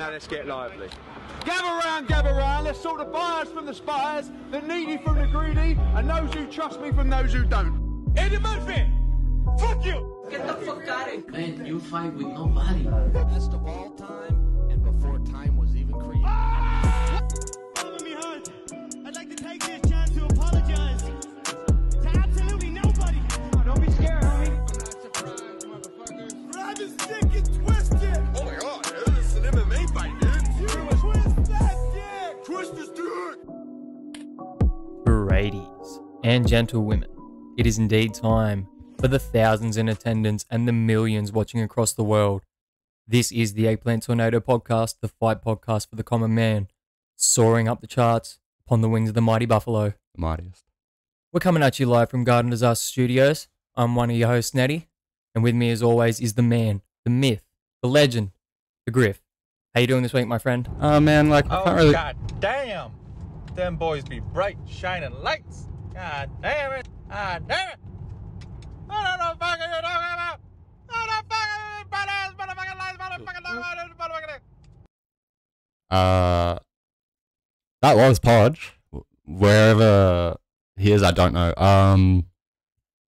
Now let's get lively. Gather round, let's sort the buyers from the spies, the needy from the greedy, and those who trust me from those who don't. Eddie Murphy! Fuck you! Get the fuck out of here! Man, you fight with nobody. That's the ball time, and before time was even created. Ah! Follow me, hun. I'd like to take this chance to apologize to absolutely nobody. Oh, don't be scared, homie. I'm not surprised, motherfuckers. Rob is sick and twisted! Oh my god, dude, this is an MMA fight, dude. Ladies and gentlewomen, it is indeed time for the thousands in attendance and the millions watching across the world. This is the Eggplant Tornado podcast, the fight podcast for the common man, soaring up the charts upon the wings of the mighty buffalo. The mightiest. We're coming at you live from Garden Disaster Studios. I'm one of your hosts, Nettie, and with me as always is the man, the myth, the legend, the Griff. How you doing this week, my friend? Man, like, I can't really... God damn! Them boys be bright, shining lights. God damn it. God damn it. I don't know what the fuck you're talking about. I don't fucking motherfucking lies, motherfucking lies, motherfucking that was Podge. Wherever he is, I don't know.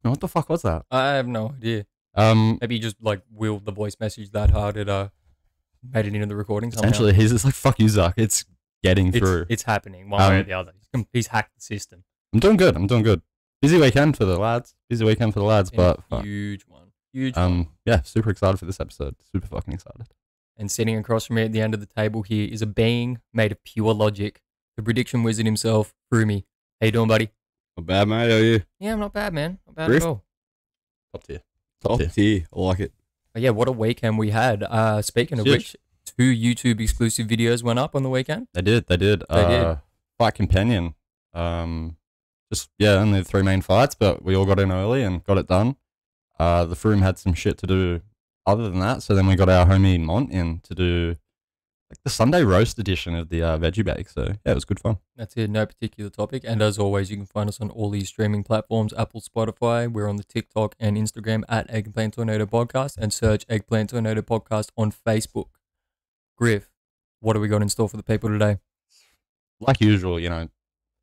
What the fuck was that? I have no idea. Maybe he just, like, willed the voice message that hard it, made it into the recording somehow. Essentially, he's just like, fuck you, Zuck. It's getting through. It's happening one way or the other. He's hacked the system. I'm doing good. I'm doing good. Busy weekend for the lads. Busy weekend for the lads, but huge one. Huge one. Yeah, super excited for this episode. Super fucking excited. And sitting across from me at the end of the table here is a being made of pure logic. The prediction wizard himself, Rumi. How you doing, buddy? Not bad, mate. How are you? Yeah, I'm not bad, man. Not bad at all. Top tier. Top tier. I like it. But yeah, what a weekend we had. Speaking of which, two YouTube exclusive videos went up on the weekend. They did. Fight Companion. Only the three main fights, but we all got in early and got it done. The Froome had some shit to do other than that, so then we got our homie Mont in to do like the Sunday roast edition of the Veggie Bake. So yeah, it was good fun. That's it. No particular topic. And as always, you can find us on all these streaming platforms: Apple, Spotify. We're on the TikTok and Instagram at Eggplant Tornado Podcast, and search Eggplant Tornado Podcast on Facebook. Griff, what do we got in store for the people today? Like usual, you know,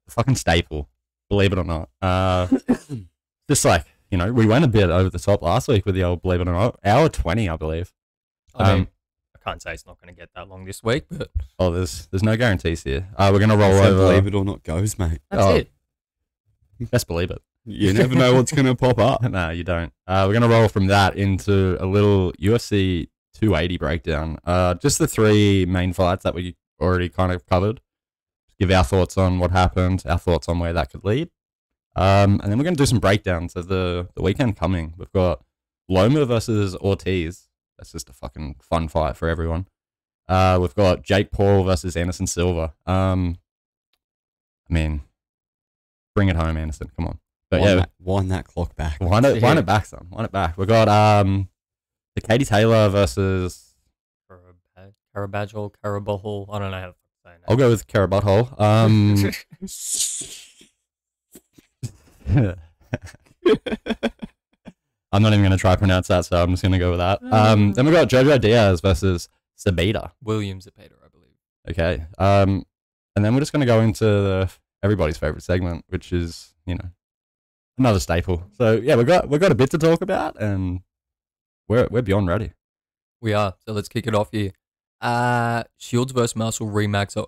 the fucking staple, believe it or not. Just like, you know, we went a bit over the top last week with the old believe it or not, hour 20, I believe. I mean, I can't say it's not going to get that long this week, but... Oh, there's no guarantees here. We're going to roll over... Believe it or not goes, mate. That's it. Best believe it. You never know what's going to pop up. No, you don't. We're going to roll from that into a little UFC... 280 breakdown. Just the three main fights that we already kind of covered. Just give our thoughts on what happened, our thoughts on where that could lead. And then we're going to do some breakdowns of the weekend coming. We've got Loma versus Ortiz. That's just a fucking fun fight for everyone. We've got Jake Paul versus Anderson Silva. I mean, bring it home, Anderson. Come on. But wind that clock back. Wind it back, son. Wind it back. We've got... Katie Taylor versus Carabajal. I don't know how to say it. I'll go with Carabajal. I'm not even going to try to pronounce that, so I'm just going to go with that. Then we got Jojo Diaz versus Zepeda. William Zepeda, I believe. Okay. And then we're just going to go into everybody's favorite segment, which is, you know, another staple. So yeah, we've got a bit to talk about, and We're beyond ready. We are. So let's kick it off here. Shields versus Marshall rematch.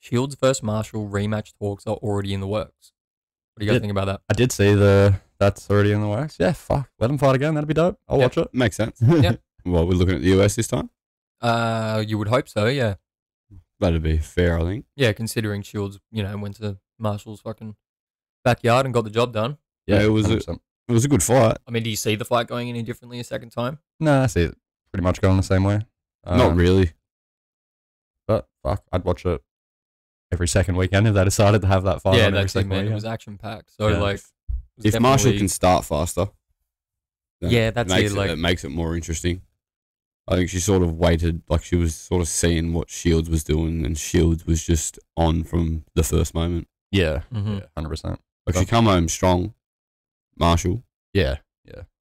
Shields versus Marshall rematch talks are already in the works. What do you guys think about that? I did see that's already in the works. Yeah, fuck. Let them fight again. That'd be dope. I'll watch it. Makes sense. Yeah. Well, we're looking at the US this time. You would hope so. Yeah. That'd be fair, I think. Yeah, considering Shields, you know, went to Marshall's fucking backyard and got the job done. Yeah, it was. 100%. It was a good fight. I mean, do you see the fight going any differently a second time? No, I see it pretty much going the same way. Not really. But, fuck, I'd watch it every second weekend if they decided to have that fight. Yeah, that's it, man. Weekend. It was action-packed. So, yeah. Like... If Marshall can start faster... Yeah, that's it. Like, it makes it more interesting. I think she sort of waited, like she was sort of seeing what Shields was doing, and Shields was just on from the first moment. Yeah, 100%. Like, she come home strong. Marshall. Yeah.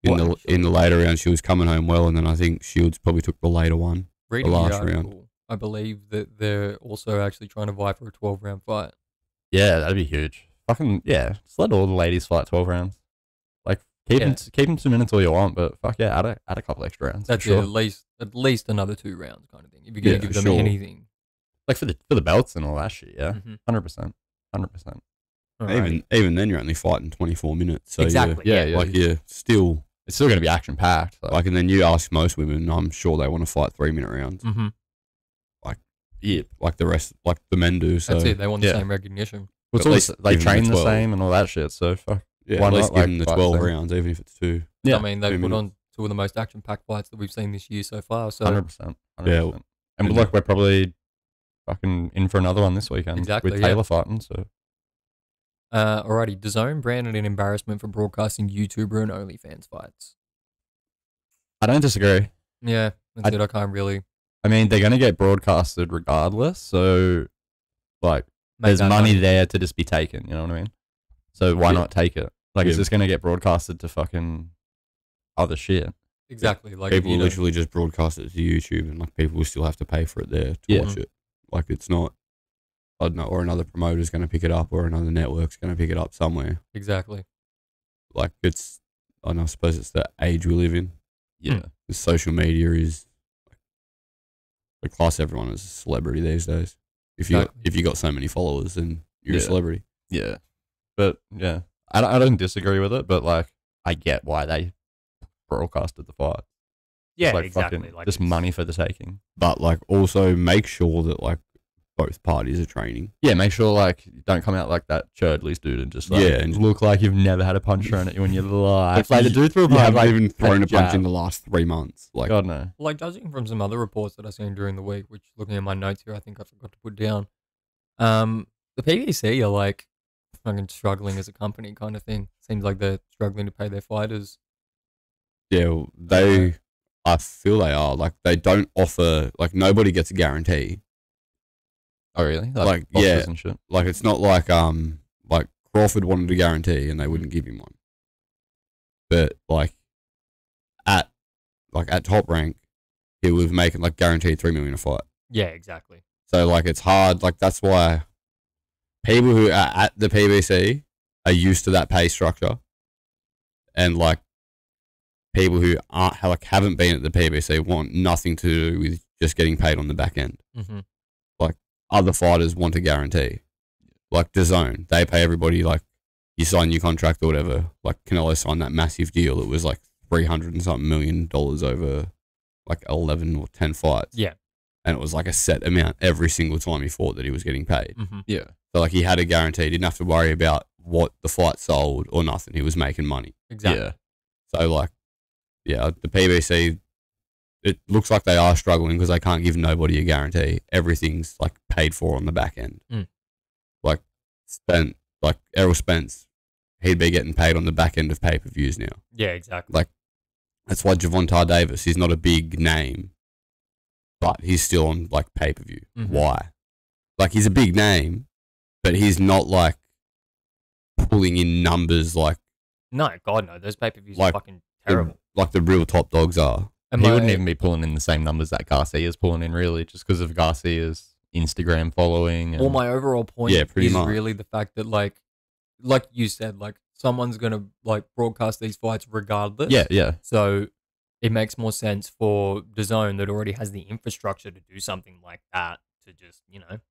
In the later round, she was coming home well, and then I think Shields probably took the later one. Reading the last round. I believe that they're also actually trying to vie for a 12-round fight. Yeah, that'd be huge. Fucking, yeah, just let all the ladies fight 12 rounds. Like, keep them 2 minutes all you want, but fuck yeah, add a couple extra rounds. That's sure. At least another 2 rounds kind of thing. If you're going to give them anything. Like for the belts and all that shit, yeah. 100%. Even then, you're only fighting 24 minutes. So exactly. It's still going to be action packed. So. Like, and then you ask most women, I'm sure they want to fight 3-minute rounds. Mm-hmm. Like, yeah, like the rest, like the men do. So. That's it. They want the same recognition. Well, it's always, they train the same and all that shit. So fuck. Yeah, why at least not, give them the 12 rounds, even if it's 2. Yeah, I mean they put on 2 of the most action packed fights that we've seen this year so far. So 100%. Yeah, and look, we're probably fucking in for another one this weekend. Exactly. With Taylor fighting. So. Alrighty, DAZN branded an embarrassment for broadcasting YouTuber and OnlyFans fights. I don't disagree. Yeah, that's it. I can't really. I mean, they're gonna get broadcasted regardless, so like, there's money there to just be taken. You know what I mean? So why not take it? Like, it's just gonna get broadcasted to fucking other shit. Exactly. Like, people literally just broadcast it to YouTube, and like people will still have to pay for it there to watch it. Like, it's not. I don't know, or another promoter's going to pick it up, or another network's going to pick it up somewhere. Exactly. Like, it's, I don't know, I suppose it's the age we live in. Yeah. The social media is, like, class everyone as a celebrity these days. If you got so many followers, then you're a celebrity. Yeah. But, yeah, I don't disagree with it, but, like, I get why they broadcasted the fight. Yeah, like, exactly. Fucking, like, just money for the taking. But, like, also make sure that, like, both parties are training. Yeah, make sure, like, you don't come out like that Churdley's dude and just, like, and look like you've never had a punch thrown at you in your life. Like, the dude threw a punch. I've even thrown a punch in the last 3 months. Like, God, no. Like, judging from some other reports that I've seen during the week, which, looking at my notes here, I think I forgot to put down, the PBC are, like, fucking struggling as a company kind of thing. Seems like they're struggling to pay their fighters. Yeah, well, they, I feel they are. Like, they don't offer, like, nobody gets a guarantee. Oh really? Like yeah, and shit. Like it's not like like Crawford wanted a guarantee and they wouldn't give him one, but like at Top Rank, he was making like guaranteed $3 million a fight. Yeah, exactly. So like it's hard. Like that's why people who are at the PBC are used to that pay structure, and like people who aren't like haven't been at the PBC want nothing to do with just getting paid on the back end. Mm-hmm. Other fighters want a guarantee, like DAZN. They pay everybody, like, you sign your contract or whatever. Like Canelo signed that massive deal. It was like $300-something million over like 11 or 10 fights. Yeah. And it was like a set amount every single time he fought that he was getting paid. Mm-hmm. Yeah. So like he had a guarantee. He didn't have to worry about what the fight sold or nothing. He was making money. Exactly. Yeah. So like, yeah, the PBC, it looks like they are struggling because they can't give nobody a guarantee. Everything's like paid for on the back end. Mm. Like Spence, like Errol Spence, he'd be getting paid on the back end of pay-per-views now. Yeah, exactly. Like that's why Javontar Davis, he's not a big name, but he's still on like pay-per-view. Mm-hmm. Why? Like he's a big name, but he's not like pulling in numbers like. No, God, no. Those pay-per-views like, are fucking terrible. Like the real top dogs are. He wouldn't even be pulling in the same numbers that Garcia's pulling in, really, just because of Garcia's Instagram following. And, well, my overall point is really the fact that, like you said, like someone's gonna like broadcast these fights regardless. Yeah, yeah. So it makes more sense for DAZN that already has the infrastructure to do something like that to just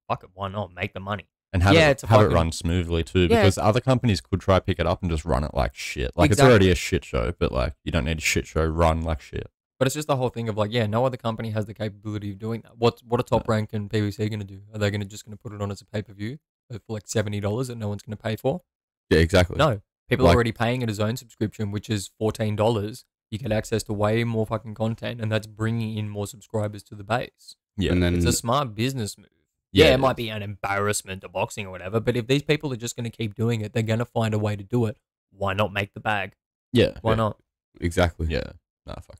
fuck it, why not make the money and have it run smoothly too, because other companies could try pick it up and just run it like shit. Like it's already a shit show, but like you don't need a shit show run like shit. But it's just the whole thing of like, yeah, no other company has the capability of doing that. What are Top Rank and PBC going to do? Are they going to put it on as a pay-per-view for like $70 that no one's going to pay for? Yeah, exactly. No, people are already paying a DAZN subscription, which is $14. You get access to way more fucking content, and that's bringing in more subscribers to the base. Yeah, and then, it's a smart business move. Yeah, it might be an embarrassment to boxing or whatever, but if these people are just going to keep doing it, they're going to find a way to do it. Why not make the bag? Yeah, why not? Exactly. Yeah, nah, fuck.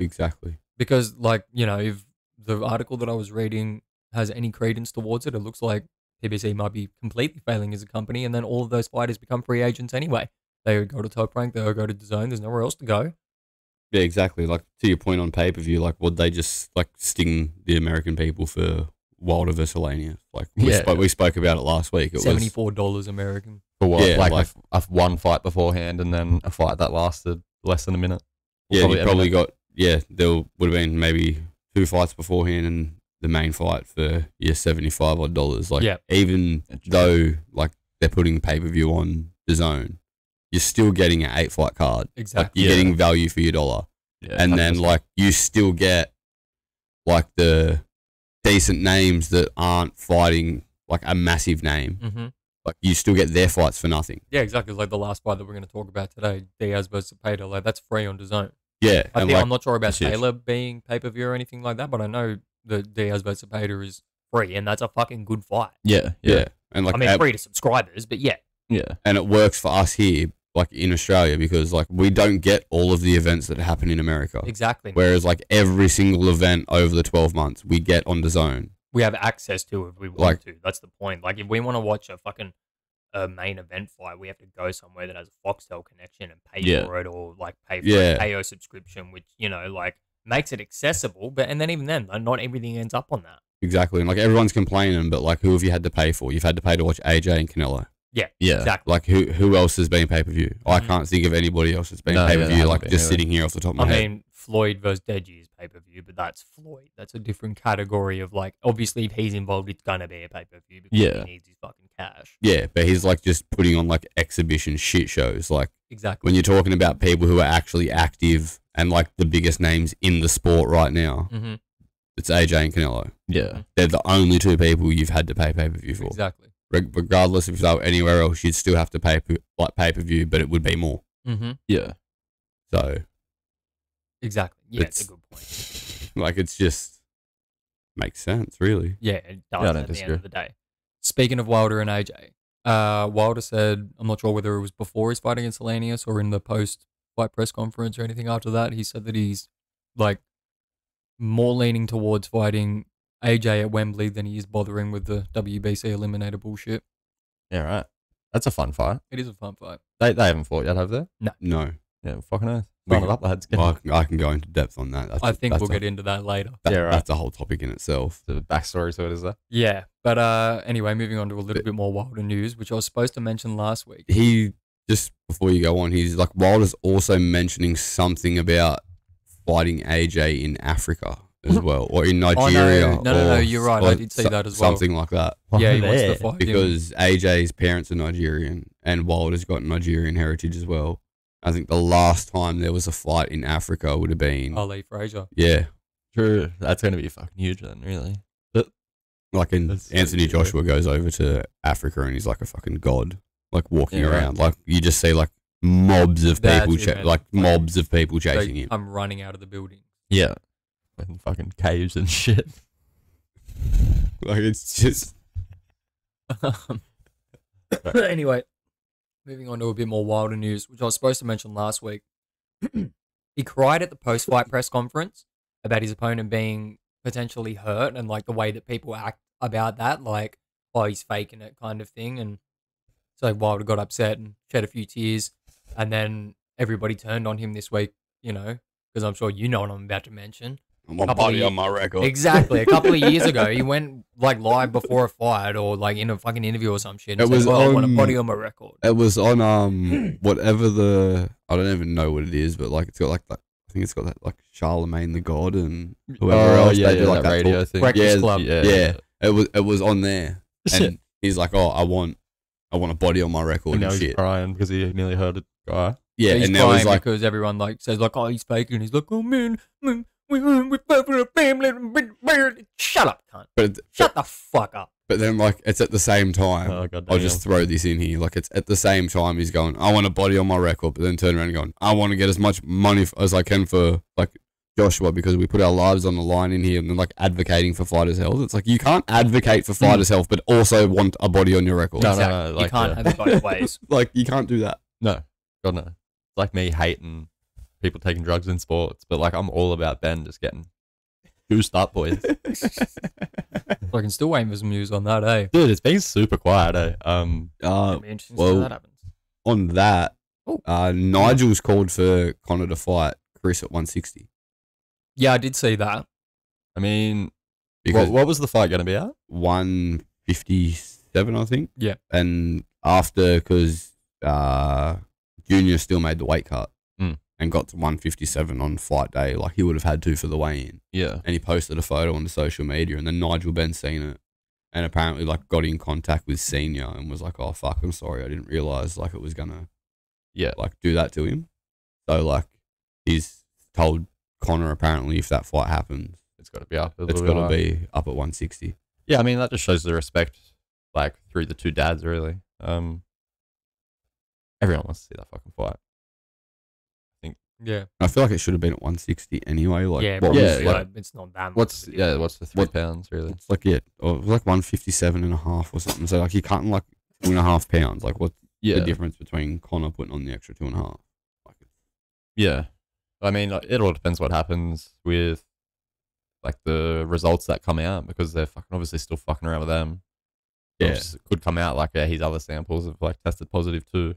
Exactly. Because, like, if the article that I was reading has any credence towards it, it looks like PBC might be completely failing as a company, and then all of those fighters become free agents anyway. They would go to Top Rank, they would go to DAZN, there's nowhere else to go. Yeah, exactly. Like, to your point on pay-per-view, like, would they just, like, sting the American people for Wilder versus Alania? Like, we spoke about it last week. It $74 was American. For what? Yeah, like one fight beforehand and then a fight that lasted less than a minute. Yeah, you probably got, yeah, there would have been maybe two fights beforehand and the main fight for, yeah, $75 odd. Like, even though, like, they're putting pay-per-view on DAZN, you're still getting an 8-fight card. Exactly. Like, you're getting value for your dollar. Yeah, and 100%. Then, like, you still get, like, the decent names that aren't fighting, like, a massive name. Mm-hmm. Like, you still get their fights for nothing. Yeah, exactly. Like, the last fight that we're going to talk about today, Diaz versus Zepeda, like, that's free on DAZN. Yeah. I think, like, I'm not sure about Taylor being pay-per-view or anything like that, but I know that Diaz versus Zepeda is free, and that's a fucking good fight. Yeah, yeah. And, like, I mean, free to subscribers, but yeah. Yeah. And it works for us here, like, in Australia, because, like, we don't get all of the events that happen in America. Exactly. Whereas, like, every single event over the 12 months, we get on DAZN. We have access to it if we want to. That's the point. Like, if we want to watch a fucking main event fight, we have to go somewhere that has a Foxtel connection and pay for it, or, like, pay for a KO subscription, which, you know, like, makes it accessible. But, and then even then, like, not everything ends up on that. Exactly. And, like, everyone's complaining, but, like, who have you had to pay for? You've had to pay to watch AJ and Canelo. Yeah, yeah, exactly. Like, who else has been pay-per-view? I can't think of anybody else that's been pay-per-view, like, just sitting here off the top of my head. I mean, Floyd versus Deji is pay-per-view, but that's Floyd. That's a different category of, like, obviously, if he's involved, it's going to be a pay-per-view because he needs his fucking cash. Yeah, but he's, like, just putting on, like, exhibition shit shows. Like, when you're talking about people who are actually active and, like, the biggest names in the sport right now, it's AJ and Canelo. Yeah. They're the only two people you've had to pay pay-per-view for. Exactly. Regardless if you're anywhere else, you'd still have to pay pay-per-view, but it would be more. Mm-hmm. Yeah. So. Exactly. Yeah, it's a good point. Like, it's just makes sense, really. Yeah, it does at the end of the day. Speaking of Wilder and AJ, Wilder said, I'm not sure whether it was before his fight against Hellenius or in the post-fight press conference or anything after that, he said that he's, like, more leaning towards fighting AJ at Wembley than he is bothering with the WBC eliminator bullshit. Yeah, right. That's a fun fight. It is a fun fight. They haven't fought yet, have they? No. No. Yeah, fucking earth. Run it up, lads. I can go into depth on that. I think we'll get into that later. That's a whole topic in itself. The backstory to it, is that? Yeah. But anyway, moving on to a little bit more Wilder news, which I was supposed to mention last week. He, just before you go on, he's like, Wilder's also mentioning something about fighting AJ in Africa as well, or in Nigeria. Oh, no, you're right. I did see that as well. Something like that. Yeah, he wants to fight because AJ's parents are Nigerian and Wilder's got Nigerian heritage as well. I think the last time there was a fight in Africa would have been Ali Frazier. Yeah, true. That's going to be fucking huge then, really. But, like, Anthony Joshua goes over to Africa and he's like a fucking god, like walking around. Like, you just see like mobs of people, mobs of people chasing him. I'm running out of the building. Yeah. And fucking caves and shit. Like, it's just. Anyway, moving on to a bit more Wilder news, which I was supposed to mention last week. He cried at the post-fight press conference about his opponent being potentially hurt and, like, the way that people act about that, like, oh, he's faking it kind of thing. And so Wilder got upset and shed a few tears. And then everybody turned on him this week, you know, because I'm sure you know what I'm about to mention. My body on my record. Exactly. A couple of years ago, he went, like, live befefore a fight or, like, in a fucking interview or some shit. It was like, oh, I want a body on my record. It was on whatever the, I don't even know what it is, but, like, it's got like that, I think it's got that, like, Charlemagne the God and whoever else. Yeah, they do, like, that radio thing. Breakfast Club. Yeah, yeah. It was on there, and he's like, oh, I want a body on my record and shit. He's crying because he nearly hurt a guy. Yeah, and there was, like, because everyone, like, says, like, oh, he's faking. He's like, oh man. We fight for the family. Shut up, cunt. Shut the fuck up. But then, like, it's at the same time. Oh, God, I'll just throw this in here. Like, it's at the same time he's going, I want a body on my record, but then turn around and going, I want to get as much money as I can for, like, Joshua, because we put our lives on the line in here, and then, like, advocating for fighters' health. It's like, you can't advocate for fighters' health, but also want a body on your record. No, like, you can't have it both ways. Like, you can't do that. No. God, no. It's like me hating people taking drugs in sports, but, like, I'm all about Ben just getting juiced up, boys. I can still wait for some news on that, eh? Dude, it's been super quiet, eh? It'll be interesting to see how that happens. On that, Nigel's called for Conor to fight Chris at 160. Yeah, I did see that. I mean, what was the fight going to be at? 157, I think. Yeah. And after, because Junior still made the weight cut and got to 157 on fight day. Like, he would have had to for the weigh-in. Yeah. And he posted a photo on the social media, and then Nigel Benn seen it and apparently, like, got in contact with Senior and was like, oh, fuck, I'm sorry. I didn't realise, like, it was going to, like, do that to him. So, like, he's told Connor apparently if that fight happens, it's got to be up. It's got to be up at 160. Yeah, I mean, that just shows the respect, like, through the two dads, really. Everyone wants to see that fucking fight. Yeah, I feel like it should have been at 160 anyway. Like, yeah, but yeah, like, it's not that much. What's what's the 3 pounds really? It's like or it was like 157.5 or something. So like you can't like 2.5 pounds. Like what's the difference between Connor putting on the extra 2.5? Like, yeah, I mean like, it all depends what happens with like the results that come out because they're fucking obviously still fucking around with them. Yeah, which could come out like his other samples have like tested positive too.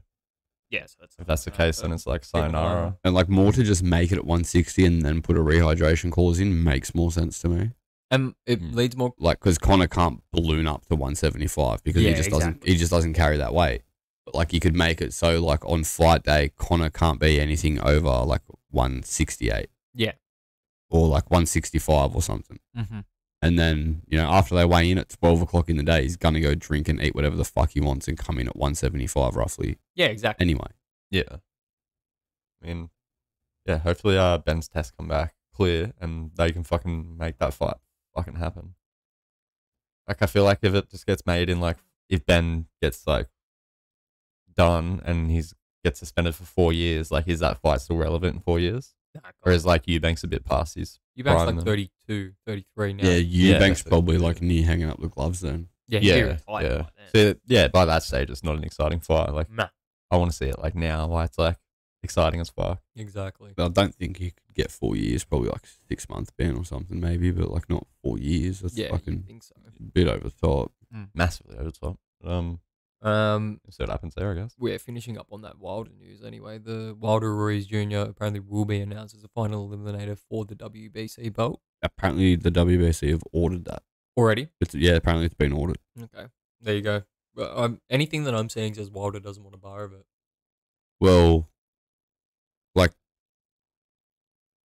Yeah, so that's if that's the case, then it's like sayonara. And like more to just make it at 160 and then put a rehydration clause in makes more sense to me. And it leads more like because Connor can't balloon up to 175 because he just doesn't. He just doesn't carry that weight. But like you could make it so like on fight day, Connor can't be anything over like 168. Yeah, or like 165 or something. Mm-hmm. And then, you know, after they weigh in at 12 o'clock in the day, he's going to go drink and eat whatever the fuck he wants and come in at 175 roughly. Yeah, exactly. Anyway. Yeah. I mean, yeah, hopefully Ben's tests come back clear and they can fucking make that fight fucking happen. Like, I feel like if it just gets made in, like, if Ben gets, like, done and he gets suspended for 4 years, like, is that fight still relevant in 4 years? Nah, whereas, like, Eubanks a bit past his. Eubanks like 32, 33 now. Yeah, Eubanks probably like near hanging up the gloves then. Yeah, yeah. So, yeah, by that stage, it's not an exciting fight. Like, nah. I want to see it like now, why it's like exciting as fuck. Exactly. But I don't think he could get 4 years, probably like 6 month ban or something maybe, but like not 4 years. That's fucking a bit over the top. Massively over the top. So it happens there, I guess. We're finishing up on that Wilder news anyway. The Wilder Ruiz Jr. apparently will be announced as a final eliminator for the WBC belt. Apparently the WBC have ordered that. Already? Yeah, apparently it's been ordered. Okay, there you go. But, anything that I'm seeing says Wilder doesn't want a bar of it. Well, like...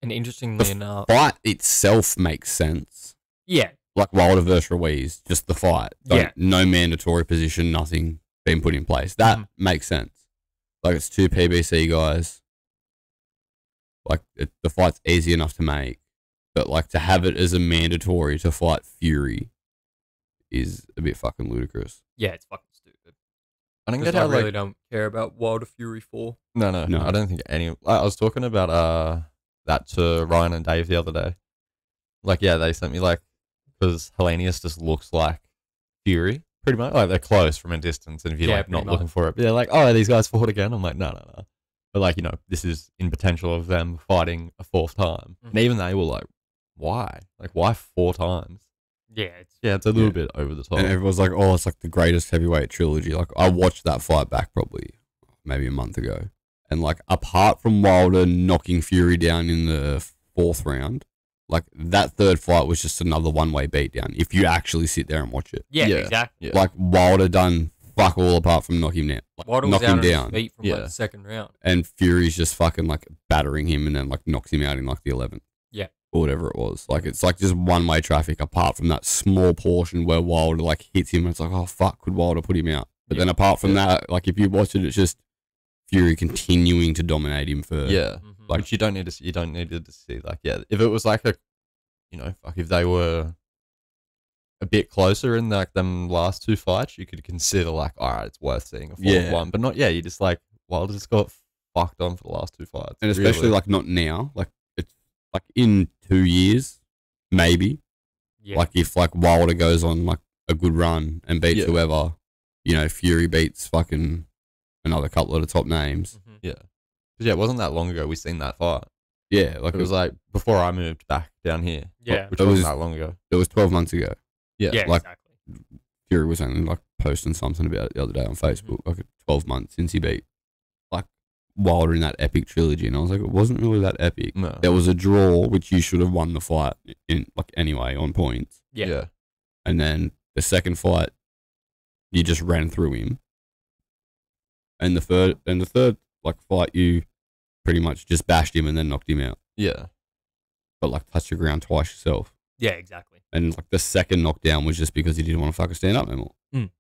And interestingly enough... The fight itself makes sense. Yeah. Like Wilder versus Ruiz, just the fight. Yeah. No mandatory position, nothing been put in place. That makes sense. Like, it's two PBC guys. Like, the fight's easy enough to make. But, like, to have it as a mandatory to fight Fury is a bit fucking ludicrous. Yeah, it's fucking stupid. I think I really don't care about Wilder Fury 4. No. I don't think any... I was talking about that to Ryan and Dave the other day. Like, yeah, they sent me, like, because Hellenius just looks like Fury, pretty much. Like, they're close from a distance, and if you're, like, not looking for it, they're like, oh, these guys fought again? I'm like, no. But, like, you know, this is in potential of them fighting a fourth time. Mm-hmm. And even they were like, why? Like, why 4 times? Yeah. It's a little bit over the top. And everyone's like, oh, it's, like, the greatest heavyweight trilogy. Like, I watched that fight back probably maybe a month ago. And, like, apart from Wilder knocking Fury down in the 4th round, like, that third fight was just another one-way beatdown if you actually sit there and watch it. Yeah, exactly. Like, Wilder done fuck all apart from knock him down. Like, Wilder knock was him down on his feet from, like, the 2nd round. And Fury's just fucking, like, battering him and then, like, knocks him out in, like, the 11th. Yeah. Or whatever it was. Like, it's, like, just one-way traffic apart from that small portion where Wilder, like, hits him and it's like, oh, fuck, could Wilder put him out? But then apart from that, like, if you watch it, it's just Fury continuing to dominate him for... Yeah. Like, which you don't need to see, like, if it was like a, you know, fuck, if they were a bit closer in like them last 2 fights, you could consider like, all right, it's worth seeing a 4-1, but not, you just like, Wilder just got fucked on for the last 2 fights. And especially like not now, like it's like in 2 years, maybe, like if like Wilder goes on like a good run and beats whoever, you know, Fury beats fucking another couple of the top names. Mm-hmm. Yeah. Yeah, it wasn't that long ago we seen that fight. Yeah, like it was like before I moved back down here. Yeah, which wasn't that long ago. It was 12 months ago. Yeah, like exactly. Fury was only like posting something about it the other day on Facebook. Like 12 months since he beat like Wilder in that epic trilogy, and I was like, it wasn't really that epic. No. There was a draw, which you should have won the fight in, like, anyway, on points. Yeah. Yeah. And then the second fight, you just ran through him. And the third like fight, you pretty much just bashed him and then knocked him out. Yeah. But like touched the ground twice yourself. Yeah, exactly. And like the second knockdown was just because he didn't want to fucking stand up no more. Mm.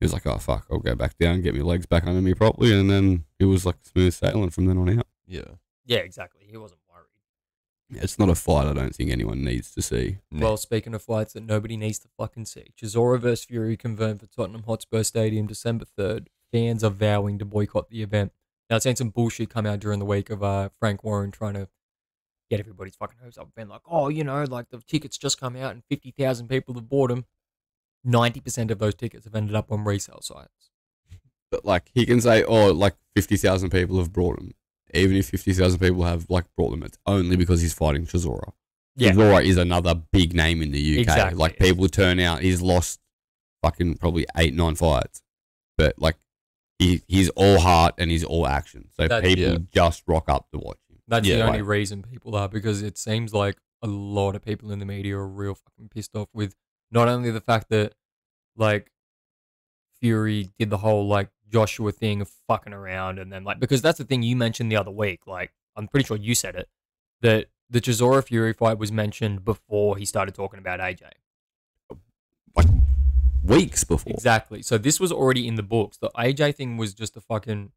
He was like, oh fuck, I'll go back down, get my legs back under me properly, and then it was like smooth sailing from then on out. Yeah. Yeah, exactly. He wasn't worried. Yeah, it's not a fight I don't think anyone needs to see. Well, speaking of fights that nobody needs to fucking see, Chisora vs Fury confirmed for Tottenham Hotspur Stadium December 3rd. Fans are vowing to boycott the event. Now, I've seen some bullshit come out during the week of Frank Warren trying to get everybody's fucking hopes up, been like, oh, you know, like the tickets just come out and 50,000 people have bought them. 90% of those tickets have ended up on resale sites. But like he can say, oh, like 50,000 people have bought them. Even if 50,000 people have like bought them, it's only because he's fighting Chisora. Yeah. Chisora is another big name in the UK. Exactly. Like people turn out. He's lost fucking probably 8-9 fights, but like he's all heart and he's all action. So that's, people just rock up to watch. That's the only reason people are, because it seems like a lot of people in the media are real fucking pissed off with not only the fact that, like, Fury did the whole, like, Joshua thing of fucking around and then, like, because that's the thing you mentioned the other week, like, I'm pretty sure you said it, that the Chisora Fury fight was mentioned before he started talking about AJ. Like, weeks before. Exactly. So this was already in the books. The AJ thing was just a fucking...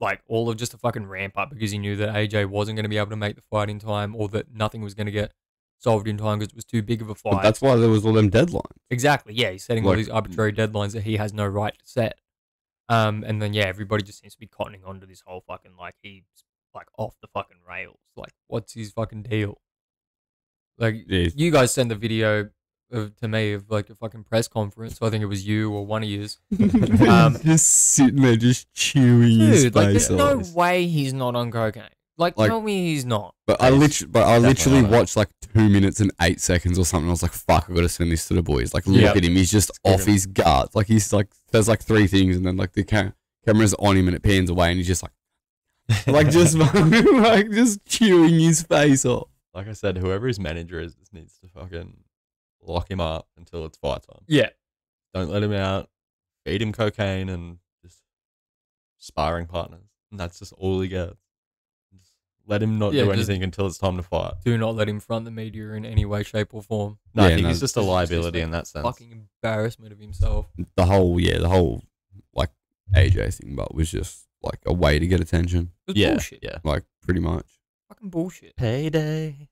like all of just a fucking ramp up because he knew that AJ wasn't going to be able to make the fight in time, or that nothing was going to get solved in time because it was too big of a fight. But that's why there was all them deadlines. Exactly. Yeah, he's setting all these arbitrary deadlines that he has no right to set. And then yeah, everybody just seems to be cottoning onto this whole fucking like he's like off the fucking rails. Like, what's his fucking deal? Like you guys sent the video to me of like a fucking press conference. So I think it was you or one of yous. Just sitting there, just chewing his face. Like, there's no way he's not on cocaine. Like tell me he's not. But I literally watched like 2 minutes and 8 seconds or something. I was like, fuck, I've got to send this to the boys. Like, look at him. He's just off his guard. Like, he's like, there's like 3 things, and then like the camera's on him and it pans away, and he's just like just like just chewing his face off. Like I said, whoever his manager is, just needs to fucking lock him up until it's fight time. Yeah. Don't let him out. Feed him cocaine and just sparring partners. And that's just all he gets. Just let him not do anything until it's time to fight. Do not let him front the media in any way, shape, or form. No, I think he's just a liability in that sense. Fucking embarrassment of himself. The whole, like, AJ thing, but was just, like, a way to get attention. It was bullshit. Yeah. Like, pretty much. Fucking bullshit. Payday.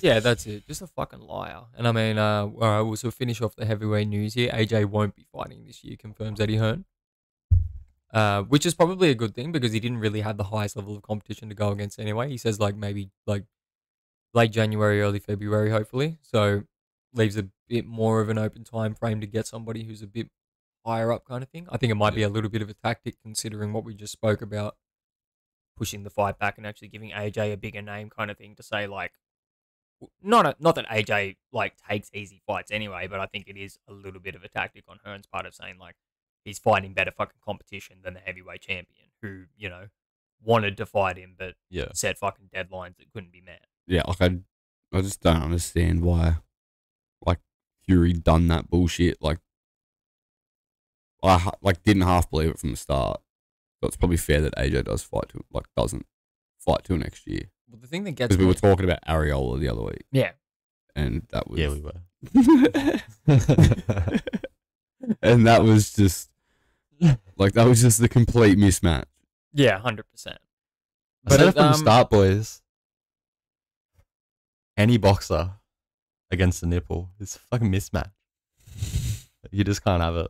Yeah, that's it. Just a fucking liar. And I mean, all right, we'll sort of finish off the heavyweight news here. AJ won't be fighting this year, confirms Eddie Hearn. Which is probably a good thing because he didn't really have the highest level of competition to go against anyway. He says like maybe like late January, early February, hopefully. So leaves a bit more of an open time frame to get somebody who's a bit higher up kind of thing. I think it might be a little bit of a tactic considering what we just spoke about, pushing the fight back and actually giving AJ a bigger name kind of thing to say like, Not that AJ like takes easy fights anyway, but I think it is a little bit of a tactic on Hearn's part of saying like he's fighting better fucking competition than the heavyweight champion who, you know, wanted to fight him but set fucking deadlines that couldn't be met. Yeah, like I just don't understand why like Fury done that bullshit. Like I didn't half believe it from the start. So it's probably fair that AJ doesn't fight till next year. Well, the thing that gets me, because we were talking about Areola the other week. Yeah. And that was... yeah, we were. And that was just... like, that was just the complete mismatch. Yeah, 100%. But from the start, boys, any boxer against the nipple is a fucking mismatch. You just can't have it.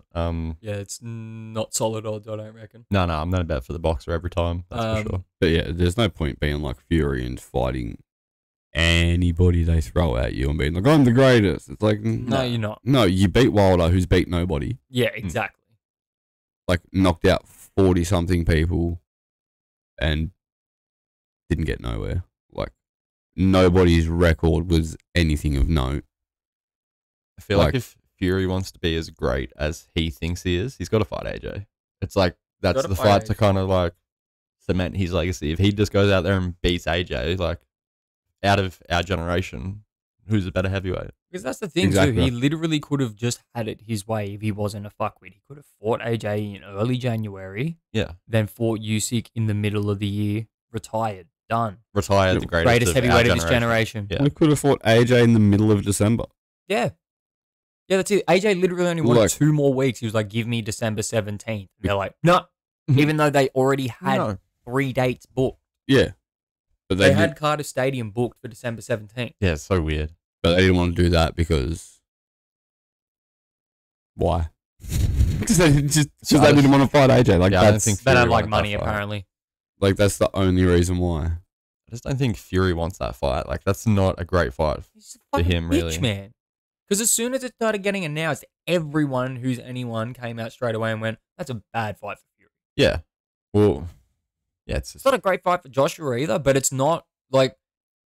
Yeah, it's not solid odds, I don't reckon. No, I'm not a bet for the boxer every time. That's for sure. But yeah, there's no point being like Fury and fighting anybody they throw at you and being like, I'm the greatest. It's like, no, you're not. No, you beat Wilder, who's beat nobody. Yeah, exactly. Like, knocked out 40-something people and didn't get nowhere. Like, nobody's record was anything of note. I feel like if Fury wants to be as great as he thinks he is, he's got to fight AJ. It's like, that's the fight to kind of like cement his legacy. If he just goes out there and beats AJ, like, out of our generation, who's a better heavyweight? Because that's the thing, exactly, too. He literally could have just had it his way if he wasn't a fuckwit. He could have fought AJ in early January. Yeah. Then fought Usyk in the middle of the year. Retired. Done. Retired. The greatest heavyweight of this generation. Yeah. He could have fought AJ in the middle of December. Yeah. Yeah, that's it. AJ literally only wanted 2 more weeks. He was like, give me December 17th. And they're like, no. Even though they already had 3 dates booked. Yeah. But they had Carter Stadium booked for December 17th. Yeah, it's so weird. But they didn't want to do that because... Why? Because they didn't want to fight AJ. Like, yeah, they don't like money, apparently. Like, that's the only reason why. I just don't think Fury wants that fight. Like, that's not a great fight for him, really. He's a fucking bitch, man. Because as soon as it started getting announced, everyone who's anyone came out straight away and went, that's a bad fight for Fury. Yeah. Well... Yeah, it's not a great fight for Joshua either, but it's not like...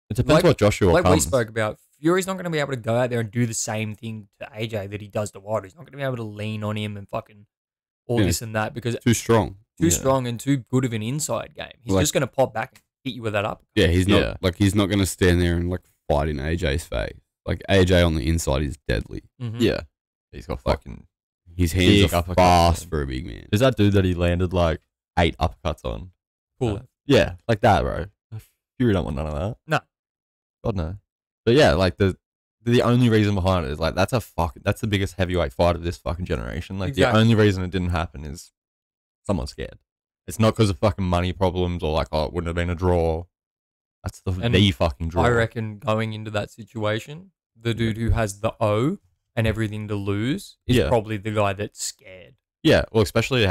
It depends what Joshua comes. Like we spoke about, Fury's not going to be able to go out there and do the same thing to AJ that he does to Wilder. He's not going to be able to lean on him and fucking all this and that because... Too strong. Too strong and too good of an inside game. He's like, just going to pop back and hit you with that uppercut. Yeah, he's not like he's not going to stand there and like fight in AJ's face. Like AJ on the inside is deadly. Mm-hmm. Yeah. He's got fucking... His hands are fast for a big man. Is that dude that he landed like 8 uppercuts on? Cool. Yeah, like that, bro. Fury don't want none of that. No. God, no. But yeah, like the only reason behind it is like that's the biggest heavyweight fight of this fucking generation. Like the only reason it didn't happen is someone's scared. It's not because of fucking money problems or like, oh, it wouldn't have been a draw. That's the fucking draw. I reckon going into that situation, the dude who has the O and everything to lose is probably the guy that's scared. Yeah, well, especially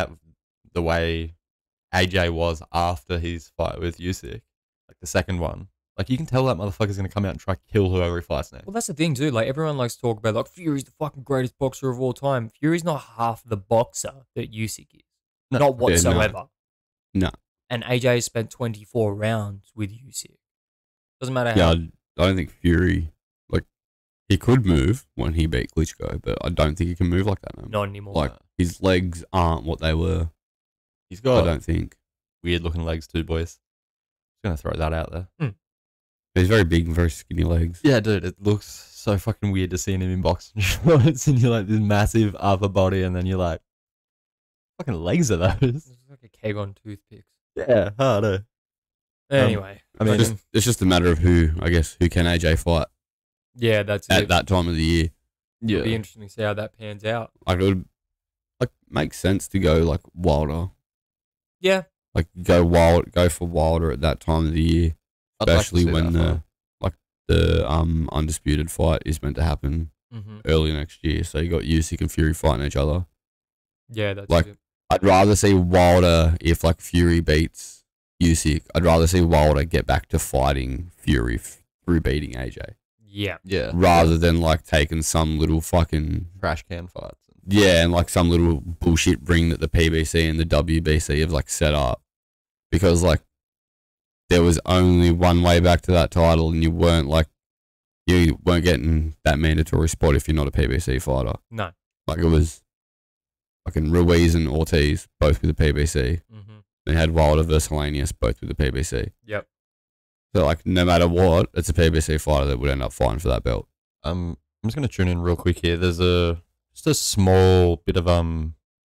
the way... AJ was after his fight with Usyk, like the second one. Like, you can tell that motherfucker's going to come out and try to kill whoever he fights next. Well, that's the thing, too. Like, everyone likes to talk about, like, Fury's the fucking greatest boxer of all time. Fury's not half the boxer that Usyk is. No, not whatsoever. No. And AJ spent 24 rounds with Usyk. Doesn't matter how. Yeah, I don't think Fury, like, he could move when he beat Klitschko, but I don't think he can move like that anymore. Not anymore. Like, his legs aren't what they were. He's got, I don't think, weird looking legs too, boys. Just gonna throw that out there. Mm. He's very big and very skinny legs. Yeah, dude, it looks so fucking weird to see him in boxing shorts, and you're like this massive upper body, and then you're like, fucking legs are those? It's like a keg on toothpicks. Yeah, harder. Anyway, I mean, it's just a matter of who can AJ fight. Yeah, that's it. At that time of the year. Yeah, it'll be interesting to see how that pans out. Like it would, like, make sense to go like Wilder. Yeah. Like, go for Wilder at that time of the year. Especially when the undisputed fight is meant to happen early next year. So you got Usyk and Fury fighting each other. Yeah, that's like, I'd rather see Wilder if like Fury beats Usyk. I'd rather see Wilder get back to fighting Fury through beating AJ. Yeah. Yeah. Rather than like taking some little fucking trash can fights. Yeah, and like some little bullshit ring that the PBC and the WBC have like set up, because like there was only one way back to that title, and you weren't getting that mandatory spot if you're not a PBC fighter. No, like it was fucking Ruiz and Ortiz both with the PBC. They had Wilder versus Hellenius both with the PBC. Yep. So like no matter what, it's a PBC fighter that would end up fighting for that belt. I'm just gonna tune in real quick here. There's a just a small bit of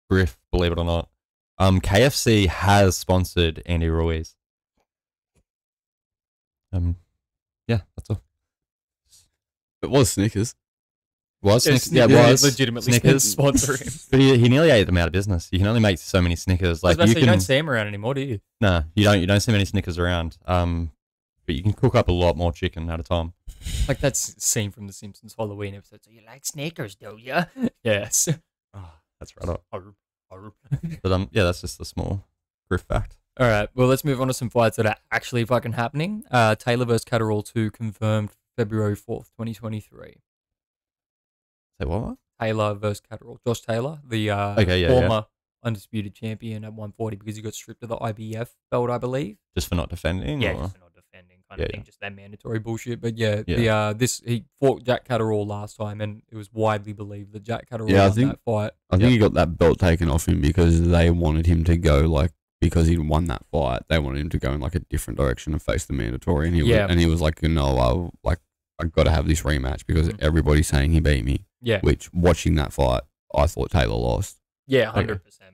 Griff, believe it or not. KFC has sponsored Andy Ruiz. Yeah, that's all. It was Snickers. It was legitimately Snickers sponsoring. But he nearly ate them out of business. You can only make so many Snickers. Like you don't see them around anymore, do you? No, you don't see many Snickers around. But you can cook up a lot more chicken at a time. Like that scene from The Simpsons Halloween episode. So you like Snickers, do you? Yes. Oh, that's right. But yeah, that's just a small Griff fact. All right. Well, let's move on to some fights that are actually fucking happening. Taylor versus Catterall 2 confirmed February 4th, 2023. Say what? Taylor versus Catterall. Josh Taylor, the former undisputed champion at 140, because he got stripped of the IBF belt, I believe, just for not defending. Yeah. Or? Kind of thing, just that mandatory bullshit. But yeah. He fought Jack Catterall last time, and it was widely believed that Jack Catterall won that fight. I think he got that belt taken off him because they wanted him to go like because he'd won that fight, they wanted him to go in like a different direction and face the mandatory, and he was, and he was like, no, I got to have this rematch because everybody's saying he beat me. Yeah. Which, watching that fight, I thought Taylor lost. Yeah, 100%.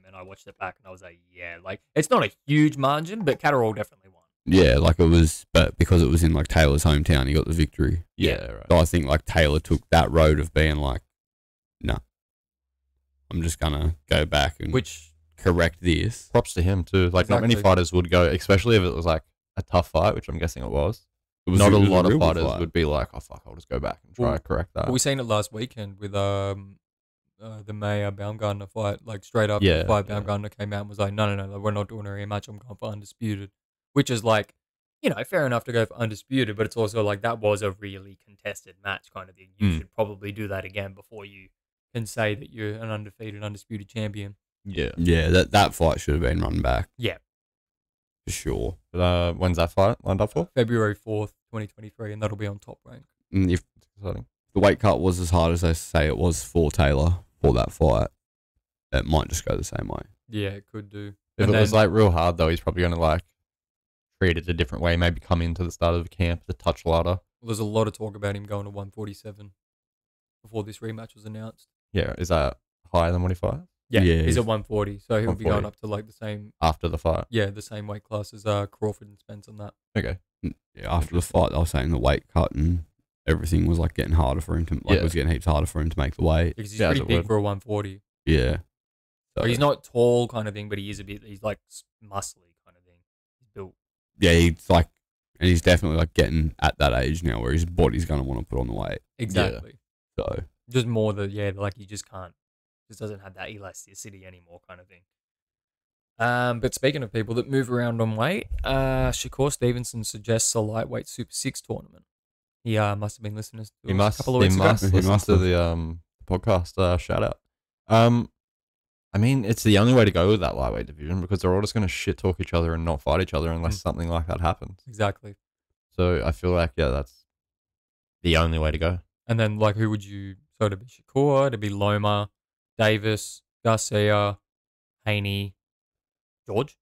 Man, I watched it back and I was like, yeah, like it's not a huge margin, but Catterall definitely won. Yeah, like it was, but because it was in like Taylor's hometown, he got the victory. Yeah, yeah, right. So I think like Taylor took that road of being like, no, I'm just gonna go back and correct this. Props to him too. Like not many fighters would go, especially if it was like a tough fight, which I'm guessing it was. Not a lot of fighters would be like, oh fuck, I'll just go back and try to correct that. Well, we seen it last weekend with the Mayer Baumgartner fight, like straight up the fight. Baumgartner came out and was like, no, no, no, like, we're not doing a rematch. I'm going for undisputed, which is like, you know, fair enough to go for undisputed, but it's also like that was a really contested match kind of thing. You should probably do that again before you can say that you're an undefeated, undisputed champion. Yeah, yeah, that fight should have been run back. Yeah, for sure. But, when's that fight lined up for? February 4th, 2023, and that'll be on Top Rank. If the weight cut was as hard as they say it was for Taylor for that fight, it might just go the same way. Yeah, it could do. If it was like real hard though, he's probably going to like treat it a different way. Maybe come into the start of the camp a touch lighter. Well, there's a lot of talk about him going to 147 before this rematch was announced. Yeah, is that higher than what he fought? Yeah, yeah, he's at 140, so he'll be going up to like the same after the fight. Yeah, the same weight class as Crawford and Spence on that. Okay. Yeah, after the fight, they were saying the weight cut and everything was like getting harder for him to, like it was getting heaps harder for him to make the weight. Because he's pretty big for a 140. Yeah. So he's not tall kind of thing, but he is a bit, he's like muscly kind of thing. He's built. Yeah, he's like, and he's definitely like getting at that age now where his body's going to want to put on the weight. Exactly. Yeah. So. Just more the, like he just can't, just doesn't have that elasticity anymore kind of thing. But speaking of people that move around on weight, Shakur Stevenson suggests a lightweight Super 6 tournament. He must have been listening to a couple of weeks ago. He must listen to the podcast, shout out. I mean, it's the only way to go with that lightweight division because they're all just going to shit talk each other and not fight each other unless something like that happens. Exactly. So I feel like, yeah, that's the only way to go. And then, like, who would you, so to be Shakur, to be Loma, Davis, Garcia, Haney, George?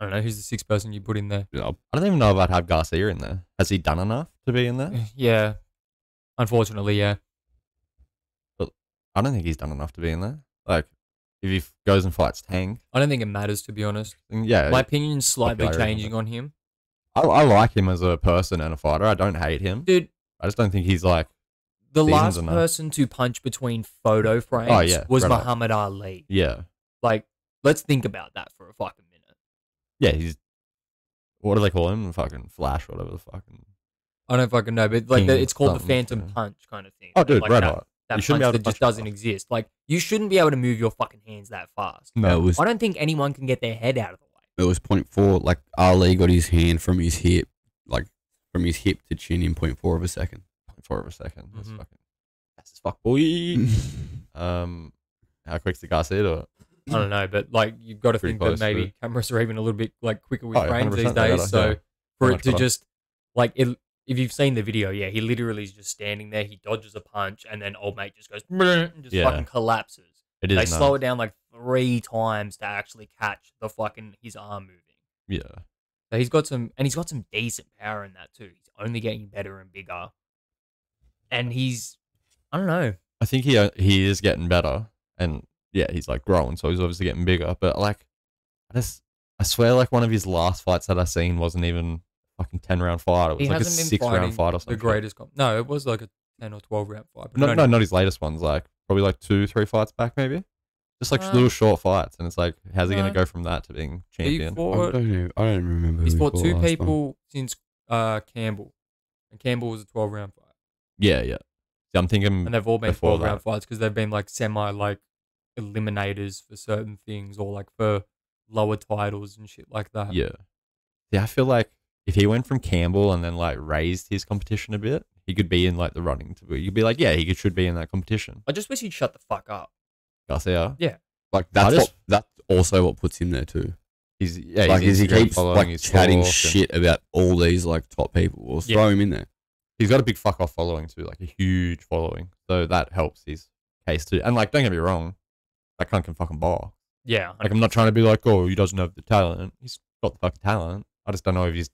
I don't know. Who's the sixth person you put in there? I don't even know if I'd have Garcia in there. Has he done enough to be in there? Yeah. Unfortunately, yeah. But I don't think he's done enough to be in there. Like, if he goes and fights Tang. I don't think it matters, to be honest. Yeah. My opinion's slightly changing on him. I like him as a person and a fighter. I don't hate him. Dude. I just don't think he's like... The last person to punch between photo frames was Muhammad Ali. Yeah. Like, let's think about that for a fucking minute. Yeah, he's... What do they call him? Fucking Flash, whatever the fucking... I don't fucking know, but like it's called the Phantom Punch kind of thing. Oh, dude, like red hot. That punch that just doesn't exist. Like, you shouldn't be able to move your fucking hands that fast. No, it was... I don't think anyone can get their head out of the way. It was 0.4. Like, Ali got his hand from his hip, like, from his hip to chin in 0.4 of a second. 0.4 of a second. That's fucking... That's fuck, boy. How quick's the Garcia to it? I don't know, but like you've got to think that maybe cameras are even a little bit like quicker with frames these days. So for it to just like if you've seen the video, he literally is just standing there. He dodges a punch, and then old mate just goes and just fucking collapses. They slow it down like 3 times to actually catch the fucking his arm moving. Yeah, so he's got some, and he's got some decent power in that too. He's only getting better and bigger, and he's I don't know. I think he is getting better and. Yeah, he's like growing, so he's obviously getting bigger. But like, I swear, like one of his last fights that I seen wasn't even fucking 10-round fight. It was like a 6-round fight or something. The greatest comp. No, it was like a 10 or 12-round fight. But no, not his latest ones. Like probably like 2, 3 fights back, maybe. Just like little short fights, and it's like, how's he gonna go from that to being champion? I don't remember. He's fought 2 people since Campbell, and Campbell was a 12-round fight. Yeah, yeah. So I'm thinking, and they've all been 12-round fights because they've been like semi like. Eliminators for certain things or like for lower titles and shit like that. Yeah. Yeah, I feel like if he went from Campbell and then like raised his competition a bit, he could be in like the running to be. You'd be like, yeah, he should be in that competition. I just wish he'd shut the fuck up. Garcia? Yeah. Like that's also what puts him there too. He's like he keeps like chatting shit about all these like top people. Or throw him in there. He's got a big fuck off following too, like a huge following. So that helps his case too. And like don't get me wrong. I can't fucking box. Yeah. 100%. Like, I'm not trying to be like, oh, he doesn't have the talent. He's got the fucking talent. I just don't know if he's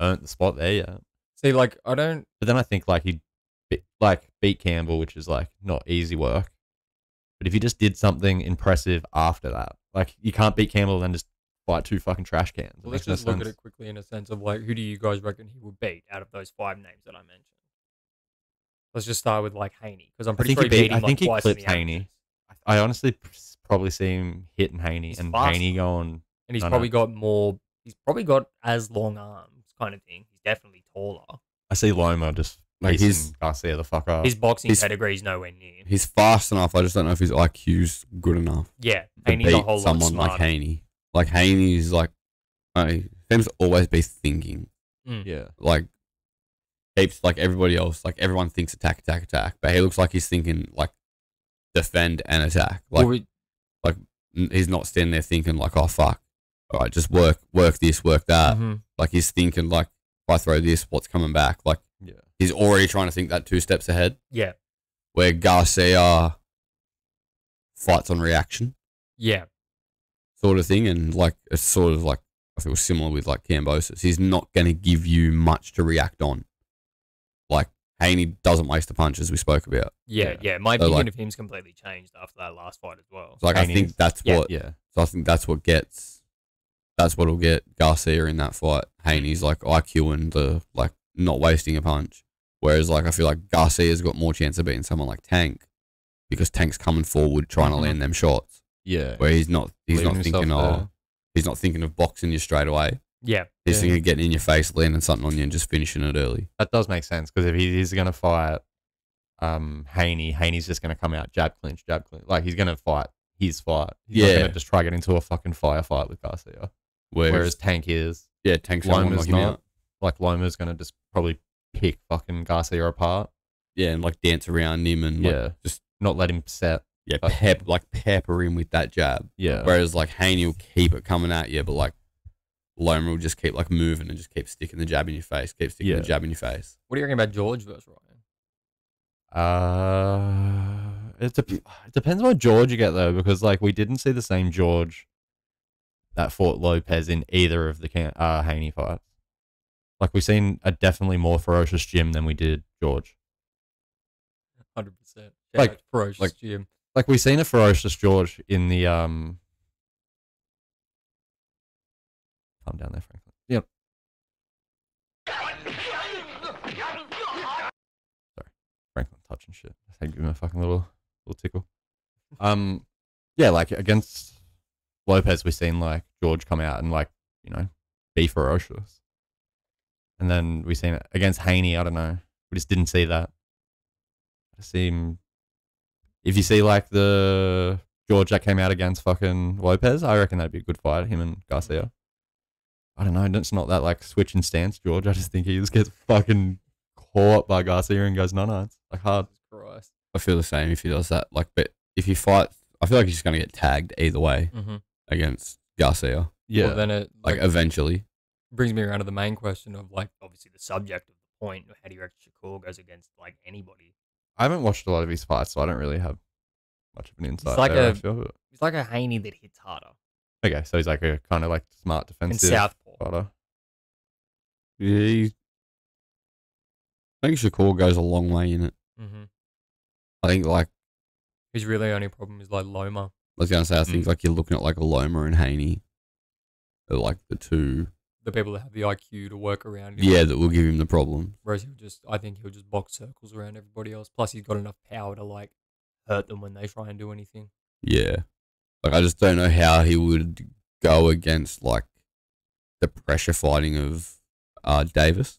earned the spot there yet. See, like, I don't... But then I think, like, he beat Campbell, which is, like, not easy work. But if he just did something impressive after that, like, you can't beat Campbell and then just fight two fucking trash cans. Well, let's just look at it quickly in a sense of, like, who do you guys reckon he would beat out of those 5 names that I mentioned? Let's just start with, like, Haney, because I'm pretty sure he beat him, like, twice in the averages. I honestly probably see him hitting Haney and Haney going... And he's probably got more... He's probably got as long arms kind of thing. He's definitely taller. I see Loma just... Like his Garcia the fuck up. His boxing pedigree is nowhere near. He's fast enough. I just don't know if his IQ's good enough. Yeah, Haney's a whole lot smarter. Someone like Haney. Like Haney's like, he seems to always be thinking. Mm. Yeah. Like keeps like everybody else. Like everyone thinks attack, attack, attack, but he looks like he's thinking like defend and attack. Like he's not standing there thinking like, oh fuck, all right, just work this, work that. Mm-hmm. Like he's thinking like, if I throw this, what's coming back? Like. Yeah. He's already trying to think that 2 steps ahead. Yeah. Where Garcia fights on reaction. Yeah. Sort of thing. And like, it's sort of like, I feel similar with like Kambosos. He's not going to give you much to react on. Like, Haney doesn't waste the punch as we spoke about. Yeah. Yeah. My opinion of him's completely changed after that last fight as well. Like, Haney's, I think that's what, So I think that's what gets, that's what'll get Garcia in that fight. Haney's like IQ and the, like, not wasting a punch. Whereas, like, I feel like Garcia's got more chance of beating someone like Tank because Tank's coming forward trying to land them shots. Yeah. Where he's not thinking of boxing you straight away. Yeah. He's thinking of getting in your face, landing something on you and just finishing it early. That does make sense because if he is going to fight Haney, Haney's just going to come out, jab clinch, jab clinch. Like, he's going to fight his fight. He's not going to just try to get into a fucking firefight with Garcia. Whereas Tank is. Yeah, Tank's someone knocking him out. Like, Loma's going to just probably pick fucking Garcia apart. Yeah, and, like, dance around him and, like, just not let him set. Yeah, pepper him with that jab. Yeah. Whereas, like, Haney will keep it coming at you, but, like, Loma will just keep, like, moving and just keep sticking the jab in your face, keep sticking the jab in your face. What do you reckon about George versus Ryan? It depends what George you get, though, because, like, we didn't see the same George that fought Lopez in either of the Haney fights. Like, we've seen a definitely more ferocious Jim than we did George. 100%. Yeah, like, ferocious Jim. Like, we've seen a ferocious George in the, Calm down there, Franklin. Yep. Sorry. Franklin touching shit. I think give him a fucking little tickle. Yeah, like, against Lopez, we've seen, like, George come out and, like, you know, be ferocious. And then we seen it against Haney. I don't know. We just didn't see that. I see him. If you see like the George that came out against fucking Lopez, I reckon that'd be a good fight. Him and Garcia. I don't know. It's not that like switch and stance, George. I just think he just gets fucking caught by Garcia and goes no. It's like hard. Christ. I feel the same if he does that. Like, but if he fights, I feel like he's gonna get tagged either way against Garcia. Yeah. Well, then it like eventually. Brings me around to the main question of, like, obviously the subject of the point. How do you reckon Shakur goes against, like, anybody? I haven't watched a lot of his fights, so I don't really have much of an insight. He's like, a Haney that hits harder. Okay, so he's like a kind of, like, smart defensive. And southpaw. Fighter. Yeah, I think Shakur goes a long way in it. I think, like... His really only problem is, like, Loma. I was going to say, I think, like, you're looking at, like, a Loma and Haney. They're, like, the two... The people that have the IQ to work around him. Yeah, that will give him the problem. Whereas he'll just, I think he'll just box circles around everybody else. Plus, he's got enough power to, like, hurt them when they try and do anything. Yeah. Like, I just don't know how he would go against, like, the pressure fighting of Davis.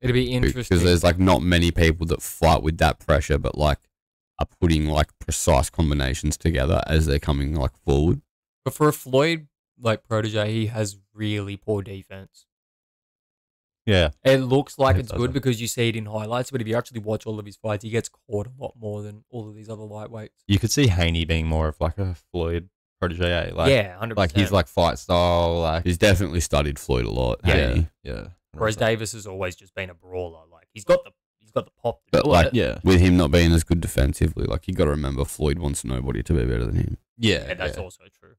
It'd be interesting. Because there's, like, not many people that fight with that pressure, but, like, are putting, like, precise combinations together as they're coming, like, forward. But for a Floyd... like protege, he has really poor defense. Yeah. It looks like it's good because you see it in highlights, but if you actually watch all of his fights, he gets caught a lot more than all of these other lightweights. You could see Haney being more of like a Floyd protege. Like, yeah, 100%. Like he's like fight style. Like he's definitely studied Floyd a lot. Yeah. Haney. Yeah. 100%. Whereas Davis has always just been a brawler. Like he's got the got the pop. But like, yeah, with him not being as good defensively, like you got to remember, Floyd wants nobody to be better than him. Yeah, and that's also true.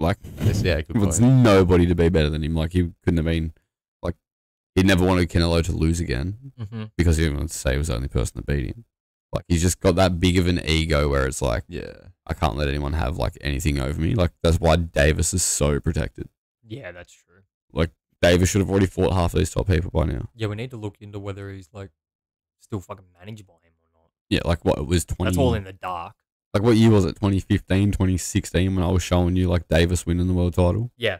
Like, yeah, he wants nobody to be better than him. Like, he couldn't have been. Like, he never wanted Canelo to lose again because he didn't want to say he was the only person that beat him. Like, he's just got that big of an ego where it's like, yeah, I can't let anyone have like anything over me. Like, that's why Davis is so protected. Yeah, that's true. Like, Davis should have already fought half of these top people by now. Yeah, we need to look into whether he's like still fucking managed by him or not. Yeah, like what it was 20. That's all in the dark. Like, what year was it? 2015, 2016, when I was showing you like Davis winning the world title. Yeah.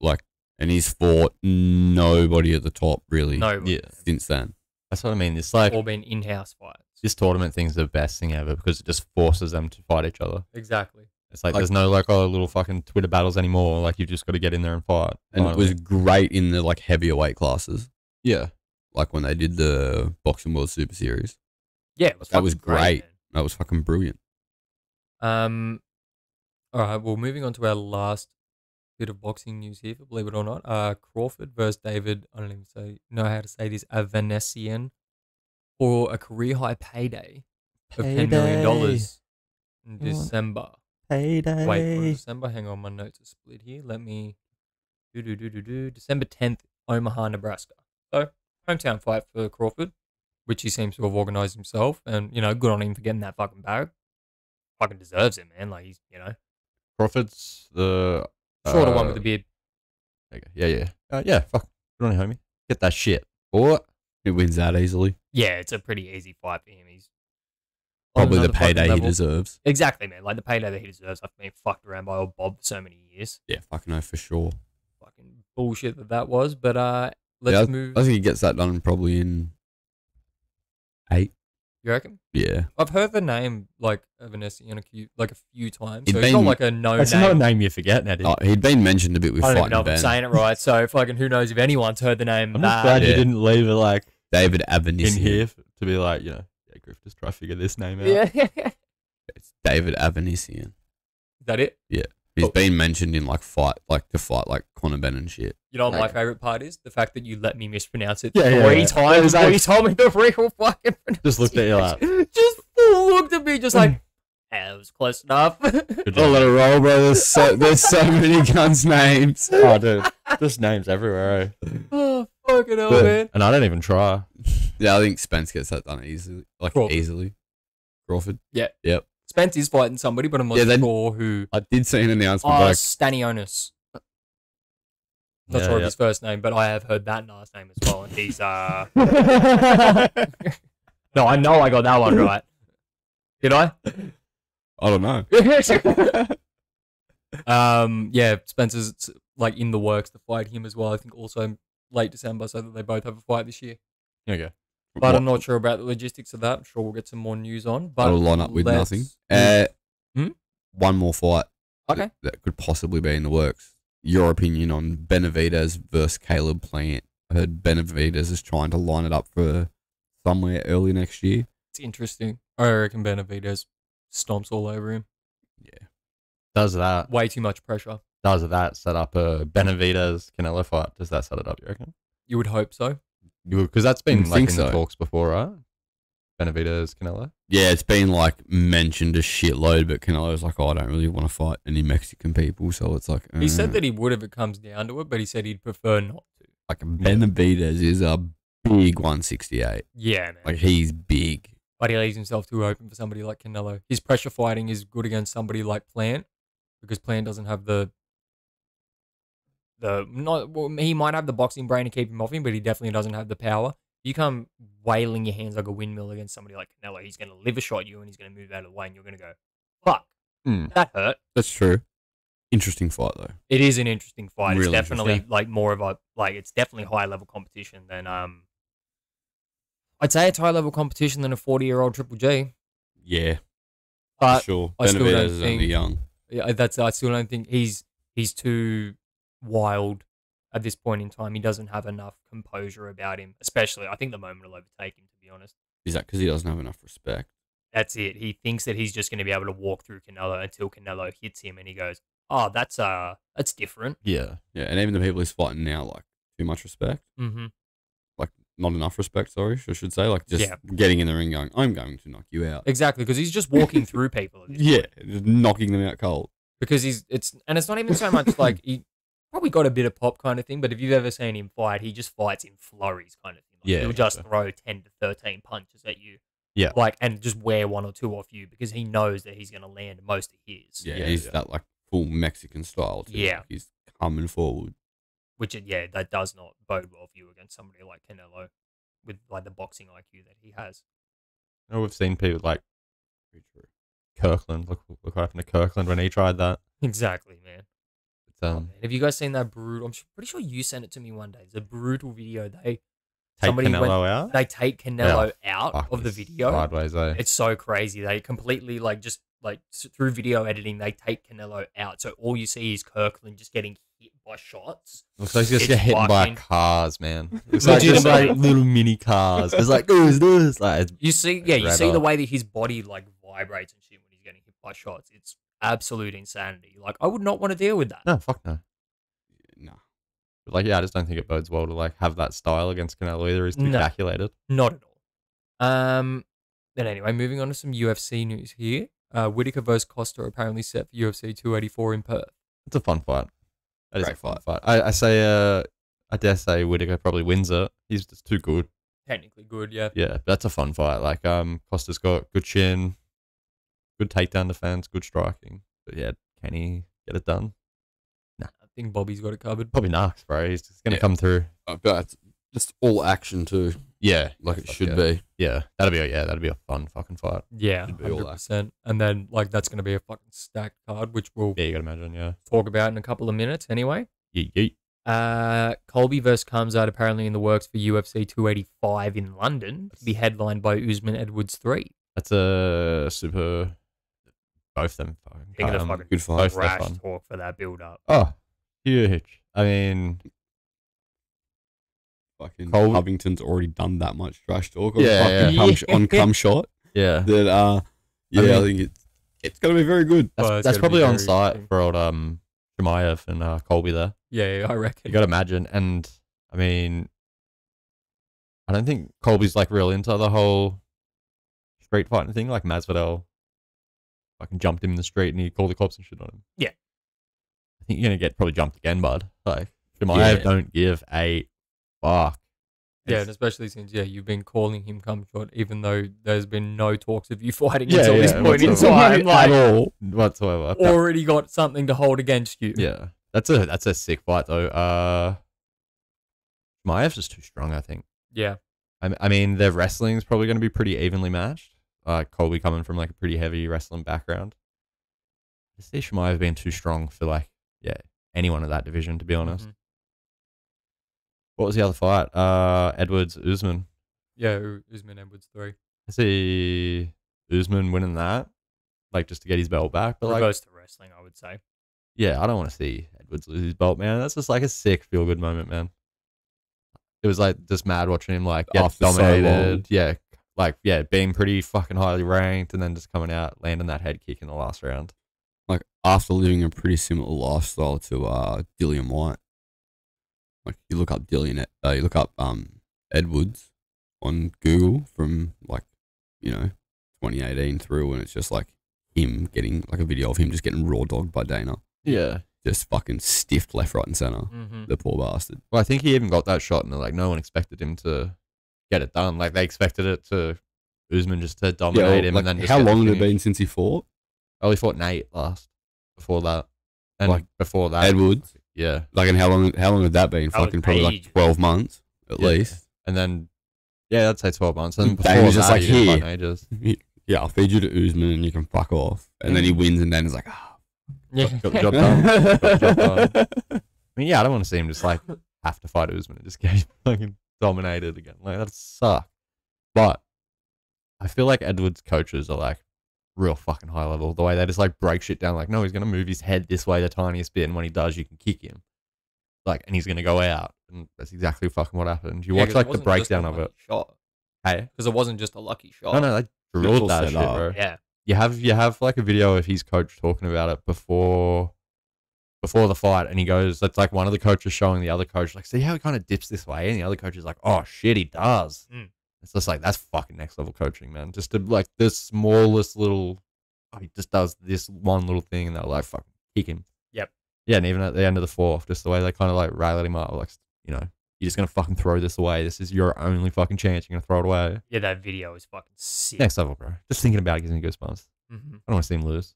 Like, and he's fought nobody at the top really. Nobody. Yeah, since then. That's what I mean. It's like all been in-house fights. This tournament thing is the best thing ever because it just forces them to fight each other. Exactly. It's like there's no like little fucking Twitter battles anymore. Like, you've just got to get in there and fight. And finally. It was great in the like heavier weight classes. Yeah. Like when they did the Boxing World Super Series. Yeah, that was great. That was fucking brilliant. All right. Well, moving on to our last bit of boxing news here, believe it or not. Crawford versus David. I don't even know how to say this. Avanesian. Or a career-high payday of $10 million in December. Payday. Wait, for December? Hang on, my notes are split here. Let me... December 10th, Omaha, Nebraska. So, hometown fight for Crawford, which he seems to have organised himself. And, you know, good on him for getting that fucking bag. Fucking deserves it, man. Like, he's, you know... Crawford's the... shorter one with the beard. There you go. Yeah, yeah. Yeah, fuck. Good on you, homie. Get that shit. Or... He wins that easily. Yeah, it's a pretty easy fight for him. He's probably the payday he deserves. Exactly, man. Like, the payday that he deserves. I've been fucked around by old Bob for so many years. Yeah, fucking no, for sure. Fucking bullshit that was. But let's move. I think he gets that done probably in 8. You reckon? Yeah. I've heard the name like Avanesian like a few times. So it's not like a no name. It's not a name you're forgetting. Oh, he'd been mentioned a bit with fighting. I don't know if I'm saying it right. So fucking who knows if anyone's heard the name. I'm just glad you didn't leave it like David Avanesian in here to be like, you know, yeah, Griff, just try to figure this name out. Yeah. It's David Avanesian. Is that it? Yeah. He's been mentioned in like fight like Conor Ben and shit. You know what my favorite part is? The fact that you let me mispronounce it three times. Like, you told me the real fucking pronunciation. Just looked at you like. Just looked at me, just like, hey, that was close enough. I'll let it roll, bro. There's so many guns' names. Oh, dude, there's names everywhere. Oh, fucking hell, man. And I don't even try. Yeah, I think Spence gets that done easily. Like easily. Crawford. Yeah. Yep. Spence is fighting somebody, but I'm not sure who. I did see an announcement. Oh, Stanionis. Not sure of his first name, but I have heard that last name as well. And he's no, I know I got that one right. Did I? I don't know. Yeah, Spence's like in the works to fight him as well. I think also late December, so that they both have a fight this year. Okay. But I'm not sure about the logistics of that. I'm sure we'll get some more news on. But it'll line up with nothing. One more fight. Okay. That could possibly be in the works. Your opinion on Benavidez versus Caleb Plant. I heard Benavidez is trying to line it up for somewhere early next year. It's interesting. I reckon Benavidez stomps all over him. Yeah. Does that. Way too much pressure. Does that set up a Benavidez Canelo fight? Does that set it up, you reckon? You would hope so. Because that's been like in the talks before, right? Benavidez, Canelo. Yeah, it's been like mentioned a shitload, but Canelo's like, oh, I don't really want to fight any Mexican people, so it's like. He said that he would if it comes down to it, but he said he'd prefer not to. Like, Benavidez is a big 168. Yeah, man. Like, he's big. But he leaves himself too open for somebody like Canelo. His pressure fighting is good against somebody like Plant, because Plant doesn't have the. He might have the boxing brain to keep him off him, but he definitely doesn't have the power. You come wailing your hands like a windmill against somebody like Canelo, he's going to liver shot you and he's going to move out of the way and you're going to go, fuck, that hurt. That's true. Interesting fight, though. It is an interesting fight. Really, it's definitely like more of a, like, it's definitely high level competition than, I'd say it's high level competition than a 40-year-old Triple G. Yeah. But for sure. I still don't think, only young. Yeah, I still don't think he's too wild at this point in time. He doesn't have enough composure about him, especially. I think the moment will overtake him, to be honest. Is that because he doesn't have enough respect? That's it. He thinks that he's just going to be able to walk through Canelo until Canelo hits him and he goes, oh, that's different. Yeah. Yeah. And even the people he's fighting now, like, too much respect. Like, not enough respect, sorry, I should say. Like, just getting in the ring going, I'm going to knock you out. Exactly, because he's just walking through people. Yeah, just knocking them out cold. Because he's, it's not even so much like, he probably got a bit of pop kind of thing, but if you've ever seen him fight, he just fights in flurries kind of thing. Like, yeah, he'll just throw 10 to 13 punches at you. Yeah. Like, and just wear one or two off you because he knows that he's going to land most of his. Yeah, he's that, like, full Mexican style. Too. Yeah. Like, he's coming forward. Which, yeah, that does not bode well for you against somebody like Canelo with, like, the boxing IQ that he has. You know, we've seen people like Kirkland. Look what happened to Kirkland when he tried that. Exactly, man. It's, have you guys seen that brutal... I'm pretty sure you sent it to me one day. It's a brutal video. They take Canelo out? They take Canelo out of the video. Sideways, eh? It's so crazy. They completely, like, just, like, through video editing, they take Canelo out. So all you see is Kirkland just getting... hit by shots. Looks like you just get hit by cars, man. It's like just like little mini cars. It's like, who is this? Like, you see, yeah, you see the way that his body like vibrates and shit when he's getting hit by shots. It's absolute insanity. Like, I would not want to deal with that. No, fuck no. No. But like, yeah, I just don't think it bodes well to like have that style against Canelo either. He's too calculated. Not at all. Then anyway, moving on to some UFC news here. Whitaker vs. Costa apparently set for UFC 284 in Perth. It's a fun fight. That is a fun fight. I dare say Whitaker probably wins it. He's just too good. Technically good, yeah. Yeah, that's a fun fight. Like, Costa's got good chin, good takedown defense, good striking. But yeah, can he get it done? Nah. I think Bobby's got it covered. Probably not, bro. He's just gonna come through. But it's just all action too. Yeah, like it should be. Yeah, that'll be a fun fucking fight. Yeah, 100%. And then like that's gonna be a fucking stacked card, which we'll you gotta imagine. Yeah, talk about in a couple of minutes anyway. Yeah. Colby versus Kamzat apparently in the works for UFC 285 in London to be headlined by Usman Edwards 3. That's a super. Both them fucking good fight. Trash talk for that build up. Oh, huge. I mean. Fucking Covington's already done that much trash talk on cum shot. Yeah. That I think it's gonna be very good. That's probably on site for old Chimaev and Colby there. Yeah, I reckon. You gotta imagine. And I mean I don't think Colby's like real into the whole street fighting thing, like Masvidal fucking jumped him in the street and he called the cops and shit on him. Yeah. I think you're gonna get probably jumped again, bud. Like Chimaev don't give a fuck. Yeah, and especially since, you've been calling him cum shot, even though there's been no talks of you fighting until this point in time. Like, at all, whatsoever. Already got something to hold against you. Yeah. That's a sick fight, though. Maev's just too strong, I think. Yeah. I mean, their wrestling's probably going to be pretty evenly matched. Colby coming from, like, a pretty heavy wrestling background. I see Chimaev being too strong for, like, anyone in that division, to be honest. Mm-hmm. What was the other fight? Edwards, Usman. Yeah, Usman, Edwards 3. I see Usman winning that, like just to get his belt back. But reverse to wrestling, I would say. Yeah, I don't want to see Edwards lose his belt, man. That's just like a sick feel-good moment, man. It was like just mad watching him like get dominated. Being pretty fucking highly ranked and then just coming out, landing that head kick in the last round. Like after living a pretty similar lifestyle to Dillian White. Like you look up Edwards on Google from like 2018 through, and it's just like him getting like a video of him just getting raw dogged by Dana. Yeah, just fucking stiffed left, right, and center. Mm-hmm. The poor bastard. Well, I think he even got that shot, and like no one expected him to get it done. Like they expected it to Usman just to dominate him, like, and then just how long had it been since he fought? Oh, he fought Nate last. Before that, and like before that, Edwards. Yeah. Like, and how long had that been? Fucking probably like 12 months at least. And then, I'd say 12 months. And before was just that, like, here. Yeah, I'll feed you to Usman and you can fuck off. And then he wins and then he's like, got the job done. I mean, I don't want to see him just like have to fight Usman and just get fucking dominated again. Like, that sucks. But I feel like Edwards' coaches are like, real fucking high level. The way they just like break shit down, like, no, he's gonna move his head this way the tiniest bit, and when he does, you can kick him, like, and he's gonna go out, and that's exactly fucking what happened. You watch like the breakdown of it. Shot. Hey, because it wasn't just a lucky shot. No, they drilled that shit, bro. Yeah, you have like a video of his coach talking about it before before the fight, and he goes, that's like one of the coaches showing the other coach, like, see how he kind of dips this way? And the other coach is like, oh shit, he does. Mm. It's just like, that's fucking next level coaching, man. Just to like the smallest little, oh, he just does this one little thing, and they're like, fucking kick him. Yep. Yeah, and even at the end of the fourth, just the way they kind of like rallied him up, like, you know, you're just going to fucking throw this away. This is your only fucking chance. You're going to throw it away. Yeah, that video is fucking sick. Next level, bro. Just thinking about it gives me goosebumps. Mm-hmm. I don't want to see him lose.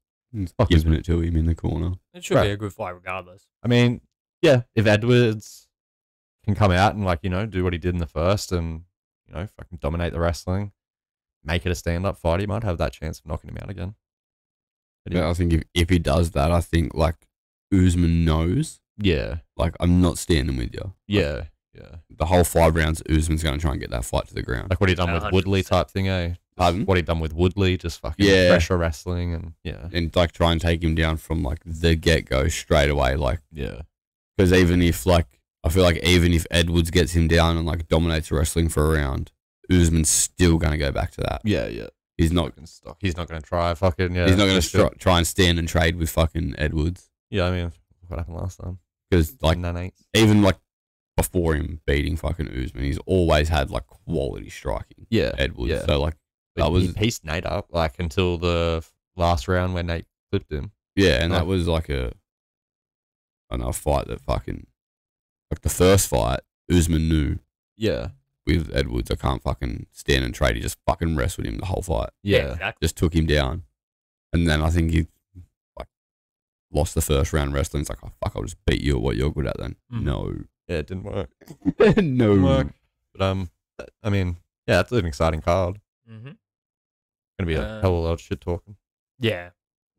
Giving it to him in the corner. It should be a good fight regardless. I mean, yeah, if Edwards can come out and, like, you know, do what he did in the first and, you know, fucking dominate the wrestling, make it a stand-up fight, he might have that chance of knocking him out again. But I think if he does that, I think, like, Usman knows. Yeah. Like, I'm not standing with you. Yeah. Like, yeah. The whole 5 rounds, Usman's going to try and get that fight to the ground. Like what he done with Woodley type thing, eh? What he done with Woodley, just fucking pressure wrestling and and like try and take him down from like the get go straight away, like because even if like I feel like even if Edwards gets him down and like dominates wrestling for a round, Usman's still gonna go back to that. Yeah, yeah. He's not gonna stop. He's not gonna try fucking He's not gonna try and stand and trade with fucking Edwards. Yeah, I mean, what happened last time? Because like even like before him beating fucking Usman, he's always had like quality striking. Yeah, Edwards. Yeah. So like. That he pieced Nate up like until the last round where Nate flipped him. Yeah, and that was like a fight that fucking like the first fight Usman knew. Yeah, with Edwards, I can't fucking stand and trade. He just fucking wrestled him the whole fight. Yeah, exactly. Just took him down, and then I think he like lost the first round wrestling. It's like, oh fuck, I'll just beat you at what you're good at. Then no, yeah, it didn't work. But I mean, yeah, that's an exciting card. Gonna be a hell of a lot of shit talking. Yeah,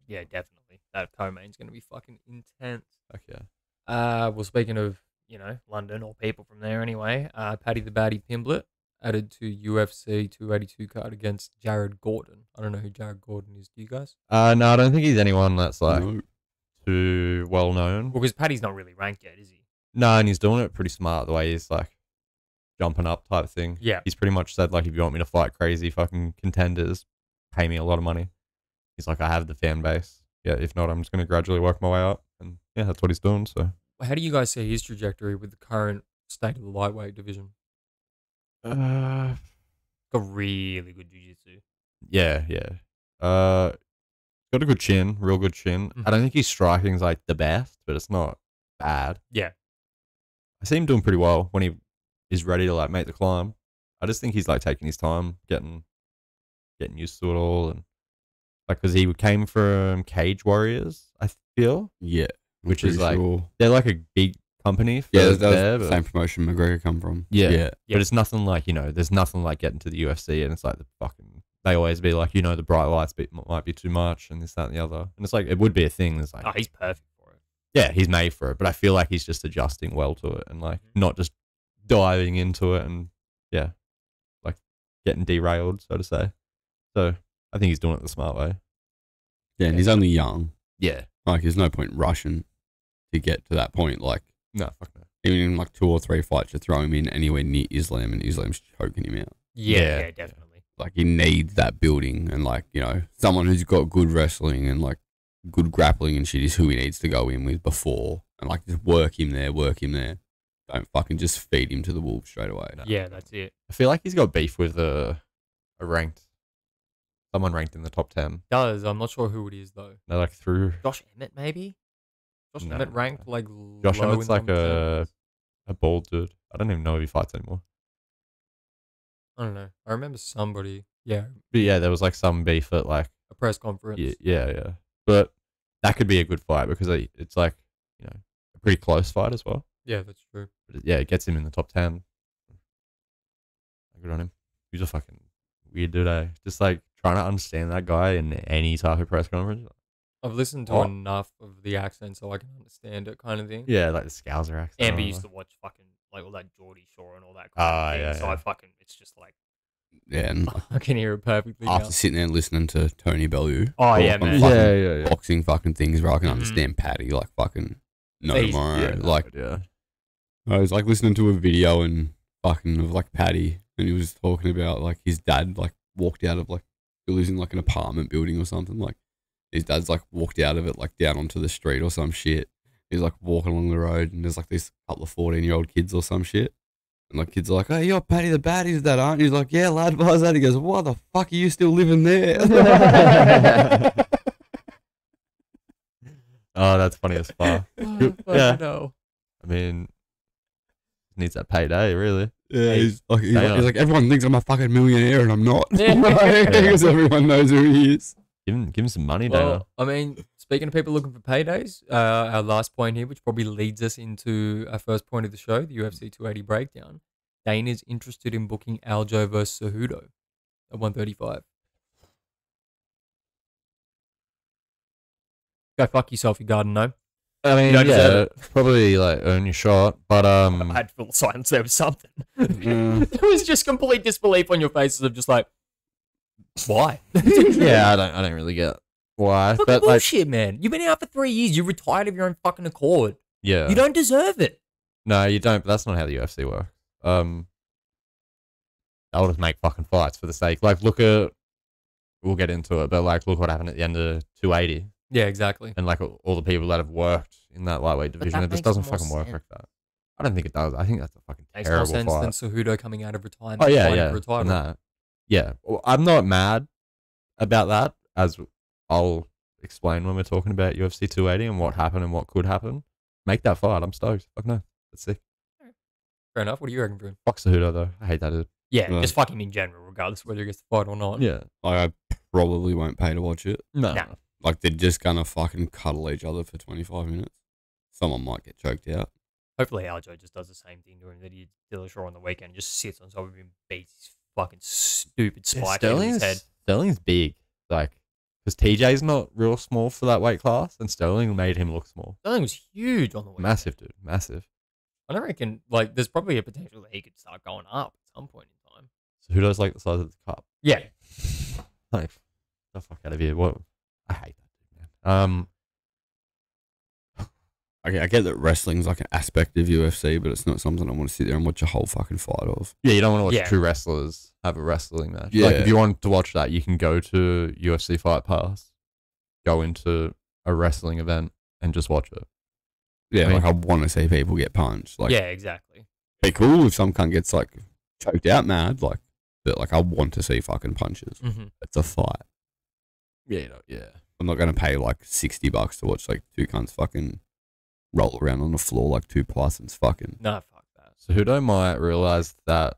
yeah, definitely. That co-main's gonna be fucking intense. Fuck yeah. Well, speaking of, you know, London or people from there anyway, Paddy the Baddy Pimblett added to UFC 282 card against Jared Gordon. I don't know who Jared Gordon is. Do you guys? No, I don't think he's anyone that's like too well known. Well, because Paddy's not really ranked yet, is he? No, and he's doing it pretty smart the way he's like jumping up type thing. Yeah, he's pretty much said like, if you want me to fight crazy fucking contenders, pay me a lot of money. He's like, I have the fan base. Yeah, if not, I'm just going to gradually work my way up. And yeah, that's what he's doing. So how do you guys see his trajectory with the current state of the lightweight division? Got really good jiu-jitsu. Yeah, yeah. Got a good chin, real good chin. I don't think his striking's like the best, but it's not bad. Yeah, I see him doing pretty well when he is ready to like make the climb. I just think he's like taking his time, getting used to it all, and like because he came from Cage Warriors, I feel. Yeah, which is like they're like a big company. For the same promotion McGregor come from. Yeah, yeah, but it's nothing like, you know, there's nothing like getting to the UFC, and it's like the fucking, they always be like, you know, the bright lights might be too much, and this, that, and the other, and it's like it would be a thing. That's like, oh, he's perfect for it. Yeah, he's made for it, but I feel like he's just adjusting well to it, and like not just diving into it and yeah, like getting derailed, so to say. So I think he's doing it the smart way. Yeah, and he's only young. Yeah, like there's no point rushing to get to that point. Like no, fuck no. Even in like 2 or 3 fights, to throw him in anywhere near Islam, and Islam's choking him out. Yeah, yeah, definitely. Like he needs that building, and like, you know, someone who's got good wrestling and like good grappling and shit is who he needs to go in with before, and like just work him there, work him there. Don't fucking just feed him to the wolves straight away. No. Yeah, that's it. I feel like he's got beef with a ranked, someone ranked in the top 10. Does, I'm not sure who it is though. No, like through Josh Emmett maybe. Josh Emmett ranked like Josh low Emmett's in like a bald dude. I don't even know if he fights anymore. I don't know. I remember somebody. Yeah. But yeah, there was like some beef at like a press conference. Yeah, yeah, yeah. But that could be a good fight because it's like, you know, a pretty close fight as well. Yeah, that's true. But yeah, it gets him in the top 10. Good on him. He's a fucking weird dude, eh? Just like trying to understand that guy in any type of press conference. I've listened to enough of the accent so I can understand it, kind of thing. Yeah, like the Scouser accent. Amber used to watch fucking like all that Geordie Shore and all that kind of thing. Yeah, so I fucking, it's just like, yeah, I can hear it perfectly. After sitting there listening to Tony Bellew. Oh yeah, man. Yeah, yeah, yeah. Boxing fucking things where I can understand Paddy like fucking I was like listening to a video and fucking of like Paddy, and he was talking about like his dad like walked out of like losing like an apartment building or something. Like his dad's like walked out of it like down onto the street or some shit. He's like walking along the road and there's like these couple of 14-year-old kids or some shit. And like kids are like, hey, you're Paddy the Bad, is that, aren't you? He's like, yeah, lad, why's that? He goes, what the fuck are you still living there? Oh, that's funny as fuck. Oh, yeah. No. I mean, needs that payday, really. Yeah, he's like, everyone thinks I'm a fucking millionaire and I'm not. Yeah. Because everyone knows who he is. Give him some money, Dana. I mean, speaking of people looking for paydays, our last point here, which probably leads us into our first point of the show, the UFC 280 breakdown. Dana's interested in booking Aljo versus Cejudo at 135. Go fuck yourself, you garden gnome. I mean, yeah, probably like earn your shot, but I had full silence. There was something. There was just complete disbelief on your faces of just like, why? Yeah, I don't really get why. But bullshit, like, man. You've been out for 3 years. You retired of your own fucking accord. Yeah, you don't deserve it. No, you don't. But that's not how the UFC works. I'll just make fucking fights for the sake. Like, look at, we'll get into it, but like, look what happened at the end of 280. Yeah, exactly. And like all the people that have worked in that lightweight division, that it just doesn't fucking work like that. I don't think it does. I think that's a fucking terrible fight. Makes more sense than Cejudo coming out of retirement. Oh yeah, yeah. Retirement. No. Yeah, well, I'm not mad about that, as I'll explain when we're talking about UFC 280 and what happened and what could happen. Make that fight. I'm stoked. Fuck no, that's sick. Fair enough. What do you reckon, Bruno? Fuck Cejudo though. I hate that dude. Yeah, no. Just fuck him in general, regardless of whether he gets the fight or not. Yeah, like, I probably won't pay to watch it. No. Nah. Like, they're just going to fucking cuddle each other for 25 minutes. Someone might get choked out. Hopefully Aljo just does the same thing to him that he did Dillashaw on the weekend. Just sits on top of him and beats his fucking stupid spike in his head. Sterling's big. Like, because TJ's not real small for that weight class, and Sterling made him look small. Sterling was huge on the weekend. Massive, dude. Massive. I don't reckon, like, there's probably a potential that he could start going up at some point in time. So who does, like, the size of the cup? Yeah. Like, the fuck out of here. What? I hate that, man. Okay, I get that wrestling's like an aspect of UFC, but it's not something I want to sit there and watch a whole fucking fight of. Yeah, you don't want to watch two wrestlers have a wrestling match. Yeah. Like, if you want to watch that, you can go to UFC Fight Pass, go into a wrestling event, and just watch it. Yeah, I mean, like, I want to see people get punched. Like, yeah, exactly. It'd be cool if some cunt gets like choked out mad, like, but like I want to see fucking punches. Mm-hmm. It's a fight. Yeah, you know, yeah. I'm not going to pay like $60 to watch like two cunts fucking roll around on the floor like two pythons fucking. Nah, fuck that. So Cejudo might realize that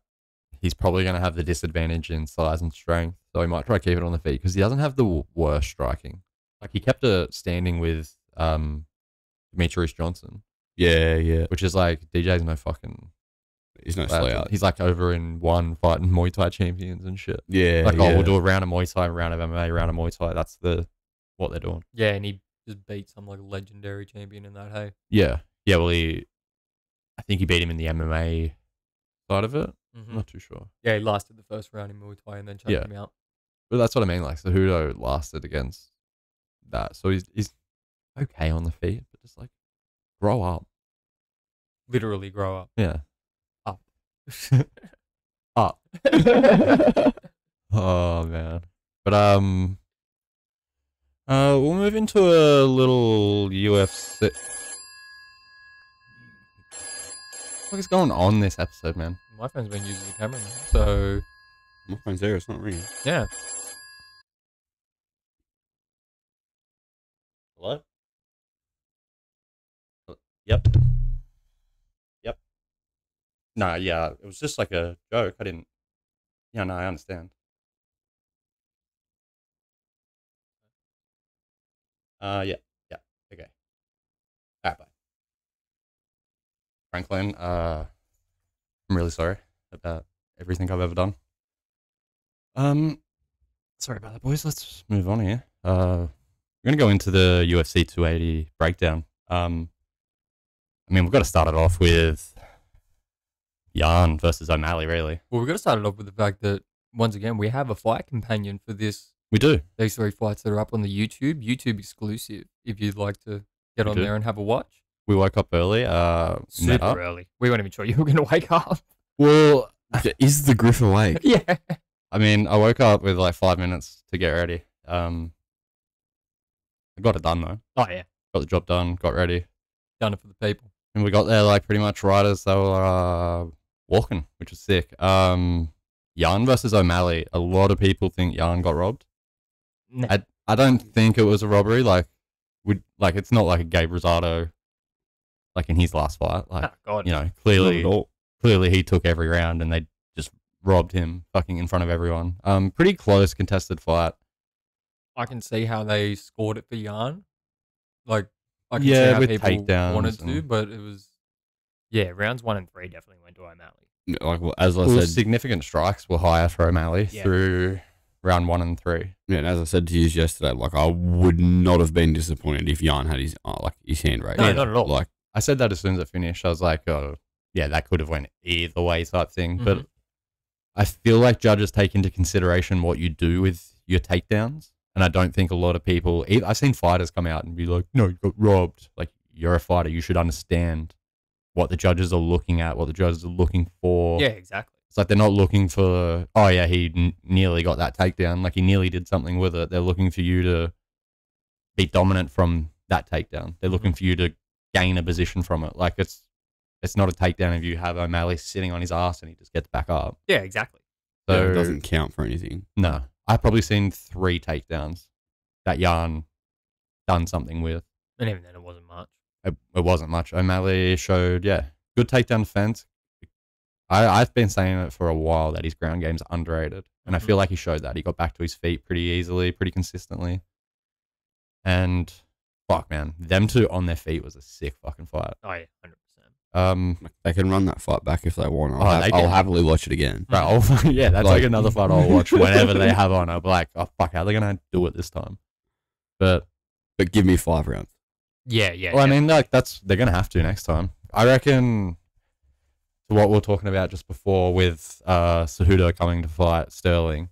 he's probably going to have the disadvantage in size and strength, so he might try to keep it on the feet because he doesn't have the worst striking. Like, he kept a standing with Demetrius Johnson. Yeah, yeah. Which is like, DJ's no fucking... He's no slouch. He's like over in one fighting Muay Thai champions and shit. Yeah. Like, oh, we'll do a round of Muay Thai, a round of MMA, a round of Muay Thai. That's what they're doing. Yeah, and he just beat some like legendary champion in that, hey? Yeah. Yeah, well, I think he beat him in the MMA side of it. Mm-hmm. I'm not too sure. Yeah, he lasted the first round in Muay Thai and then choked him out. But that's what I mean. Like, Cejudo lasted against that. So he's okay on the feet, but just like, grow up. Literally grow up. Yeah. Up. Oh man, but we'll move into a little UFC. What the fuck is going on this episode, man? My phone's been using the camera now, so my phone's there. It's not ringing. Yeah. Hello. Yep. No, yeah, it was just like a joke. I didn't... Yeah, no, I understand. Yeah, okay. All right, bye. Franklin, I'm really sorry about everything I've ever done. Sorry about that, boys. Let's move on here. We're going to go into the UFC 280 breakdown. I mean, we've got to start it off with... Yarn versus O'Malley, really. Well, we've got to start it off with the fact that, once again, we have a fight companion for this. We do. These three fights that are up on the YouTube exclusive, if you'd like to get on there and have a watch. We woke up early. Super early. We weren't even sure you were going to wake up. Well, is the Griff awake? Yeah. I mean, I woke up with like 5 minutes to get ready. I got it done, though. Oh, yeah. Got the job done, got ready. done it for the people. And we got there like pretty much right as they were walking, which was sick. Jan versus O'Malley. A lot of people think Jan got robbed. No. I don't think it was a robbery. Like, it's not like a Gabe Rosado, like in his last fight. Like, oh, God. You know, clearly he took every round and they just robbed him fucking in front of everyone. Pretty close contested fight. I can see how they scored it for Jan. Like, I can see how with people wanted to, but it was, rounds 1 and 3 definitely went to O'Malley. Like, well, as I said, significant strikes were higher for O'Malley through round 1 and 3. Yeah, and as I said to you yesterday, like, I would not have been disappointed if Jan had his hand raised. No, not at all. Like, I said that as soon as it finished. I was like, oh, yeah, that could have went either way type thing. Mm-hmm. But I feel like judges take into consideration what you do with your takedowns. And I don't think a lot of people, I've seen fighters come out and be like, no, you got robbed. Like, you're a fighter. You should understand what the judges are looking at, what the judges are looking for. Yeah, exactly. It's like they're not looking for, oh, yeah, he nearly got that takedown. Like, he nearly did something with it. They're looking for you to be dominant from that takedown. They're looking for you to gain a position from it. Like, it's not a takedown if you have O'Malley sitting on his ass and he just gets back up. Yeah, exactly. So it doesn't count for anything. No. I've probably seen 3 takedowns that Jan done something with. And even then, it wasn't much. It wasn't much. O'Malley showed, good takedown defense. I've been saying it for a while that his ground game's underrated. And I feel like he showed that. He got back to his feet pretty easily, pretty consistently. And fuck, man, them two on their feet was a sick fucking fight. Oh, yeah, 100%. They can run that fight back if they want. I'll happily watch it again. Bro, yeah, that's like another fight I'll watch whenever they have on. I'll be like, oh fuck, how are they gonna do it this time? But give me 5 rounds. Yeah. Well, I mean, like they're gonna have to next time. I reckon. To what we were talking about just before with Cejudo coming to fight Sterling,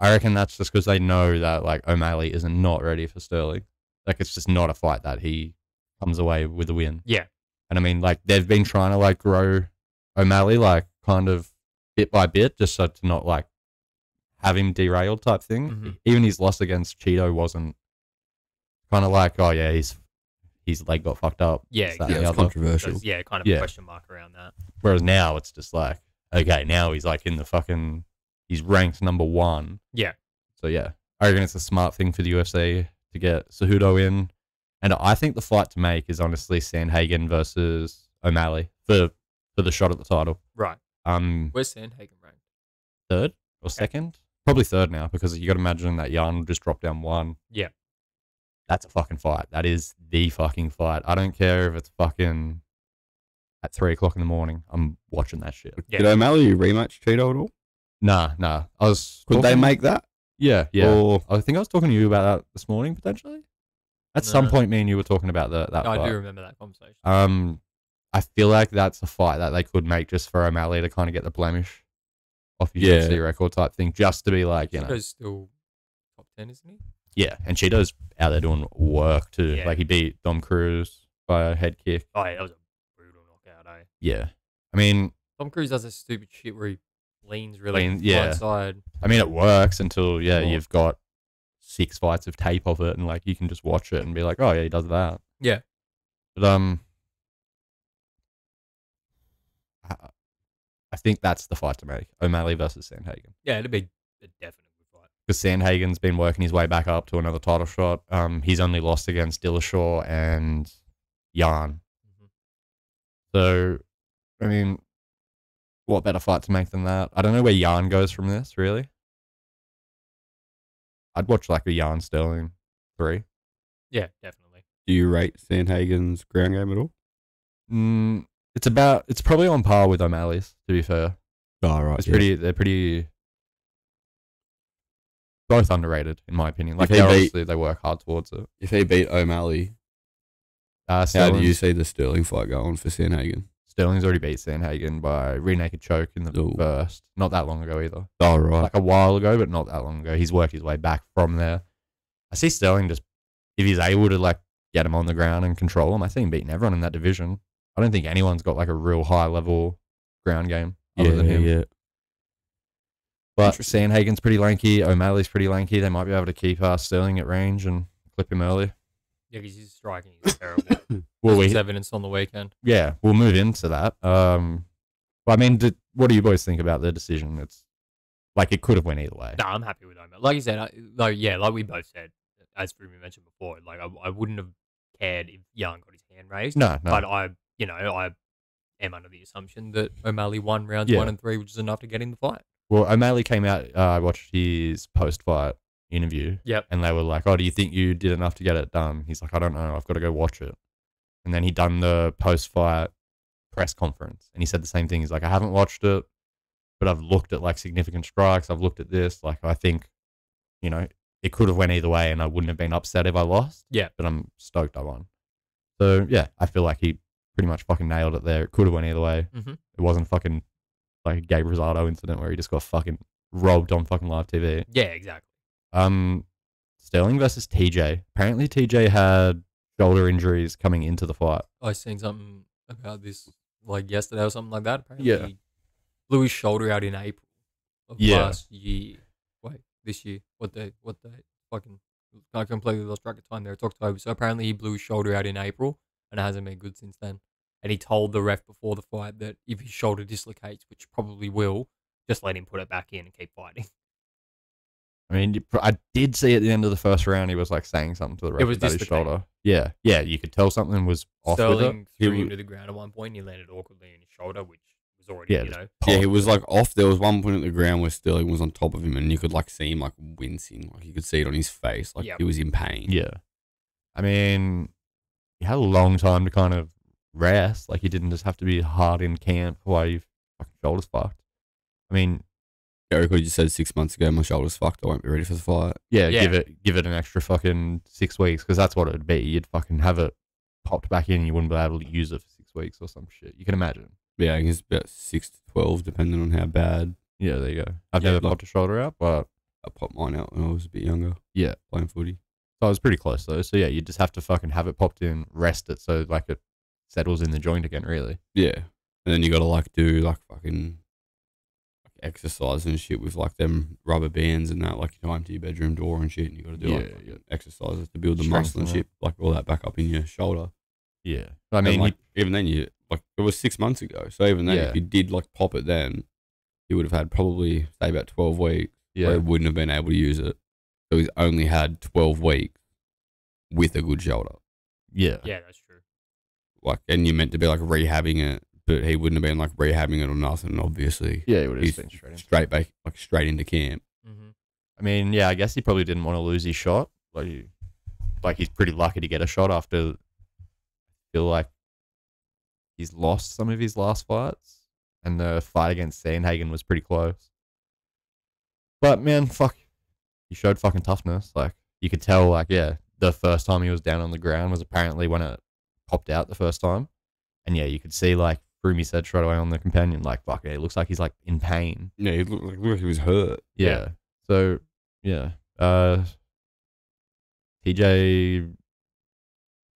I reckon that's just because they know that like O'Malley is not ready for Sterling. Like it's just not a fight that he comes away with a win. Yeah. And I mean, like, they've been trying to, like, grow O'Malley, like, kind of bit by bit, just so to not, like, have him derailed type thing. Mm-hmm. Even his loss against Cheeto wasn't kind of like, oh, yeah, his leg got fucked up. Yeah, that it was controversial. So, yeah, kind of a question mark around that. Whereas now it's just like, okay, now he's, like, in the fucking, he's ranked #1. Yeah. So, yeah, I reckon it's a smart thing for the UFC to get Cejudo in. And I think the fight to make is honestly Sandhagen versus O'Malley for the shot at the title. Right. Where's Sandhagen ranked? 3rd or 2nd? Probably 3rd now because you got to imagine that Jan just dropped down 1. Yeah. That's a fucking fight. That is the fucking fight. I don't care if it's fucking at 3 o'clock in the morning. I'm watching that shit. Yeah. Did O'Malley rematch Cheeto at all? Nah. Could they make that? Yeah. Or I think I was talking to you about that this morning potentially. At some point, me and you were talking about that fight. I do remember that conversation. I feel like that's a fight that they could make just for O'Malley to kind of get the blemish off his UFC record type thing, just to be like, you know. Cheeto's still top 10, isn't he? Yeah, and Cheeto's out there doing work too. Yeah. Like he beat Dom Cruz by a head kick. Oh, yeah, that was a brutal knockout, eh? Yeah. I mean, Dom Cruz does this stupid shit where he leans really side. I mean, it works until, you've got 6 fights of tape of it and like you can just watch it and be like, oh yeah, he does that. Yeah. But I think that's the fight to make. O'Malley versus Sandhagen. Yeah, it'd be a definite good fight. Because Sandhagen's been working his way back up to another title shot. He's only lost against Dillashaw and Jan. Mm-hmm. So I mean, what better fight to make than that? I don't know where Jan goes from this, really. I'd watch like a Jan Sterling 3. Yeah, definitely. Do you rate Sandhagen's ground game at all? It's probably on par with O'Malley's, to be fair. Oh, right. Both underrated, in my opinion. Like, they work hard towards it. If he beat O'Malley, how do you see the Sterling fight going for Sandhagen? Sterling's already beat Sandhagen by rear naked choke in the first. Not that long ago either. Oh, right. Like a while ago, but not that long ago. He's worked his way back from there. I see Sterling just, if he's able to like get him on the ground and control him, I see him beating everyone in that division. I don't think anyone's got like a real high level ground game other than him. Yeah. But Sandhagen's pretty lanky. O'Malley's pretty lanky. They might be able to keep Sterling at range and clip him early. Yeah, because he's striking. He's terrible. Well, there's evidence on the weekend. Yeah, we'll move into that. But I mean, what do you boys think about the decision? It's like it could have went either way. No, I'm happy with Omar. Like you said, like we both said, as Freeman mentioned before, like I wouldn't have cared if Young got his hand raised. No, no. But I am under the assumption that O'Malley won rounds 1 and 3, which is enough to get in the fight. Well, O'Malley came out. I watched his post-fight interview. Yep. And they were like, "Oh, do you think you did enough to get it done?" He's like, "I don't know. I've got to go watch it." And then he done the post-fight press conference, and he said the same thing. He's like, "I haven't watched it, but I've looked at like significant strikes. I've looked at this. Like, I think, you know, it could have went either way, and I wouldn't have been upset if I lost. Yeah, but I'm stoked I won." So yeah, I feel like he pretty much fucking nailed it there. It could have went either way. Mm-hmm. It wasn't fucking like a Gabe Rosado incident where he just got fucking robbed on fucking live TV. Yeah, exactly. Sterling versus TJ. Apparently TJ had shoulder injuries coming into the fight. I seen something about this like yesterday or something like that. Apparently he blew his shoulder out in April of last year. Wait, this year. What day? Fucking I completely lost track of time there. It's October. So apparently he blew his shoulder out in April and it hasn't been good since then. And he told the ref before the fight that if his shoulder dislocates, which probably will, just let him put it back in and keep fighting. I mean, I did see at the end of the first round, he was like saying something to the ref about his shoulder. Yeah, yeah, you could tell something was off with it. Sterling threw him to the ground at one point, and he landed awkwardly on his shoulder, which was already, Yeah, he was like off. There was one point at the ground where Sterling was on top of him, and you could like see him like wincing. Like you could see it on his face. Like he was in pain. Yeah. I mean, he had a long time to kind of rest. Like he didn't just have to be hard in camp while your fucking shoulder's fucked. I mean... Gary could have just said 6 months ago, my shoulder's fucked, I won't be ready for the fight. Yeah, yeah. Give it an extra fucking 6 weeks, because that's what it'd be. You'd fucking have it popped back in and you wouldn't be able to use it for 6 weeks or some shit. You can imagine. Yeah, I guess about 6 to 12, depending on how bad. Yeah, there you go. I've never popped a shoulder out, but... I popped mine out when I was a bit younger. Yeah. Playing footy. So I was pretty close, though. So yeah, you just have to fucking have it popped in, rest it, so like it settles in the joint again, really. Yeah. And then you gotta like do like fucking... exercise and shit with like them rubber bands and that, like you tie them to your bedroom door and shit, and you got to do like exercises to build the muscle and shit, like all that back up in your shoulder. Yeah, I mean, like, even then, you like it was 6 months ago, so even then, if you did like pop it then, he would have had probably say about 12 weeks. Yeah, where he wouldn't have been able to use it, so he's only had 12 weeks with a good shoulder. Yeah, yeah, that's true. Like, and you're meant to be like rehabbing it. But he wouldn't have been like rehabbing it or nothing, obviously. Yeah, he would have just been straight back, like straight into camp. Mm-hmm. I mean, yeah, I guess he probably didn't want to lose his shot. Like he's pretty lucky to get a shot after. I feel like he's lost some of his last fights, and the fight against Sandhagen was pretty close. But man, fuck, he showed fucking toughness. Like you could tell, like the first time he was down on the ground was apparently when it popped out the first time, and yeah, you could see like. Rumi said straight away on the companion, like, fuck it, it looks like he's, like, in pain. Yeah, he looked like he was hurt. Yeah. So, yeah. TJ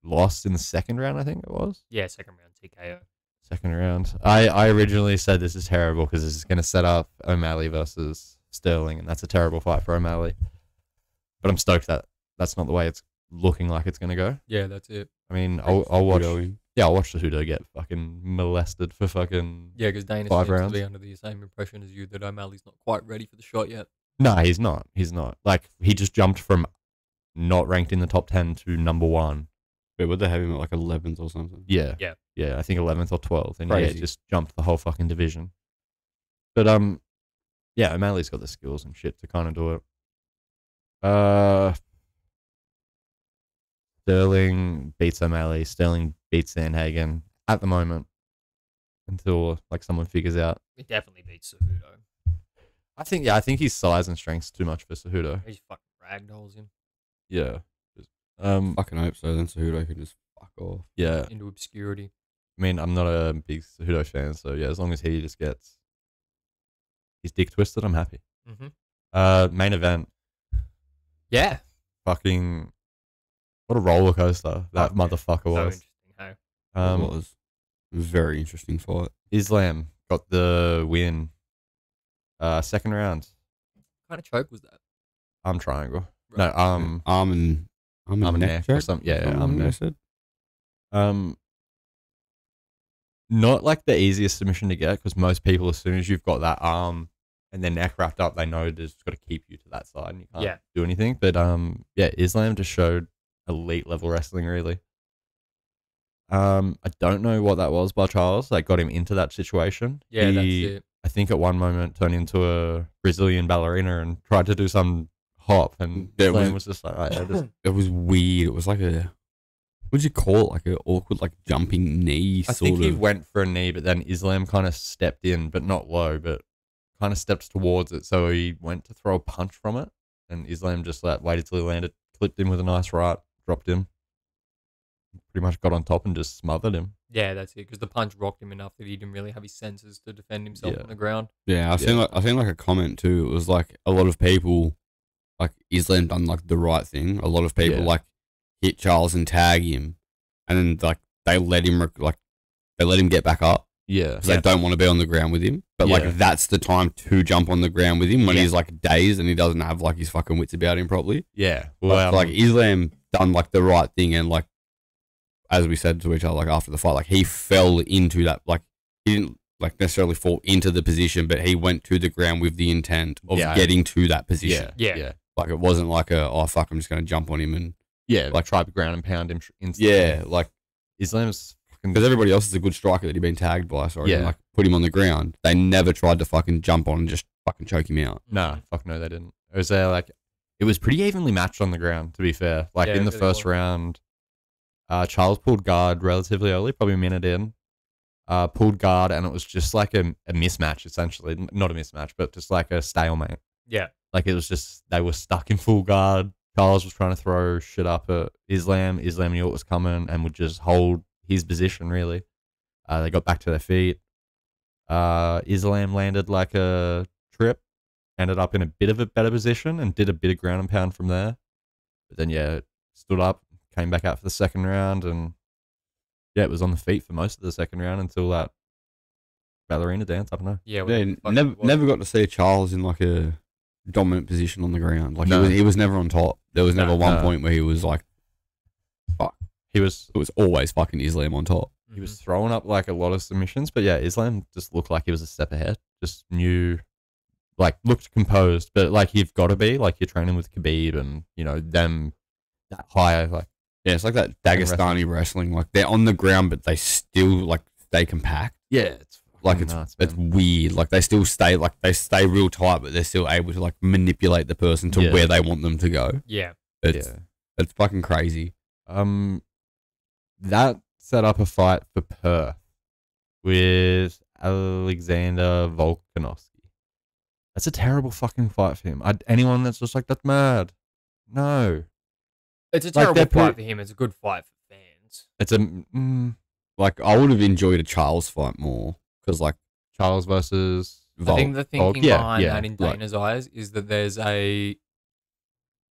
lost in the second round, I think it was. Yeah, second round, TKO. Second round. I originally said this is terrible because this is going to set up O'Malley versus Sterling, and that's a terrible fight for O'Malley. But I'm stoked that that's not the way it's looking like it's going to go. Yeah, that's it. I mean, I'll watch... Yeah, I watched Cejudo get fucking molested for fucking 5 rounds. Yeah, because Dana seems to be under the same impression as you that O'Malley's not quite ready for the shot yet. No, he's not. He's not. Like, he just jumped from not ranked in the top 10 to #1. Wait, would they have him at like 11th or something? Yeah. Yeah. Yeah, I think 11th or 12th. And yeah, just jumped the whole fucking division. But, yeah, O'Malley's got the skills and shit to kind of do it. Sterling beats O'Malley. Sterling beats Sandhagen at the moment until like someone figures out. He definitely beats Cejudo. I think, yeah, I think his size and strength's too much for Cejudo. He's fucking ragdolls him. Yeah. Fucking hope so. Then Cejudo can just fuck off. Yeah. Into obscurity. I mean, I'm not a big Cejudo fan, so yeah, as long as he just gets his dick twisted, I'm happy. Mm-hmm. Main event. Yeah. Fucking. What a roller coaster that motherfucker was. So interesting, no? It was a very interesting fight. Islam got the win. Second round. What kind of choke was that? Arm triangle. Right. No, arm and Almanac or something. Yeah, Almanac. Not like the easiest submission to get, because most people, as soon as you've got that arm and their neck wrapped up, they know they've just got to keep you to that side and you can't do anything. But yeah, Islam just showed elite level wrestling, really. I don't know what that was by Charles that got him into that situation. Yeah, he, that's it. I think at one moment turned into a Brazilian ballerina and tried to do some hop, and Islam was just like, it was weird. It was like a, what'd you call it? Like an awkward, like jumping knee sort of. I think he went for a knee, but then Islam kind of stepped in, but not low, but kind of steps towards it. So he went to throw a punch from it, and Islam just like waited till he landed, clipped him with a nice right, dropped him. Pretty much got on top and just smothered him. Yeah, that's it. Because the punch rocked him enough that he didn't really have his senses to defend himself on the ground. Yeah, I seen like a comment too. It was like a lot of people, like Islam done like the right thing. A lot of people like hit Charles and tag him, and then like they let him get back up. Yeah, because they don't want to be on the ground with him. But like that's the time to jump on the ground with him when he's like dazed and he doesn't have like his fucking wits about him properly. Yeah, well, but, like Islam done like the right thing, and like, as we said to each other, like after the fight, like he fell into that, like he didn't like necessarily fall into the position, but he went to the ground with the intent of getting to that position. Yeah, yeah. Like it wasn't like a, oh fuck, I'm just gonna jump on him and like try to ground and pound him instantly. Yeah, like Islam's, because everybody else is a good striker that he'd been tagged by, so like put him on the ground. They never tried to fucking jump on and just fucking choke him out. Nah, fuck no, they didn't. It was like it was pretty evenly matched on the ground, to be fair. Like in the first round, Charles pulled guard relatively early, probably a minute in. Pulled guard, and it was just like a mismatch, essentially. Not a mismatch, but just like a stalemate. Yeah. Like it was just, they were stuck in full guard. Charles was trying to throw shit up at Islam. Islam knew what was coming and would just hold his position, really. They got back to their feet. Islam landed like a trip, ended up in a bit of a better position and did a bit of ground and pound from there. But then, yeah, stood up. Came back out for the second round, and yeah, it was on the feet for most of the second round until that ballerina dance. I don't know. Yeah, never got to see Charles in like a dominant position on the ground. Like he was never on top. There was never one point where he was like, fuck. It was always fucking Islam on top. He was throwing up like a lot of submissions, but yeah, Islam just looked like he was a step ahead. Just knew, like looked composed, but like you've got to be, like you're training with Khabib and you know them that high like. Yeah, it's like that Dagestani wrestling. Like they're on the ground, but they still like stay compact. Yeah, it's like it's weird. Like they still stay real tight, but they're still able to like manipulate the person to where they want them to go. Yeah, it's fucking crazy. That set up a fight for Perth with Alexander Volkanovski. That's a terrible fucking fight for him. Anyone that's just like that's mad, no. It's a terrible fight for him. It's a good fight for fans. It's a like I would have enjoyed a Charles fight more because like Charles versus Volk. I think the thinking behind that in Dana's eyes is that there's a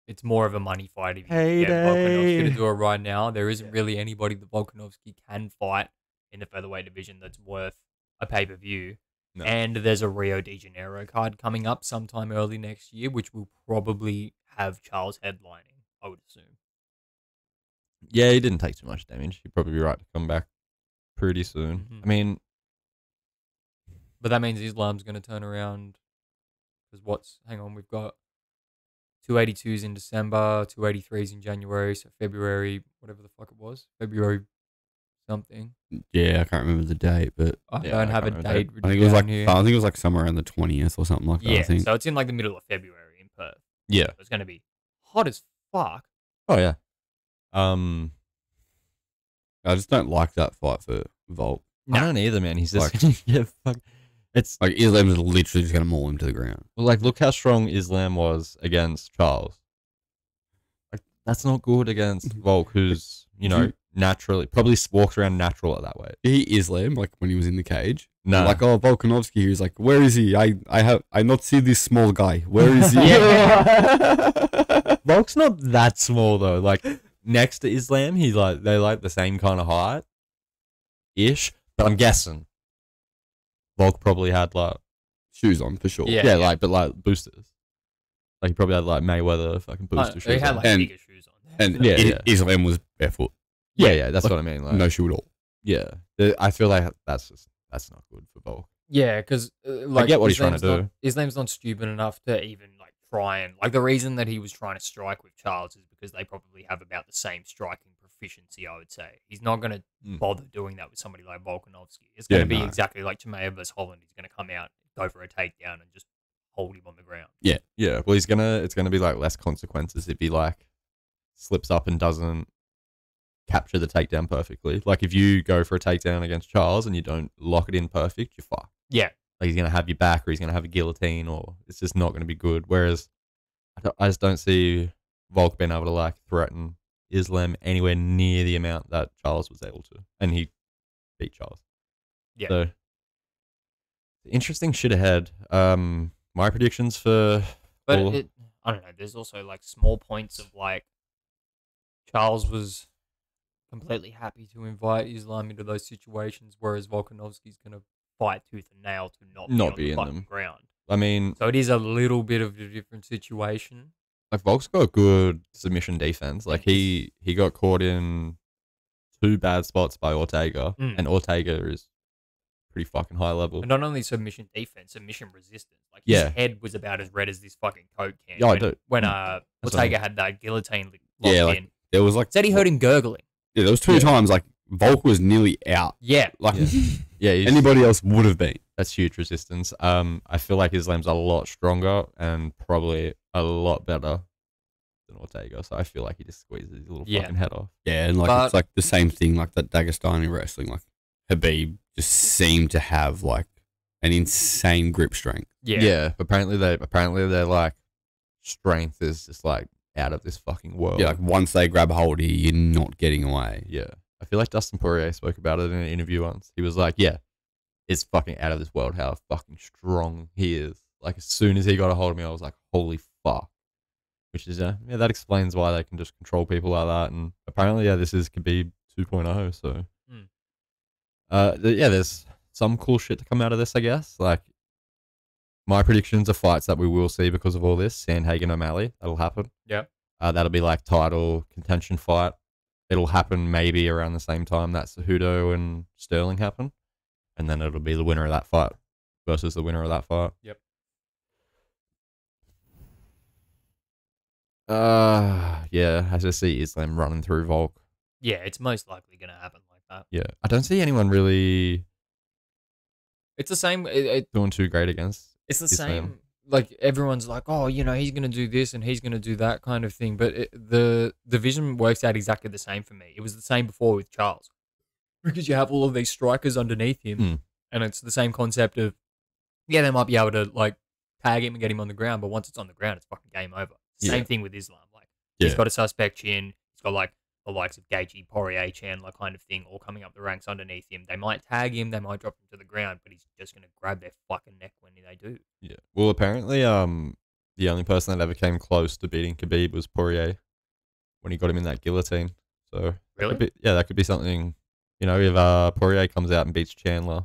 it's more of a money fight. If you get Volkanovski to do it right now, there isn't really anybody that Volkanovski can fight in the featherweight division that's worth a pay-per-view. No. And there's a Rio de Janeiro card coming up sometime early next year, which will probably have Charles headlining, I would assume. Yeah, he didn't take too much damage. He'd probably be right to come back pretty soon. I mean, but that means Islam's going to turn around because hang on, we've got 282s in December, 283s in January, so February, whatever the fuck it was, February something. Yeah, I can't remember the date, but I don't have a date. I think it was like somewhere around the 20th or something like that. Yeah, I think. So it's in like the middle of February in Perth. Yeah, so it's going to be hot as fuck. Oh yeah. I just don't like that fight for Volk. No. I don't either, man. He's just like, it's like Islam is literally just gonna maul him to the ground. Well, like look how strong Islam was against Charles. Like that's not good against Volk, who's you know naturally probably walks around natural at that weight. He Islam like when he was in the cage. No, like oh Volkanovski, he was like, where is he? I not see this small guy. Where is he? Volk's not that small though. Like next to Islam, he's like they like the same kind of height, ish. But I'm guessing Volk probably had like shoes on for sure. Yeah, yeah, like but like boosters. Like he probably had like Mayweather fucking booster shoes. He had like bigger shoes on. And Islam was barefoot. Yeah, yeah, that's like, what I mean. Like, no shoe at all. Yeah, I feel like that's not good for Volk. Yeah, because like I get what Islam's he's trying to do. Islam's not stupid enough to even like try and like the reason that he was trying to strike with Charles is because they probably have about the same striking proficiency. I would say he's not going to bother doing that with somebody like Volkanovski. It's going to be exactly like Chimaev versus Holland. He's going to come out, go for a takedown, and just hold him on the ground. Yeah, yeah. Well, he's gonna. It's going to be like less consequences if he like slips up and doesn't capture the takedown perfectly. Like if you go for a takedown against Charles and you don't lock it in perfect, you're fucked. Yeah. Like he's going to have your back or he's going to have a guillotine or it's just not going to be good. Whereas I just don't see Volk being able to like threaten Islam anywhere near the amount that Charles was able to. And he beat Charles. Yeah. So interesting shit ahead. My predictions for... But I don't know. There's also like small points of like Charles was completely happy to invite Islam into those situations, whereas Volkanovski's going to fight tooth and nail to not be on the fucking ground. I mean... So it is a little bit of a different situation. Like, Volk's got good submission defense. Like, he got caught in two bad spots by Ortega, and Ortega is pretty fucking high level. And not only submission defense, submission resistance. Like, his head was about as red as this fucking Coke can. Yeah, I do. When Ortega had that guillotine locked in. There was like... Said he heard him gurgling. Yeah, there was two times, like, Volk was nearly out. Yeah. Like, anybody else would have been. That's huge resistance. I feel like Islam's a lot stronger and probably a lot better than Ortega, so I feel like he just squeezes his little fucking head off. Yeah, and, like, it's, like, the same thing, like, that Dagestani wrestling. Like, Khabib just seemed to have, like, an insane grip strength. Yeah. Yeah, apparently they're, like, strength is just, like, out of this fucking world. Yeah, like once they grab hold of you, you're not getting away. Yeah. I feel like Dustin Poirier spoke about it in an interview once. He was like, yeah, it's fucking out of this world how fucking strong he is. Like as soon as he got a hold of me, I was like, holy fuck. Which is, yeah, that explains why they can just control people like that. And apparently, yeah, this is Khabib 2.0. So, yeah, there's some cool shit to come out of this, I guess. Like, my predictions are fights that we will see because of all this. Sandhagen, O'Malley, that'll happen. Yeah. That'll be like title contention fight. It'll happen maybe around the same time that Cejudo and Sterling happen. And then it'll be the winner of that fight versus the winner of that fight. Yep. Yeah, I just see Islam running through Volk. Yeah, it's most likely going to happen like that. Yeah. I don't see anyone really... It's the same... doing too great against... It's the same, like, everyone's like, oh, you know, he's going to do this and he's going to do that kind of thing. But the division works out exactly the same for me. It was the same before with Charles. Because you have all of these strikers underneath him. And it's the same concept of, yeah, they might be able to, like, tag him and get him on the ground. But once it's on the ground, it's fucking game over. Same thing with Islam. Like, he's got a suspect chin. He's got, like, the likes of Gaethje, Poirier, Chandler kind of thing, all coming up the ranks underneath him. They might tag him, they might drop him to the ground, but he's just going to grab their fucking neck when they do. Yeah. Well, apparently, the only person that ever came close to beating Khabib was Poirier when he got him in that guillotine. So really, that could be something. You know, if Poirier comes out and beats Chandler,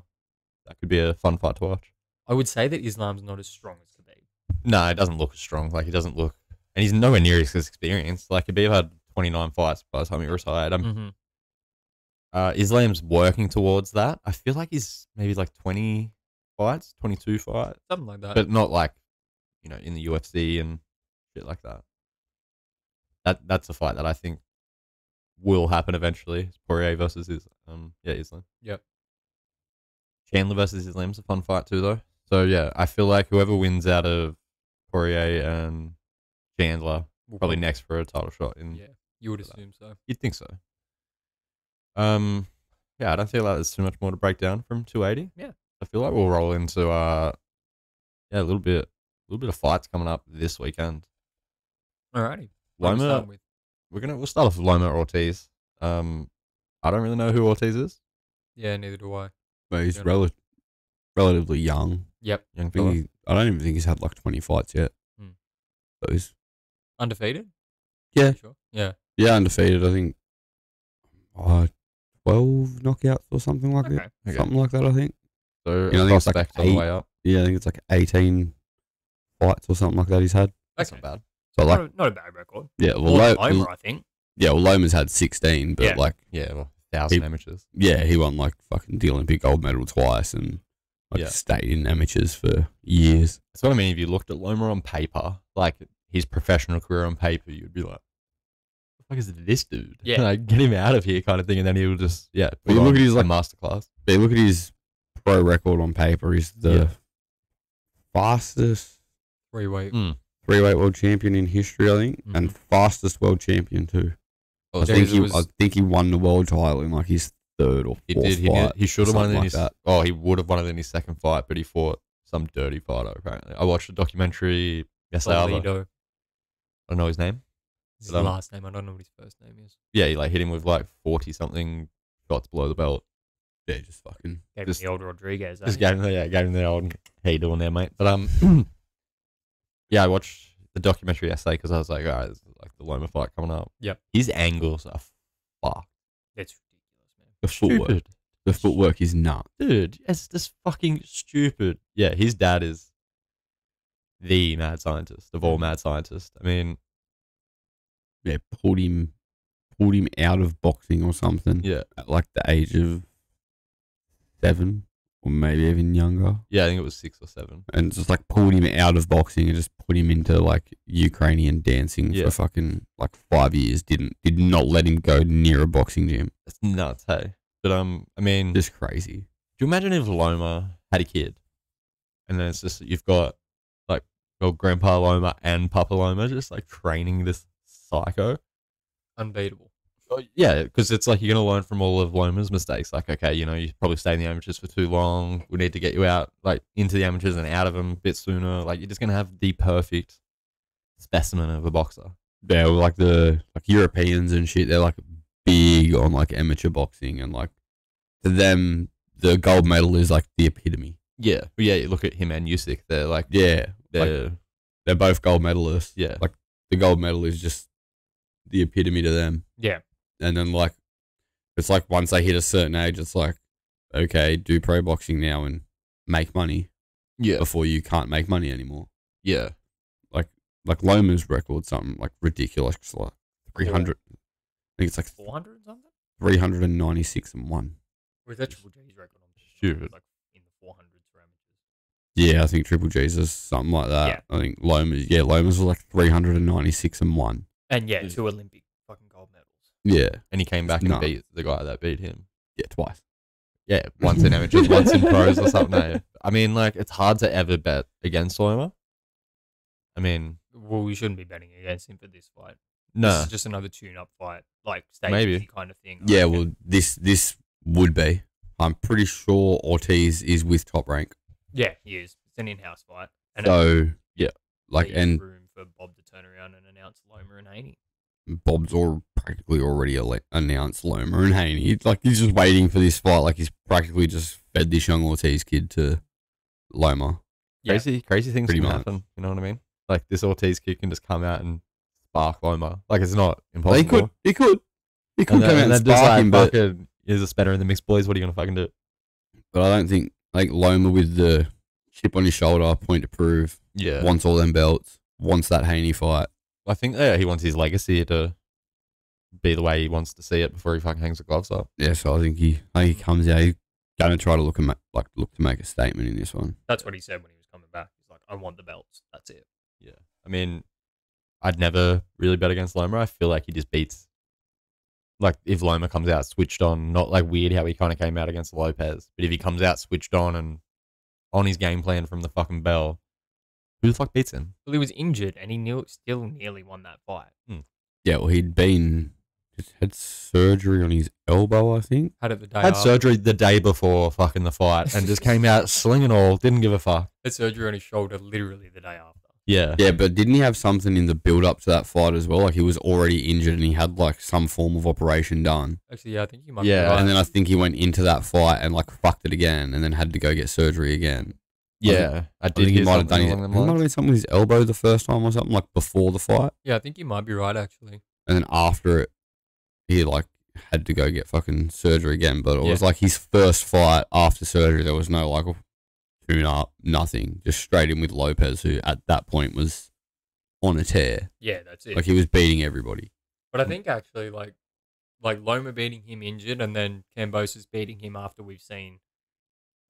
that could be a fun fight to watch. I would say that Islam's not as strong as Khabib. No, it doesn't look as strong. Like, he doesn't look, and he's nowhere near his experience. Like, Khabib had 29 fights by the time he retired. Islam's working towards that. I feel like he's maybe like 20 fights, 22 fights. Something like that. But not like, you know, in the UFC and shit like that. That's a fight that I think will happen eventually. It's Poirier versus Islam. Yep. Chandler versus Islam's a fun fight too, though. So, yeah, I feel like whoever wins out of Poirier and Chandler probably next for a title shot. You would assume so. You'd think so. Yeah, I don't feel like there's too much more to break down from 280. Yeah, I feel like we'll roll into a little bit of fights coming up this weekend. Alrighty, Loma. We'll start off with Loma Ortiz. I don't really know who Ortiz is. Yeah, neither do I. But he's relatively young. Yep, young fella. I don't even think he's had like 20 fights yet. So he's undefeated. Yeah. Sure. Yeah. Yeah, undefeated. I think 12 knockouts or something like that. Okay. Something like that, I think. So you know, I think it's like all the way up. Yeah, I think it's like 18 fights or something like that he's had. That's not bad. So like, not a bad record. Yeah, well, Loma, I think. Yeah, well, Loma's had 16, but like... Yeah, well, 1,000 amateurs. Yeah, he won, like, fucking the Olympic gold medal twice and, like, stayed in amateurs for years. That's what I mean. If you looked at Loma on paper, like, his professional career on paper, you'd be like, what the fuck is this dude? Yeah. Like, get him out of here kind of thing, and then he'll just, but you look at his, like, masterclass. But you look at his pro record on paper. He's the fastest... Three-weight. Three-weight world champion in history, I think, and fastest world champion, too. Oh, I think I think he won the world title in like his third or fourth fight. He should have won it in his he would have won it in his second fight, but he fought some dirty fighter apparently. I watched a documentary yesterday. I don't know his name. His last name. I don't know what his first name is. Yeah, he like hit him with like 40-something shots below the belt. Yeah, just fucking gave him the old Rodriguez. Just gave him the gave him the old how you doing there, mate. But yeah, I watched the documentary yesterday because I was like, all right, this is like the Loma fight coming up. Yep. His angles are fucked. It's ridiculous, man. The footwork. Stupid. The footwork is nuts. Dude, it's just fucking stupid. Yeah, his dad is the mad scientist of all mad scientists. I mean, yeah, pulled him out of boxing or something. Yeah. At like the age of 7. Or maybe even younger. Yeah, I think it was 6 or 7. And just like pulled him out of boxing and just put him into like Ukrainian dancing for fucking like 5 years. Did not let him go near a boxing gym. That's nuts, hey. But I mean, just crazy. Do you imagine if Loma had a kid, and then it's just you've got like your Grandpa Loma and Papa Loma just like training this psycho, unbeatable. Yeah, because it's like you're going to learn from all of Loma's mistakes. Like, okay, you know, you probably stay in the amateurs for too long. We need to get you out, like, into the amateurs and out of them a bit sooner. Like, you're just going to have the perfect specimen of a boxer. Yeah, well, like the Europeans and shit, they're, like, big on, like, amateur boxing. And, like, to them, the gold medal is, like, the epitome. Yeah. Yeah, you look at him and Usyk. They're, like... Yeah. They're both gold medalists. Yeah. Like, the gold medal is just the epitome to them. Yeah. And then, like, it's like once they hit a certain age, it's like, okay, do pro boxing now and make money. Yeah. Before you can't make money anymore. Yeah. Like Loma's record, something like ridiculous, like 300. Yeah. I think it's like 400 something. 396 and 1. Or is that Triple G's record? Stupid. Like in the 400s for amateurs. Yeah, I think Triple G's is something like that. Yeah. I think Loma's. Yeah, Loma's was like 396 and 1. And yeah, 2 Olympic fucking gold medals. Yeah, and he came back and beat the guy that beat him. Yeah, twice. Yeah, once in amateurs, once in pros or something. No. I mean, like, it's hard to ever bet against Loma. I mean, well, we shouldn't be betting against him for this fight. No, this is just another tune-up fight, like maybe kind of thing. Yeah, well, this would be. I'm pretty sure Ortiz is with Top Rank. Yeah, he is. It's an in-house fight. And so yeah, like room for Bob to turn around and announce Loma and Haney. Bob's practically already announced Loma and Haney. Like, he's just waiting for this fight. Like, he's practically just fed this young Ortiz kid to Loma. Yeah. Crazy things can happen. You know what I mean? Like, this Ortiz kid can just come out and spark Loma. Like, it's not impossible. He could. He could. He could come out and spark him, but is a spatter in the mixed boys. What are you going to fucking do? But I don't think, like, Loma with the chip on his shoulder, point to prove, wants all them belts, wants that Haney fight. I think he wants his legacy to be the way he wants to see it before he fucking hangs the gloves up. Yeah, so I think he comes out. He's gonna try to look to make a statement in this one. That's what he said when he was coming back. He's like, I want the belts. That's it. Yeah. I mean, I'd never really bet against Loma. I feel like he just beats. Like, if Loma comes out switched on, not like weird how he kind of came out against Lopez, but if he comes out switched on and on his game plan from the fucking bell. Who the fuck beats him? Well, he was injured, and he still nearly won that fight. Yeah, well, had surgery on his elbow, I think. Had surgery the day before fucking the fight, and just came out slinging all, didn't give a fuck. Had surgery on his shoulder literally the day after. Yeah. Yeah, but didn't he have something in the build-up to that fight as well? Like, he was already injured, and he had, like, some form of operation done. Actually, yeah, I think he might be right. And then I think he went into that fight and, like, fucked it again, and then had to go get surgery again. Yeah, I did. He might have done it. He might have done something with his elbow the first time or something, like before the fight. Yeah, I think you might be right actually. And then after it, he like had to go get fucking surgery again. But it was like his first fight after surgery. There was no like tune up, nothing. Just straight in with Lopez, who at that point was on a tear. Yeah, that's it. Like he was beating everybody. But I think actually, like Loma beating him injured, and then Kambosos beating him after we've seen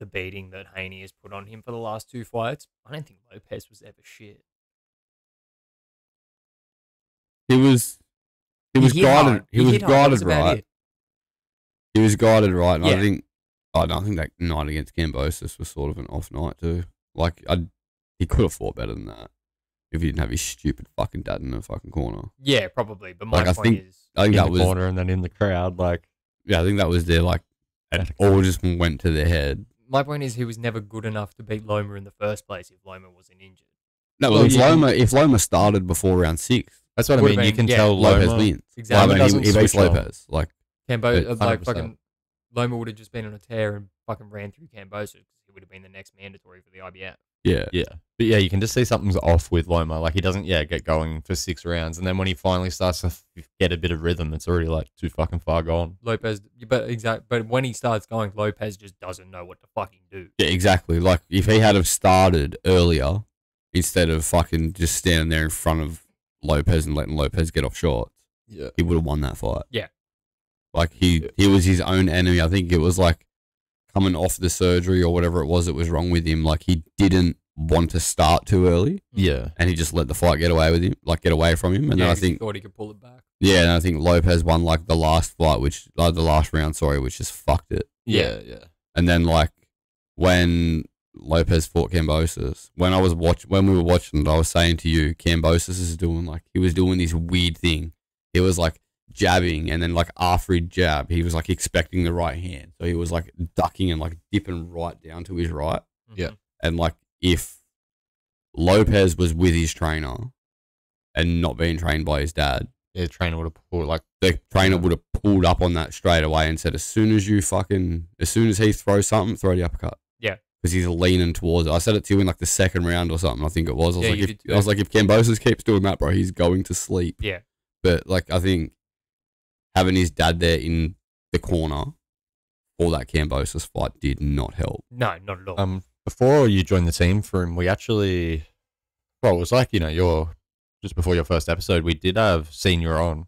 the beating that Haney has put on him for the last two fights. I don't think Lopez was ever shit. He was guarded. He was guarded right, and yeah. I think that night against Kambosos was sort of an off night too. Like he could have fought better than that if he didn't have his stupid fucking dad in the fucking corner. Yeah, probably. But my point is, I think that was in the corner and then in the crowd. Like, yeah, I think that was their like, it all just went to their head. My point is, he was never good enough to beat Loma in the first place if Loma wasn't injured. No, well, if Loma started before round 6. That's what I mean. You can tell Lopez wins. Exactly. He beats Lopez. Like, Kambosos, like fucking Loma would have just been on a tear and fucking ran through Kambosos. He would have been the next mandatory for the IBF. Yeah, yeah. But yeah, you can just see something's off with Loma. Like, he doesn't, yeah, get going for 6 rounds, and then when he finally starts to get a bit of rhythm, it's already like too fucking far gone. Lopez, but when he starts going, Lopez just doesn't know what to fucking do. Yeah, exactly. Like, if he had have started earlier instead of fucking just standing there in front of Lopez and letting Lopez get off shots, yeah, he would have won that fight. Yeah, like he was his own enemy. I think it was like coming off the surgery or whatever it was that was wrong with him. Like, he didn't want to start too early. Yeah. And he just let the fight get away with him, like, get away from him. And yeah, then I think he thought he could pull it back. Yeah, and I think Lopez won like the last fight, which like the last round, sorry, which just fucked it. Yeah, yeah. And then like when Lopez fought Kambosos, when we were watching it, I was saying to you, Kambosos is doing like, he was doing this weird thing. It was like jabbing, and then like after he'd jab, he was like expecting the right hand, so he was like ducking and like dipping right down to his right. Yeah. And like, if Lopez was with his trainer and not being trained by his dad, yeah, the trainer would have pulled up on that straight away and said, as soon as he throws something, throw the uppercut. Yeah, because he's leaning towards it. I said it to you in like the 2nd round or something, I think it was. I was like if Kambosos keeps doing that, bro, he's going to sleep. Yeah, but like, I think having his dad there in the corner for that Kambosos fight did not help. No, not at all. Before you joined the team from, we actually, well, it was like, you know, just before your first episode, we did have Senior on.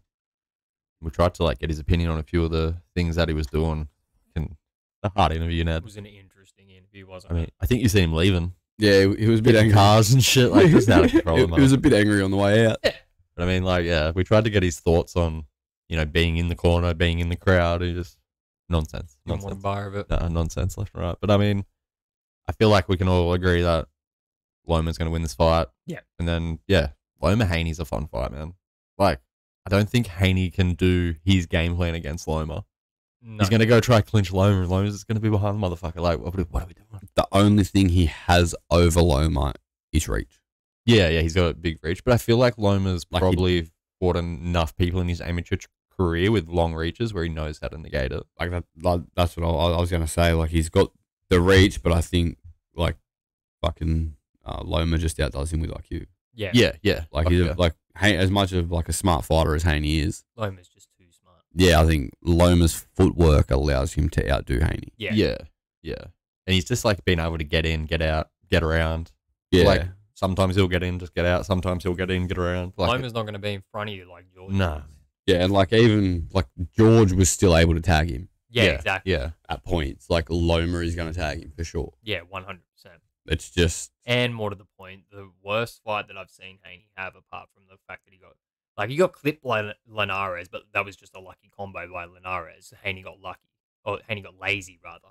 We tried to like get his opinion on a few of the things that he was doing. And the hard interview, Ned. It was an interesting interview, wasn't it? I mean, I think you seen him leaving. Yeah, he was a bit angry. Cars and shit, like, he was out of control. He was a bit angry on the way out. Yeah. But I mean, like, yeah, we tried to get his thoughts on, you know, being in the corner, being in the crowd, and just nonsense. Not one bar of it. Nah, nonsense left and right. But I mean, I feel like we can all agree that Loma's going to win this fight. Yeah. And then, yeah, Loma-Haney's a fun fight, man. Like, I don't think Haney can do his game plan against Loma. No. He's going to go try clinch Loma, and Loma's just going to be behind the motherfucker. Like, what are we doing? The only thing he has over Loma is reach. Yeah, yeah, he's got a big reach. But I feel like Loma's probably fought enough people in his amateur career with long reaches where he knows how to negate it. Like, that's what I was going to say. Like, he's got the reach, but I think like fucking Loma just outdoes him with IQ. Yeah, yeah, yeah. Like, okay, he's like, as much of like a smart fighter as Haney is, Loma's just too smart. Yeah, I think Loma's footwork allows him to outdo Haney. Yeah, yeah, yeah. And he's just like being able to get in, get out, get around. Yeah. Like, sometimes he'll get in, just get out. Sometimes he'll get in, get around. Like, Loma's not going to be in front of you like George. No. Yeah, and like even like George was still able to tag him. Yeah, yeah, exactly. Yeah, at points. Like, Loma is going to tag him for sure. Yeah, 100%. It's just... And more to the point, the worst fight that I've seen Haney have, apart from the fact that he got... Like, he got clipped by Linares, but that was just a lucky combo by Linares. Haney got lucky. Or Haney got lazy, rather.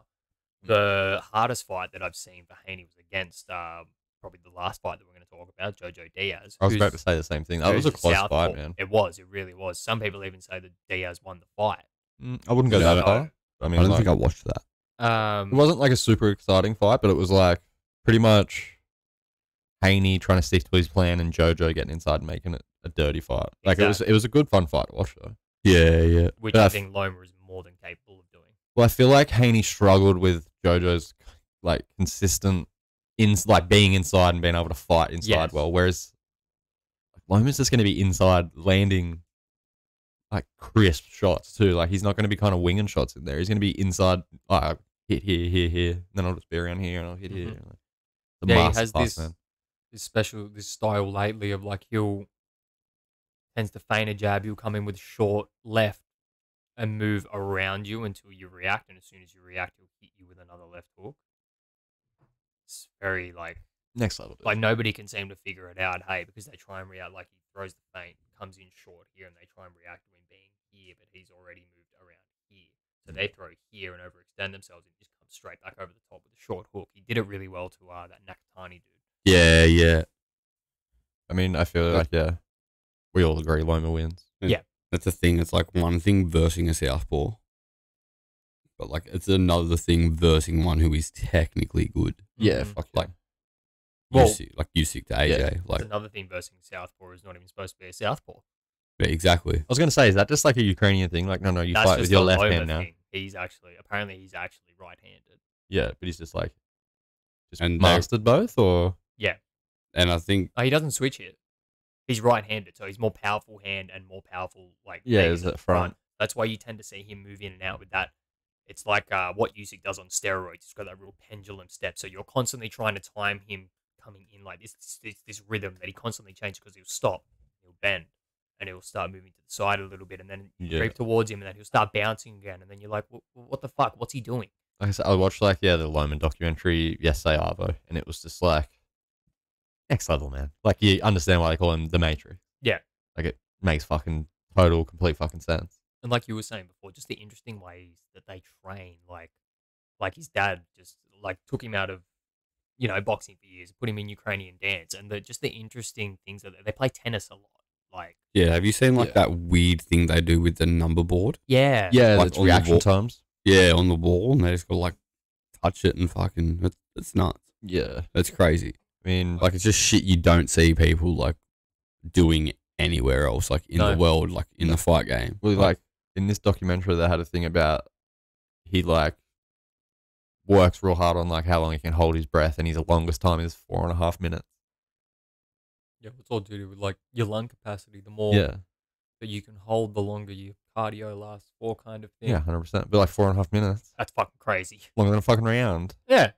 The hardest fight that I've seen for Haney was against... probably the last fight that we're going to talk about, Jojo Diaz. I was about to say the same thing. That was a close fight, man. It was. It really was. Some people even say that Diaz won the fight. I wouldn't go that far. I mean, I don't think I watched that. It wasn't like a super exciting fight, but it was like pretty much Haney trying to stick to his plan and Jojo getting inside and making it a dirty fight. Exactly. Like, it was a good fun fight to watch though. Yeah, yeah. Which I think Loma is more than capable of doing. Well, I feel like Haney struggled with Jojo's like consistent being inside and being able to fight inside. Yes. Well, whereas Loma's just going to be inside landing like crisp shots too. Like, he's not going to be kind of winging shots in there. He's going to be inside, like, hit here, and then I'll just be around here and I'll hit here. Like, he has this special style lately of like, he'll tends to feign a jab. He'll come in with short left and move around you until you react. And as soon as you react, he'll hit you with another left hook. It's very like next level. Like nobody can seem to figure it out, hey, because they try and react. Like he throws the feint, comes in short here, and they try and react to him being here, but he's already moved around here. So they throw here and overextend themselves and just come straight back over the top with a short hook. He did it really well to that Nakatani dude. Yeah, yeah. I mean, I feel like, yeah, we all agree Loma wins. Yeah. That's a thing. It's like one thing versing a southpaw, but like it's another thing versing one who is technically good. Yeah, fuck yeah. Like, well, Usyk to AJ. Yeah, like another thing versing southpaw is not even supposed to be a southpaw. Yeah, exactly. I was going to say, is that just like a Ukrainian thing? Like, no, you that's fight with your left hand now. He's apparently right-handed. Yeah, but he's just mastered both, or yeah. And I think he doesn't switch it. He's right-handed, so he's more powerful hand and more powerful is that front. That's why you tend to see him move in and out with that. It's like what Usyk does on steroids. He's got that real pendulum step, so you're constantly trying to time him coming in like this rhythm that he constantly changes, because he'll stop, he'll bend, and he'll start moving to the side a little bit, and then creep towards him, and then he'll start bouncing again, and then you're like, what the fuck? What's he doing? Like I said, I watched the Loma documentary yesterday, Arvo, and it was just like next level, man. Like, you understand why they call him the Matrix. Yeah. Like, it makes fucking complete fucking sense. And like you were saying before, just the interesting ways that they train, like his dad just, took him out of, boxing for years, put him in Ukrainian dance, and just the interesting things that they play tennis a lot. Yeah, have you seen, that weird thing they do with the number board? Yeah. Yeah, it's reaction times. Yeah, on the wall, and they just go, touch it and fucking, it's nuts. Yeah. That's crazy. I mean, it's just shit you don't see people doing anywhere else, in the world, in the fight game. Well, in this documentary, they had a thing about he works real hard on how long he can hold his breath, and his longest time is 4.5 minutes. Yeah, it's all to do with your lung capacity. The more that you can hold, the longer your cardio lasts for, kind of thing. Yeah, 100%. But 4.5 minutes. That's fucking crazy. Longer than a fucking round. Yeah.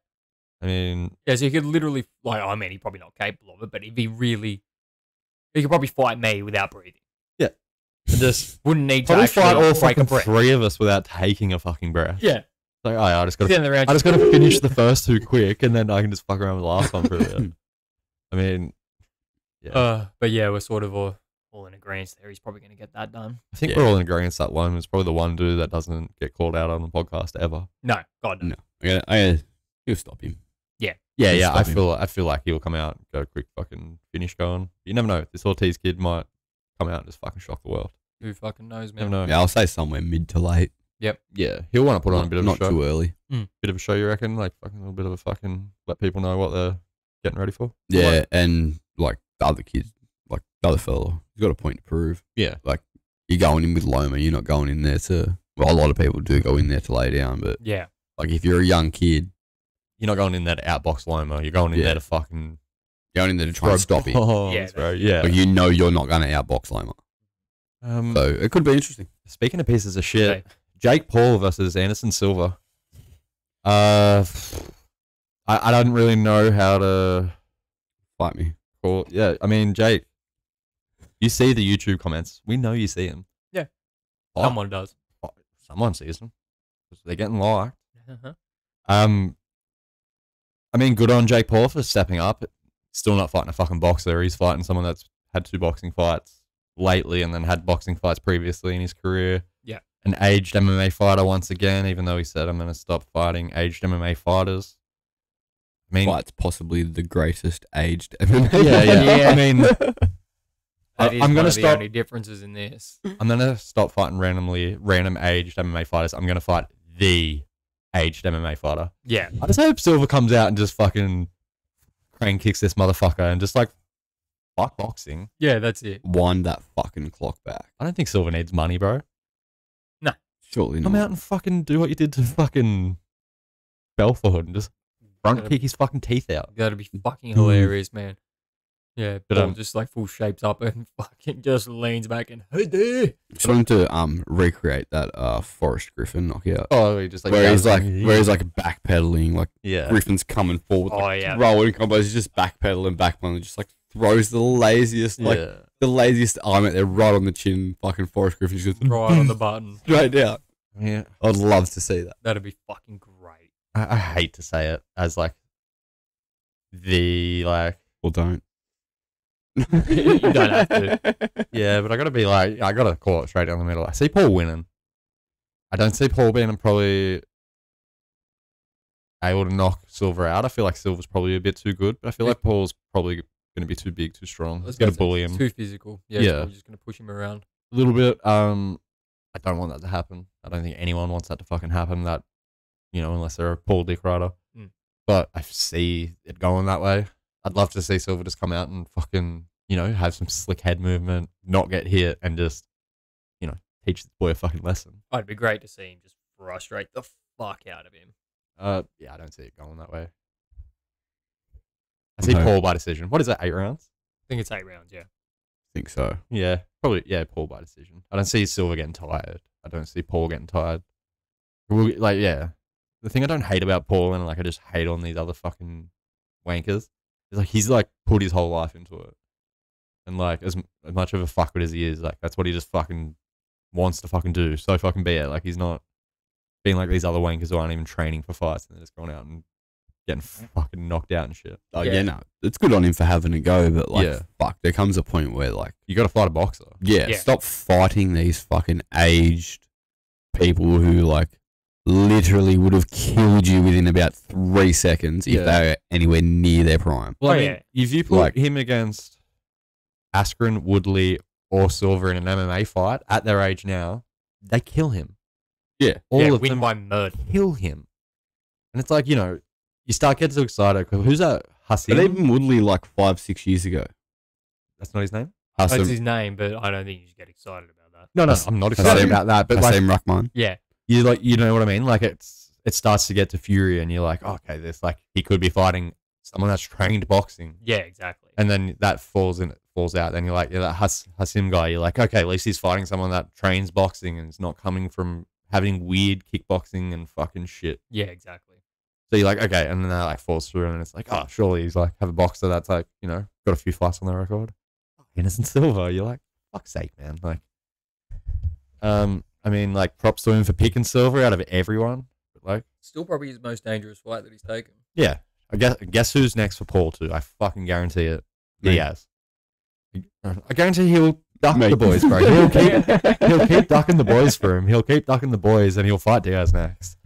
I mean, yeah, so he could literally, he's probably not capable of it, but he could probably fight me without breathing. Yeah. And just wouldn't need to actually fight all fucking three of us without taking a fucking breath. Yeah. I just got to finish the first two quick, and then I can just fuck around with the last one for a bit. I mean, yeah. But yeah, we're sort of all in agreement there. He's probably going to get that done. I think we're all in agreement that Loma's probably the one dude that doesn't get called out on the podcast ever. No, God, no. I he'll stop him. Yeah. Yeah, he'll stop him. I feel like he'll come out and go quick fucking finish going. You never know. This Ortiz kid might come out and just fucking shock the world. Who fucking knows, man? Never know. Yeah, I'll say somewhere mid to late. Yep. Yeah, he'll want to put on a bit of a show. Not too early. Bit of a show, you reckon? Like fucking a little bit of a fucking, let people know what they're getting ready for. Yeah, and the other kid, the other fella, he's got a point to prove. Yeah. You're going in with Loma, you're not going in there to, well, a lot of people do go in there to lay down, but yeah. If you're a young kid, you're not going in there to outbox Loma, you're going in there to fucking, you're going in there to try and stop him. Yeah, bro. Yeah. But you're not going to outbox Loma. So it could be interesting. Speaking of pieces of shit, Jake Paul versus Anderson Silva. I don't really know how to fight me. Yeah, I mean, Jake, you see the YouTube comments. We know you see him. Yeah. Someone does. Someone sees him. They're getting liked. I mean, good on Jake Paul for stepping up. Still not fighting a fucking boxer. He's fighting someone that's had 2 boxing fights lately and then had boxing fights previously in his career. Yeah. An aged MMA fighter once again, even though he said, I'm going to stop fighting aged MMA fighters. I mean, it's possibly the greatest aged MMA. I mean, I'm going to stop. The only differences in this. I'm going to stop fighting random aged MMA fighters. I'm going to fight the aged MMA fighter. Yeah. I just hope Silva comes out and just fucking crane kicks this motherfucker and just fuck boxing. Yeah, that's it. Wind that fucking clock back. I don't think Silva needs money, bro. No. Surely not. Come out and fucking do what you did to fucking Belford and just front kick his fucking teeth out. That'd be fucking hilarious, man. Yeah, but Paul just full shapes up and fucking just leans back and trying to recreate that Forrest Griffin knockout. Oh, he just where he's backpedaling, Griffin's coming forward, rolling combos, he's just backpedaling, just throws the laziest, like, the laziest arm out there, right on the chin, fucking Forrest Griffin. Just goes, right on the button. Straight out. Yeah. I'd love to see that. That'd be fucking great. I hate to say it as, like, the, like... Well, don't. You don't have to. Yeah, but I gotta be like, I gotta call it straight down the middle. I see Paul winning. I don't see Paul being probably able to knock Silver out. I feel like Silver's probably a bit too good, but I feel like Paul's probably gonna be too big, too strong. He's gonna bully him. Too physical. Yeah, yeah. He's just gonna push him around a little bit. I don't want that to happen. I don't think anyone wants that to fucking happen. That, you know, unless they're a Paul Dick Rider. Mm. But I see it going that way. I'd love to see Silver just come out and fucking, you know, have some slick head movement, not get hit, and just, you know, teach this boy a fucking lesson. Oh, it'd be great to see him just frustrate the fuck out of him. Yeah, I don't see it going that way. I see Paul by decision. What is that, 8 rounds? I think it's 8 rounds, yeah. I think so. Yeah, probably, yeah, Paul by decision. I don't see Silver getting tired. I don't see Paul getting tired. We'll, like, yeah. The thing I don't hate about Paul, and like I just hate on these other fucking wankers, like he's like put his whole life into it, and like as much of a fuckwit as he is, like that's what he just fucking wants to fucking do. So fucking be it. Like he's not being like these other wankers who aren't even training for fights and they're just going out and getting fucking knocked out and shit. Oh yeah, no, it's good on him for having a go, but like fuck, there comes a point where like you got to fight a boxer. Yeah, stop fighting these fucking aged people who like literally would have killed you within about 3 seconds if they were anywhere near their prime. Well, I mean, if you put like, him against Askren, Woodley, or Silver in an MMA fight at their age now, they kill him. Yeah. All of win them by murder. Kill him. And it's like, you know, you start getting so excited. Who's that? Hassan? But even Woodley like 5, 6 years ago. That's not his name? Hassan. That's his name, but I don't think you should get excited about that. No, no, I'm not excited about that. But Hassan like, Rahman. Yeah. You like, you know what I mean? Like it starts to get to Fury, and you're like, oh, okay, this like he could be fighting someone that's trained boxing. Yeah, exactly. And then that falls out. Then you're like, yeah, that Hassim guy. You're like, okay, at least he's fighting someone that trains boxing and is not coming from having weird kickboxing and fucking shit. Yeah, exactly. So you're like, okay, and then that like falls through, and it's like, oh, surely he's like have a boxer that's like, you know, got a few fights on their record. Anderson Silva. You're like, fuck's sake, man. Like, I mean, like, props to him for picking Silver out of everyone. But like, still probably his most dangerous fight that he's taken. Yeah. I guess who's next for Paul, too? I fucking guarantee it. Diaz. I guarantee he'll duck the boys, bro. He'll keep ducking the boys for him. He'll keep ducking the boys, and he'll fight Diaz next.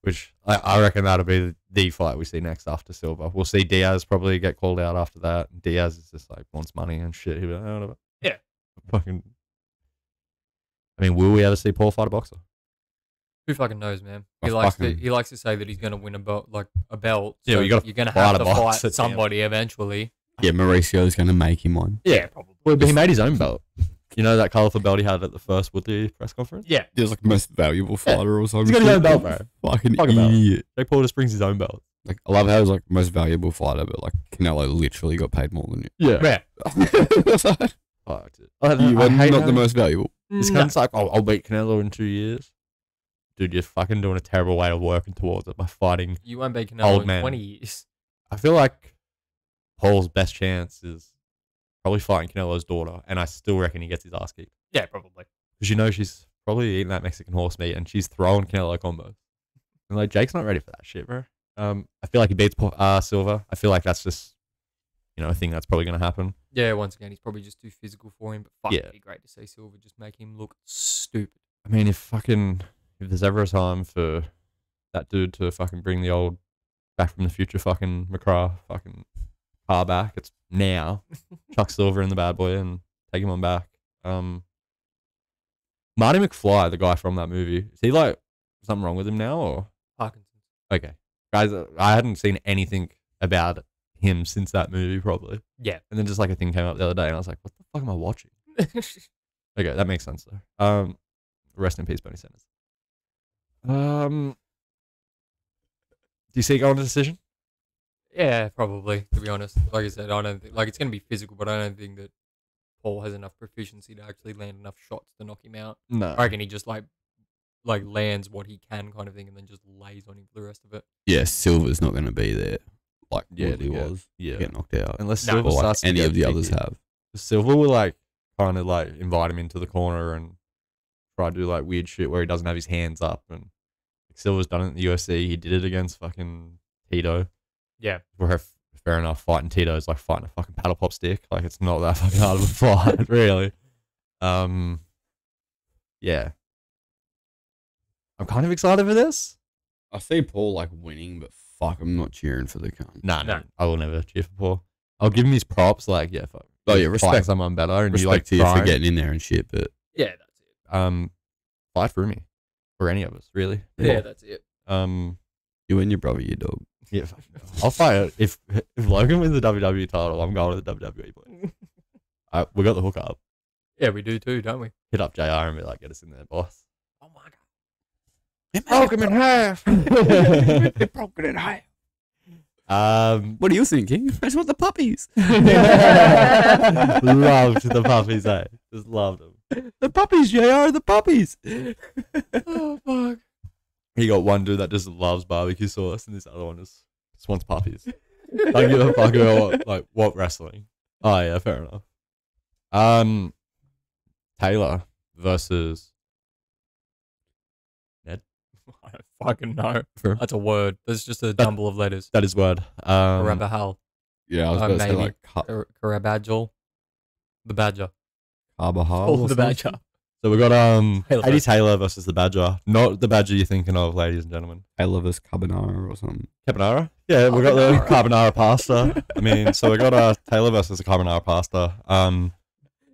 Which I reckon that'll be the fight we see next after Silver. We'll see Diaz probably get called out after that. And Diaz is just like, wants money and shit. He'll be like, oh, whatever. Yeah. Fucking... I mean, will we ever see Paul fight a boxer? Who fucking knows, man? He likes to say that he's going to win a belt. So yeah, well, you're going to have to fight somebody eventually. Yeah, Mauricio's going to make him one. Yeah, probably. Well, but he made his own belt. You know that colourful belt he had at the first Woodley press conference? Yeah. It was like most valuable fighter or something. He's got his own belt, bro. Fucking idiot. Jake Paul just brings his own belt. Like, I love how he's like most valuable fighter, but like Canelo literally got paid more than you. Yeah. Yeah. You are not the most valuable. This cunt's like, oh, I'll beat Canelo in 2 years. Dude, you're fucking doing a terrible way of working towards it by fighting. You won't beat Canelo in 20 years. I feel like Paul's best chance is probably fighting Canelo's daughter, and I still reckon he gets his ass kicked. Yeah, probably. Because you know she's probably eating that Mexican horse meat, and she's throwing Canelo combos. And like, Jake's not ready for that shit, bro. I feel like he beats Silver. I feel like that's just, you know, I think that's probably going to happen. Yeah, once again, he's probably just too physical for him. But fuck, it'd be great to see Silver just make him look stupid. I mean, if there's ever a time for that dude to fucking bring the old Back from the Future fucking McCraw fucking car back, it's now. Chuck Silver in the bad boy and take him on back. Marty McFly, the guy from that movie, is he like something wrong with him now or Parkinson's? Okay, guys, I hadn't seen anything about it. Him since that movie, probably. Yeah. And then just like a thing came up the other day, and I was like, what the fuck am I watching? Okay, that makes sense though. Rest in peace, Bernie Sanders. Do you see it going to decision? Yeah, probably, to be honest. Like I said, I don't think, like, it's going to be physical, but I don't think that Paul has enough proficiency to actually land enough shots to knock him out. No. I reckon he just like lands what he can kind of thing and then just lays on him for the rest of it. Yeah, Silver's not going to be there. like Woodley was. Yeah, get knocked out. Unless Silva starts any of the others have. Silva will like kind of like invite him into the corner and try to do like weird shit where he doesn't have his hands up. And like, Silva's done it in the UFC. He did it against fucking Tito. Yeah, where fair enough, fighting Tito is like fighting a fucking paddle pop stick. Like it's not that fucking hard of a fight, really. Yeah, I'm kind of excited for this. I see Paul like winning, but fuck, I'm not cheering for the cunt. No, I will never cheer for Paul. I'll give him his props, like yeah, fuck. Oh yeah, respect someone better, and respect you, like, to you for getting in there and shit. But yeah, that's it. Fight for me, or any of us, really. Yeah, that's it. You and your brother, your dog. Yeah, I'll fight it. If Logan wins the WWE title, I'm going to the WWE play. We got the hook up. Yeah, we do too, don't we? Hit up JR and be like, "Get us in there, boss." Oh my god! It broke him in half. It broke it in half. What are you thinking? I just want the puppies. Loved the puppies, eh? Just loved them. The puppies, JR. The puppies. Oh fuck. He got one dude that just loves barbecue sauce, and this other one just wants puppies. Don't give a fuck about what wrestling. Oh yeah, fair enough. Taylor versus Ned. I don't fucking know. That's a word. That's just a jumble of letters. That is word. Carabajal. Yeah, I was going to say like Carabajal, the Badger. Carabajal. Oh, the Badger. So we got Katie Taylor versus the Badger. Not the Badger you're thinking of, ladies and gentlemen. Taylor versus Carbonara or something. Carbonara? Yeah, we got the Carbonara pasta. I mean, so we got Taylor versus the Carbonara pasta.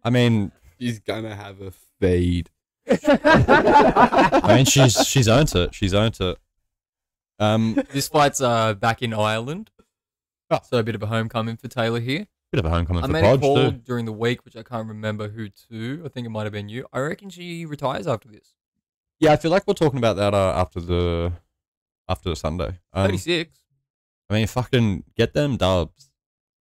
I mean, she's gonna have a fade. I mean, she's earned it. She's earned it. This fight's back in Ireland, so a bit of a homecoming for Taylor here. Bit of a homecoming for Podge. I made a call during the week, which I can't remember who to. I think it might have been you. I reckon she retires after this. Yeah, I feel like we're talking about that after the Sunday. 36. I mean, fucking get them dubs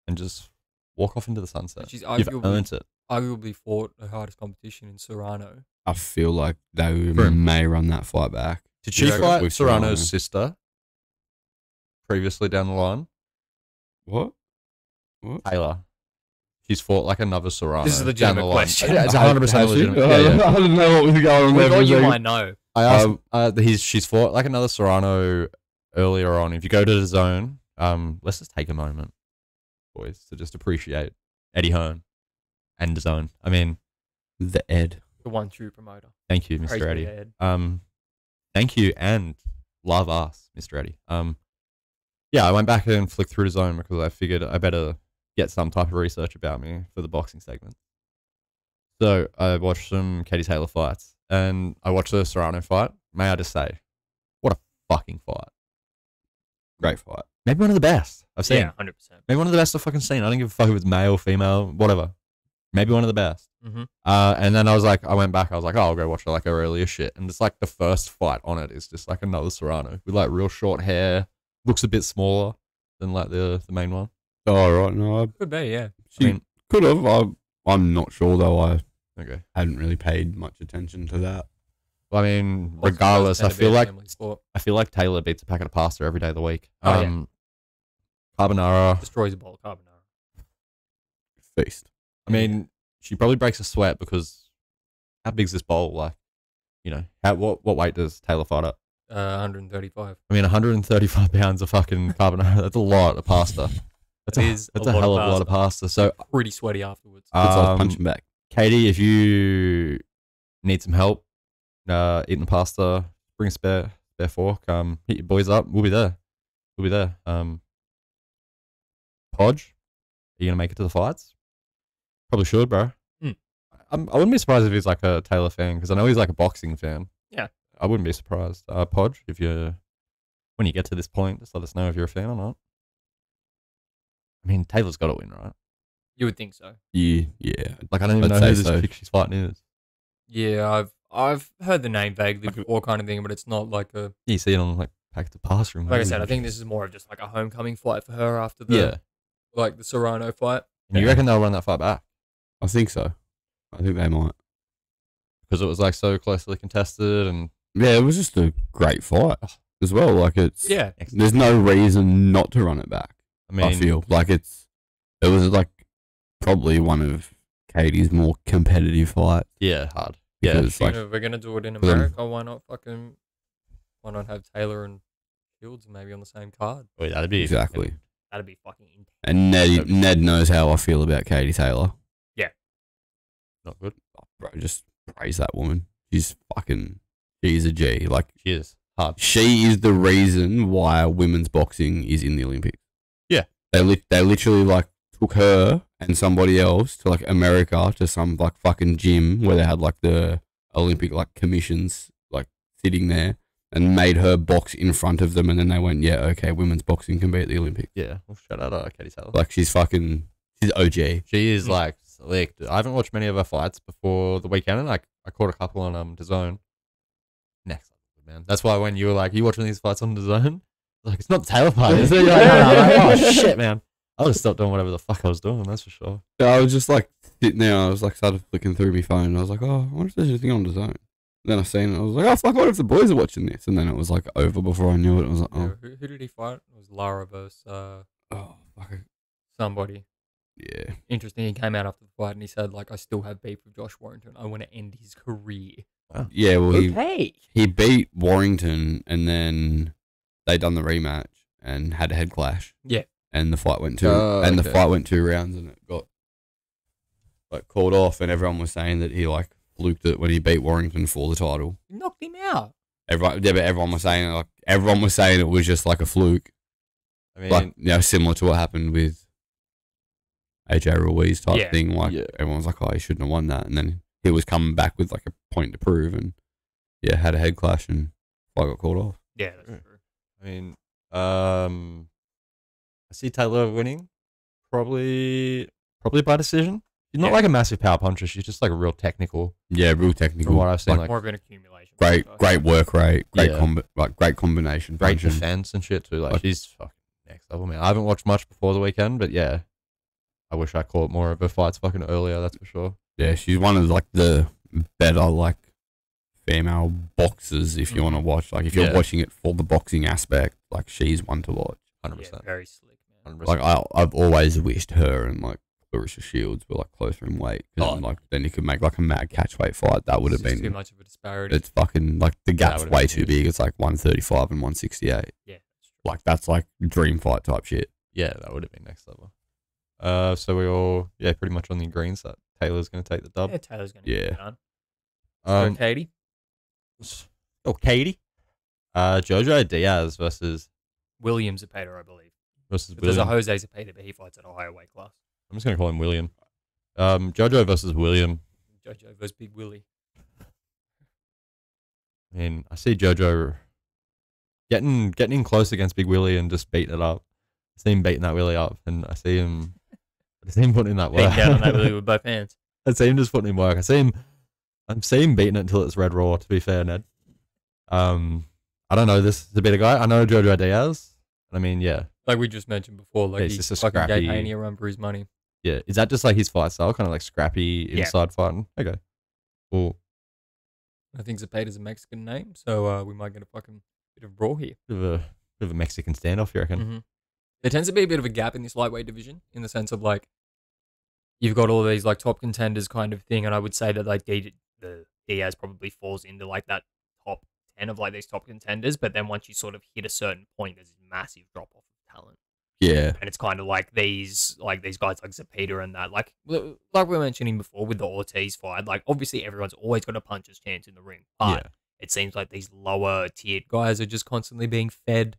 and just walk off into the sunset. But she's arguably fought the hardest competition in Serrano. I feel like they may run that fight back. Did she fight with Serrano's sister previously down the line? What? Taylor. She's fought like another Serrano. This is a legitimate question. It's 100% legitimate. I don't know what was going on there. I thought you might know. I asked, she's fought like another Serrano earlier on. If you go to the zone, let's just take a moment, boys, to just appreciate Eddie Hearn and the zone. I mean, the Ed. The one true promoter. Thank you, Mr. Eddie. Thank you and love us, Mr. Eddie. Yeah, I went back and flicked through the zone because I figured I better get some type of research about me for the boxing segment. So I watched some Katie Taylor fights and I watched the Serrano fight. May I just say, what a fucking fight. Great fight. Maybe one of the best I've seen. Yeah, 100%. Maybe one of the best I've fucking seen. I don't give a fuck if it's male, female, whatever. Maybe one of the best. Mm-hmm. And then I was like, I went back. I was like, oh, I'll go watch like her earlier shit. And it's like the first fight on it is just like another Serrano with like real short hair. Looks a bit smaller than like the main one. Oh, right. No, could be, yeah. She could have. I'm not sure, though. I hadn't really paid much attention to that. Well, I mean, regardless, I feel like Taylor beats a packet of pasta every day of the week. Carbonara. Destroys a bowl of carbonara. Feast. I mean, she probably breaks a sweat because how big's this bowl? Like, you know, what weight does Taylor fight at? 135. I mean, 135 pounds of fucking carbonara. That's a lot of pasta. That's a hell of a lot of pasta. So pretty sweaty afterwards. Punching back. Katie, if you need some help eating the pasta, bring a spare fork. Hit your boys up. We'll be there. Podge, are you gonna make it to the fights? Probably should, bro. I wouldn't be surprised if he's like a Taylor fan because I know he's like a boxing fan. Yeah. I wouldn't be surprised. Podge, if when you get to this point, just let us know if you're a fan or not. I mean, Taylor's got to win, right? You would think so. Yeah. Like, I don't even know who this chick she's fighting is. Yeah, I've heard the name vaguely before, kind of thing, but it's not like a... You see it on, like, packed the pass room. Like I said, I think this is more of just, like, a homecoming fight for her after the... Yeah. Like, the Serrano fight. And you reckon they'll run that fight back? I think so. I think they might. Because it was, like, so closely contested and... Yeah, it was just a great fight as well. Like, there's no reason not to run it back. I feel like it was like probably one of Katie's more competitive fights. Yeah, hard. Yeah, like, if we're gonna do it in America, why not have Taylor and Shields maybe on the same card? Wait, that'd be exactly. That'd be fucking intense. And Ned knows how I feel about Katie Taylor. Yeah, not good. Oh, bro, just praise that woman. She's fucking. She's a G. Like she is hard. She is the reason why women's boxing is in the Olympics. Yeah, they literally like took her and somebody else to like America to some like fucking gym where they had like the Olympic like commissions like sitting there and made her box in front of them, and then they went, yeah, okay, women's boxing can be at the Olympics. Yeah, well, shout out to Katie Taylor. Like she's fucking, she's OG. She is like select. I haven't watched many of her fights before the weekend, and like I caught a couple on DAZN. Next level, man. That's why when you were like, you watching these fights on DAZN, like it's not the Taylor fight, is it? You're like, no. Like, oh shit, man. I'll just stop doing whatever the fuck I was doing, that's for sure. Yeah, I was just like sitting there, I was like started flicking through my phone, and I was like, oh, I wonder if there's anything on DAZN. Then I seen it, I was like, oh fuck, what if the boys are watching this? And then it was like over before I knew it. I was like, oh. Yeah, who did he fight? It was Lara versus oh, fuck it. Somebody. Yeah. Interesting, he came out after the fight and he said, like, I still have beef with Josh Warrington. I want to end his career. Wow. Yeah, well, he beat Warrington, and then they done the rematch and had a head clash. Yeah. And the fight went two rounds, and it got like called off, and everyone was saying that he like fluked it when he beat Warrington for the title. He knocked him out. Everyone, yeah, but everyone was saying it was just like a fluke. I mean, like, you know, similar to what happened with AJ Ruiz type thing. Like everyone was like, oh, he shouldn't have won that, and then he was coming back with like a point to prove, and yeah, had a head clash, and I got called off. Yeah, that's true. I mean, I see Taylor winning, probably by decision. She's not like a massive power puncher. She's just like a real technical. Yeah, real technical. From what I've seen, like more of an accumulation. Great work rate, great combination, great defense and shit too. Like she's fucking next level, man. I haven't watched much before the weekend, but yeah, I wish I caught more of her fights fucking earlier. That's for sure. Yeah, she's one of like the better like female boxers if you want to watch. Like if you're watching it for the boxing aspect, like she's one to watch. 100%. Yeah, very slick, man. 100%. Like I've always wished her and like Claressa Shields were like closer in weight. Oh. Like then you could make like a mad catchweight fight. That would have been too much of a disparity. It's fucking like the gap's way too big. It's like 135 and 168. Yeah, like that's like dream fight type shit. Yeah, that would have been next level. So we all pretty much on the greens that Taylor's gonna take the dub. Yeah, Taylor's gonna get it on. Katie. Oh, Katie. Jojo Diaz versus William Zepeda, I believe. There's a Jose Zepeda, but he fights at a higher weight class. I'm just going to call him William. Jojo versus William. Jojo versus Big Willie. I mean, I see Jojo getting in close against Big Willie and just beating it up. I see him beating that Willie up, and I see him putting in that work. Beating down on that Willie with both hands. I see him just putting in work. I'm seeing beating it until it's red raw, to be fair, Ned. I don't know this Zepeda guy. I know Jojo Diaz. I mean, yeah. Like we just mentioned before, like he's just fucking gave Haney a run for his money. Yeah. Is that just like his fight style? Kind of like scrappy inside fighting? Okay. Cool. I think Zepeda's a Mexican name, so we might get a fucking bit of brawl here. Bit of a Mexican standoff, you reckon? Mm-hmm. There tends to be a bit of a gap in this lightweight division in the sense of like, you've got all these like top contenders kind of thing, and I would say that like the Diaz probably falls into like that top of like these top contenders, but then once you sort of hit a certain point, there's a massive drop off of talent. Yeah, and it's kind of like these guys like Zepeda and that, like we were mentioning before with the Ortiz fight. Like obviously everyone's always got a puncher's chance in the ring, but it seems like these lower tiered guys are just constantly being fed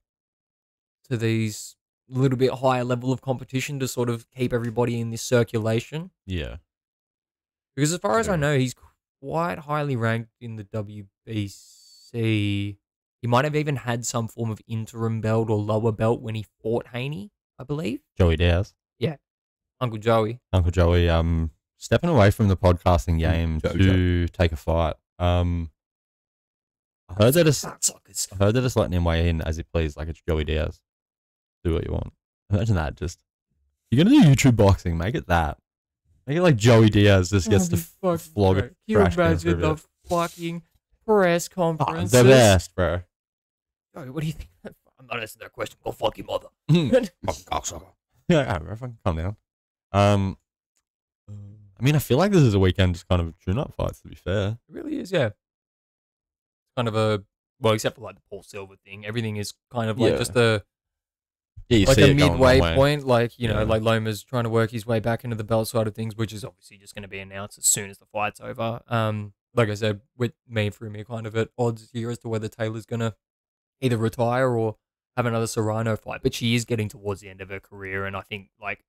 to these little bit higher level of competition to sort of keep everybody in this circulation. Yeah, because as far as I know, he's quite highly ranked in the WBC. See, he might have even had some form of interim belt or lower belt when he fought Haney, I believe. Joey Diaz. Yeah. Uncle Joey. Uncle Joey, stepping away from the podcasting game to take a fight. I heard that it's letting him weigh in as he please, like it's Joey Diaz. Do what you want. Imagine that, just you're gonna do YouTube boxing, make it that. Make it like Joey Diaz just gets to flog a trash can. You imagine the fucking press conferences. Oh, the best, bro. What do you think? I'm not answering that question. Go fuck your mother. Fucking cocksucker. Yeah, all right, everyone, calm down. I mean, I feel like this is a weekend just kind of tune-up fights, to be fair. It really is, yeah. Kind of a, well, except for like the Paul Silva thing, everything is kind of like just a, like a midway point. Like, you know, like Loma's trying to work his way back into the belt side of things, which is obviously just going to be announced as soon as the fight's over. Like I said, with me and Fumi are kind of at odds here as to whether Taylor's going to either retire or have another Serrano fight, but she is getting towards the end of her career, and I think, like,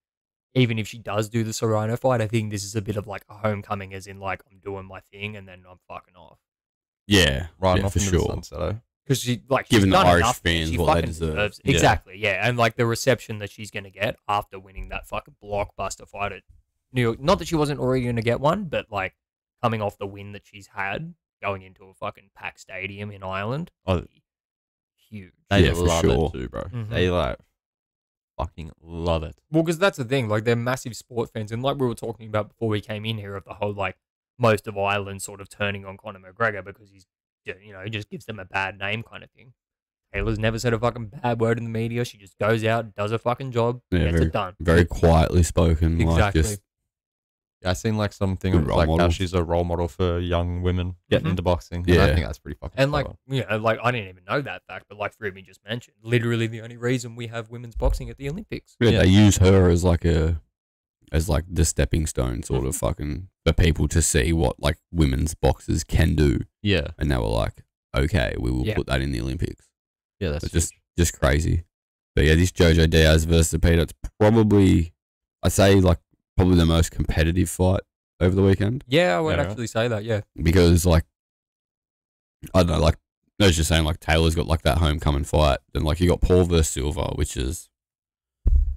even if she does do the Serrano fight, I think this is a bit of like a homecoming, as in like, I'm doing my thing and then I'm fucking off. Yeah, riding off for sure. Because she, like, given the Irish fans what they deserve, exactly. Yeah, and like the reception that she's gonna get after winning that fucking blockbuster fight at New York. Not that she wasn't already gonna get one, but like coming off the win that she's had, going into a fucking packed stadium in Ireland, huge. They love it too, bro. They like. Fucking love it. Well, because that's the thing, like they're massive sport fans, and like we were talking about before we came in here of the whole like most of Ireland sort of turning on Conor McGregor because he's, you know, he just gives them a bad name kind of thing. Taylor's never said a fucking bad word in the media. She just goes out, does a fucking job, gets it done. Very quietly spoken. Exactly. Like just, I seen like something of like how she's a role model for young women getting into boxing. Yeah, and I think that's pretty fucking. And like, yeah, like I didn't even know that fact, but like Fumi just mentioned, literally the only reason we have women's boxing at the Olympics. Yeah, they use her as like a, as like the stepping stone sort of fucking for people to see what like women's boxers can do. Yeah, and they were like, okay, we will put that in the Olympics. Yeah, that's just crazy. But yeah, this Jojo Diaz versus Zepeda, it's probably, I say like. Probably the most competitive fight over the weekend. Yeah, I would actually say that, yeah. Because, like, I don't know, like, I was just saying, like, Taylor's got, like, that homecoming fight. And, like, you got Paul versus Silva, which is,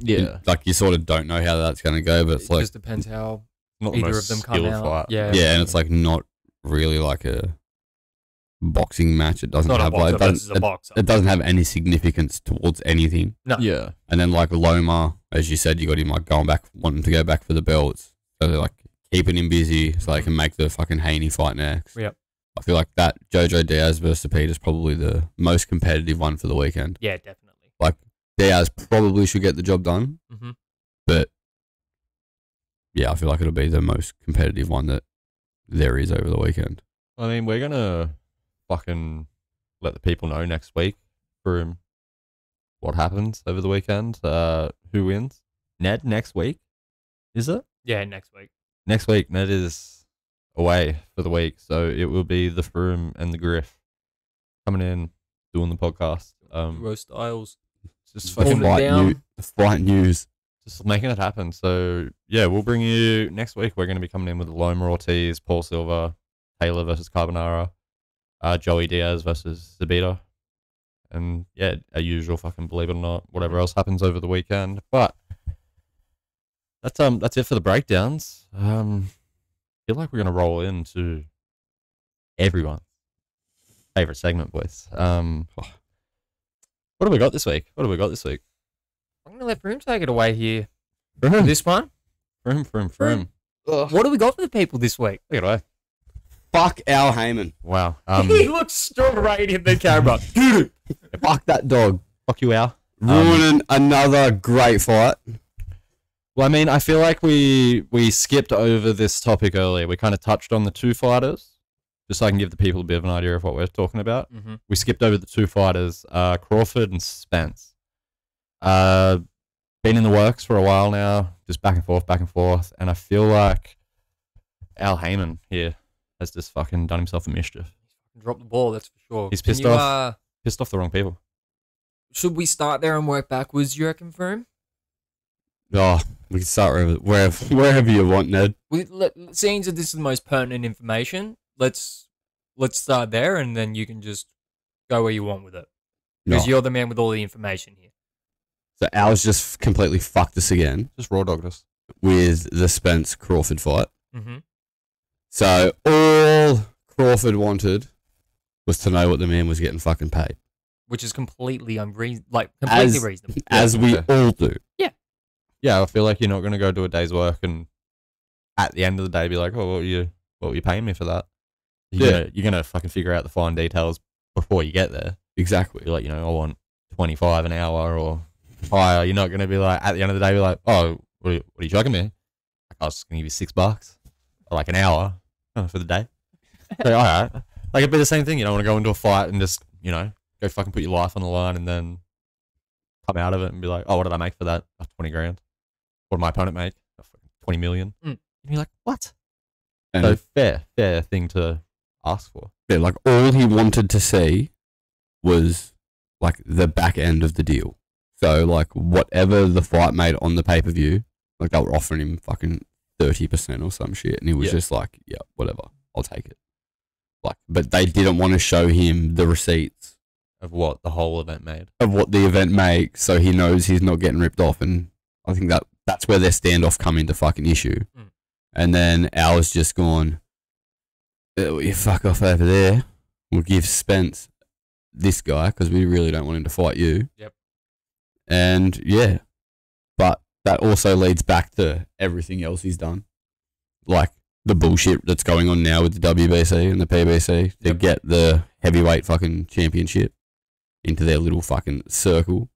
yeah. Like, you sort of don't know how that's going to go, but it's like. It just depends how either of them come out. Yeah, and it's, like, not really, like, a boxing match. It doesn't have, like, it doesn't have any significance towards anything. No. Yeah. And then, like, Loma. As you said, you got him like going back, wanting to go back for the belts. So they're like keeping him busy so they can make the fucking Haney fight next. Yep. I feel like that Jojo Diaz versus Zepeda is probably the most competitive one for the weekend. Yeah, definitely. Like Diaz probably should get the job done, but yeah, I feel like it'll be the most competitive one that there is over the weekend. I mean, we're gonna fucking let the people know next week for him. What happens over the weekend? Who wins? Ned next week, is it? Yeah, next week. Next week, Ned is away for the week, so it will be the Froome and the Griff coming in, doing the podcast. Duo Styles, just fucking fight news, just making it happen. So yeah, we'll bring you next week. We're going to be coming in with Loma Ortiz, Paul Silva, Taylor versus Carbonara, Joey Diaz versus Zepeda. And yeah, our usual fucking believe it or not, whatever else happens over the weekend. But that's it for the breakdowns. I feel like we're gonna roll into everyone's favorite segment, boys. What have we got this week? What have we got this week? I'm gonna let Froome take it away here. Froome. This one. Froome. What do we got for the people this week? Take it away. Fuck Al Heyman. Wow. He looks straight in the camera. Fuck that dog. Fuck you, Al. Ruining another great fight. Well, I mean, I feel like we skipped over this topic earlier. We kind of touched on the two fighters, just so I can give the people a bit of an idea of what we're talking about. We skipped over the two fighters, Crawford and Spence. Been in the works for a while now, just back and forth, and I feel like Al Heyman here has just fucking done himself a mischief. Dropped the ball, that's for sure. He's pissed off the wrong people. Should we start there and work backwards, you reckon, Froome? Oh, we can start wherever you want, Ned. Seeing that this is the most pertinent information, let's start there, and then you can just go where you want with it. Because you're the man with all the information here. So Al's just completely fucked us again. Just raw dogged us. With the Spence-Crawford fight. So all Crawford wanted was to know what the man was getting fucking paid, which is completely reasonable, as we all do. Yeah. I feel like you're not gonna go do a day's work and at the end of the day be like, oh, what were you paying me for that? You're gonna fucking figure out the fine details before you get there. Exactly. You're like, you know, I want $25 an hour or higher. You're not going to be like, at the end of the day, be like, oh, what are you joking me? I was going to give you $6 or like an hour for the day. So, all right. Like, it'd be the same thing. You don't want to go into a fight and just, you know, go fucking put your life on the line and then come out of it and be like, oh, what did I make for that? Oh, 20 grand. What did my opponent make? Oh, 20 million. Mm. And you're like, what? And so fair thing to ask for. Yeah, like all he wanted to see was like the back end of the deal. So like whatever the fight made on the pay-per-view, like they were offering him fucking 30% or some shit. And he was just like, yeah, whatever, I'll take it. Like, but they didn't want to show him the receipts. Of what the whole event made. Of what the event made, so he knows he's not getting ripped off. And I think that's where their standoff come into fucking issue. Mm. And then ours just gone, oh, you fuck off over there. We'll give Spence this guy because we really don't want him to fight you. Yep. And yeah, but that also leads back to everything else he's done. Like the bullshit that's going on now with the WBC and the PBC to get the heavyweight fucking championship into their little fucking circle.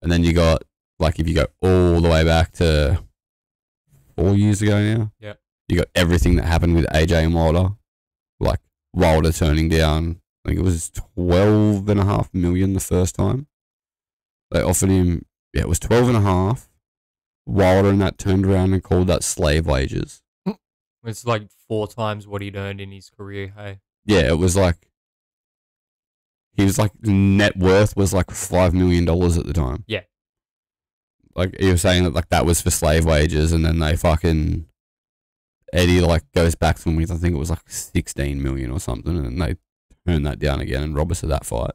And then you got, like, if you go all the way back to 4 years ago now, you got everything that happened with AJ and Wilder. Like, Wilder turning down, I think it was $12.5 million the first time. They offered him, yeah, it was 12.5. Wilder and that turned around and called that slave wages. It's like 4 times what he'd earned in his career, hey? Yeah, it was like, he was like, net worth was like $5 million at the time. Yeah. Like, he was saying that, like, that was for slave wages, and then they fucking, Eddie, like, goes back to him with, I think it was like 16 million or something, and they turned that down again and robbed us of that fight.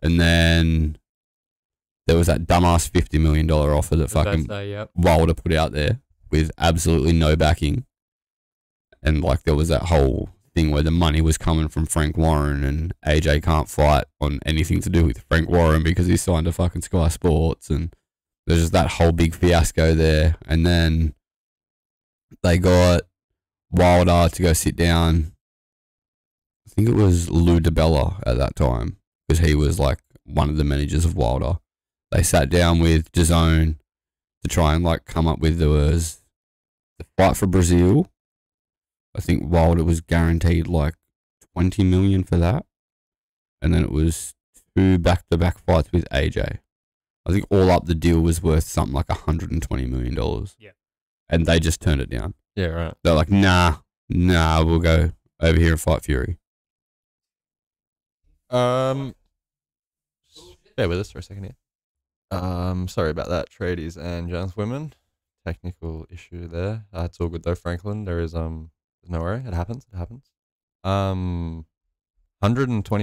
And then there was that dumbass $50 million offer that fucking Wilder put out there with absolutely no backing. And, like, there was that whole thing where the money was coming from Frank Warren, and AJ can't fight on anything to do with Frank Warren because he signed to fucking Sky Sports, and there's just that whole big fiasco there. And then they got Wilder to go sit down. I think it was Lou DiBella at that time because he was, like, one of the managers of Wilder. They sat down with DAZN to try and, like, come up with, there was the fight for Brazil. I think Wilder was guaranteed like 20 million for that. And then it was 2 back-to-back fights with AJ. I think all up the deal was worth something like $120 million. Yeah. And they just turned it down. Yeah, right. They're like, nah, we'll go over here and fight Fury. Bear with us for a second here. Sorry about that, tradies and gentlewomen. Technical issue there. It's all good though, Franklin. There is, no worry. It happens. It happens. $120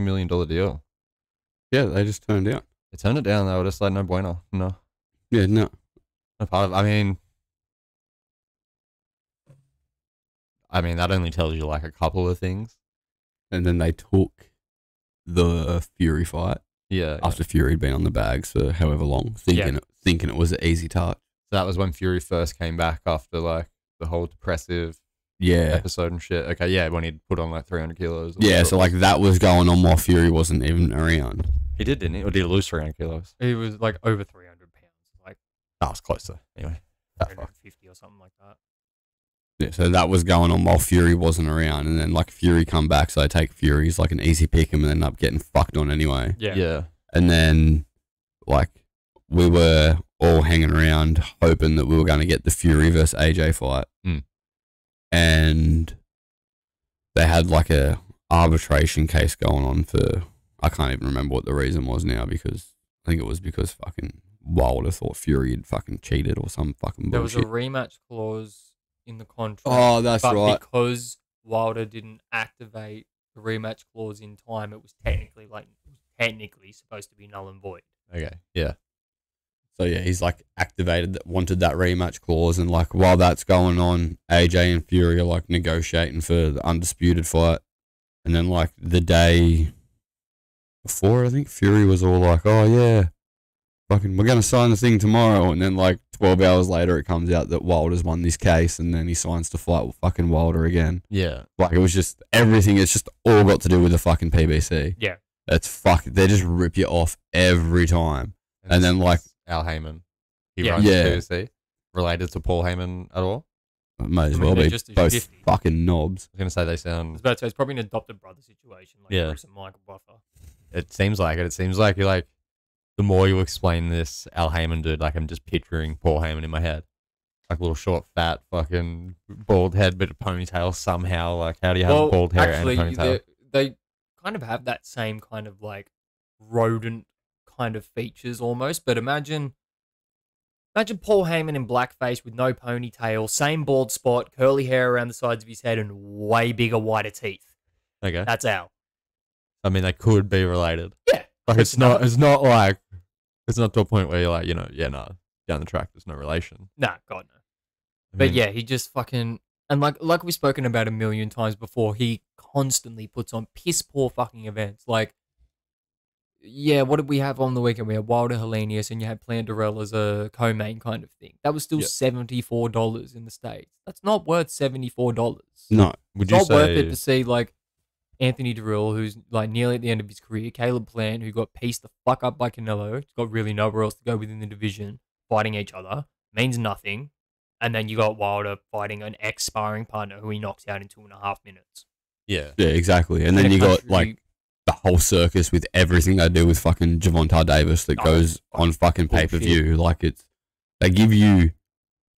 million deal. Yeah, they just turned it down. They turned it down. They were just like, no bueno. No. Yeah, no. No part of, I mean, that only tells you like a couple of things. And then they took the Fury fight. Yeah. After Fury had been on the bags for however long, thinking it was an easy touch. So that was when Fury first came back after like the whole depressive episode and shit. Okay, yeah, when he'd put on like 300 kilos. Yeah, so like that was going on while Fury wasn't even around. He did, didn't he? Or did he lose 300 kilos? He was like over 300 pounds. Like, that was closer. Anyway, 350 or something like that. Yeah, so that was going on while Fury wasn't around. And then like Fury come back, so I take Fury's like an easy pick him and end up getting fucked on anyway. Yeah. And then like we were all hanging around hoping that we were going to get the Fury versus AJ fight. Mm. And they had like a arbitration case going on for, I can't even remember what the reason was now, because I think it was because fucking Wilder thought Fury had fucking cheated or some fucking bullshit. There was a rematch clause in the contract. Oh, that's right. But because Wilder didn't activate the rematch clause in time, it was technically like, supposed to be null and void. Okay. Yeah. So, yeah, he's, like, activated, that wanted that rematch clause. And, like, while that's going on, AJ and Fury are, like, negotiating for the undisputed fight. And then, like, the day before, I think, Fury was all like, oh, yeah, fucking, we're going to sign the thing tomorrow. And then, like, 12 hours later, it comes out that Wilder's won this case. And then he signs to fight with fucking Wilder again. Yeah. Like, it was just everything. It's just all got to do with the fucking PBC. Yeah. It's fuck. They just rip you off every time. And then, like, Al Heyman. He runs UFC. Related to Paul Heyman at all? Might as well be. Both fucking knobs. I was going to say they sound... I was about to say, it's probably an adopted brother situation. Like Bruce and Michael Buffer. It seems like it. It seems like you're like, the more you explain this Al Heyman dude, like I'm just picturing Paul Heyman in my head. Like little short, fat, fucking bald head, but a ponytail somehow. Like, how do you have bald hair and a ponytail? They kind of have that same kind of like rodent kind of features almost. But imagine Paul Heyman in blackface with no ponytail, same bald spot, curly hair around the sides of his head, and way bigger, whiter teeth. Okay, that's Al. I mean, they could be related. Yeah, like it's not to a point where you're like, you know, down the track, there's no relation. Nah, God no. But yeah, he just fucking, and like we've spoken about a million times before, he constantly puts on piss poor fucking events. Like, what did we have on the weekend? We had Wilder Hellenius and you had Plandorell as a co-main kind of thing. That was still $74 in the States. That's not worth $74. No. Would you say... It's not worth it to see, like, Anthony Durrell, who's, like, nearly at the end of his career, Caleb Plant, who got pieced the fuck up by Canelo, he's got really nowhere else to go within the division, fighting each other, means nothing. And then you got Wilder fighting an ex-sparring partner who he knocks out in 2.5 minutes. Yeah. Yeah, exactly. And then you got, like, the whole circus with everything they do with fucking Gervonta Davis that goes on fucking pay-per-view. Like, it's, they give you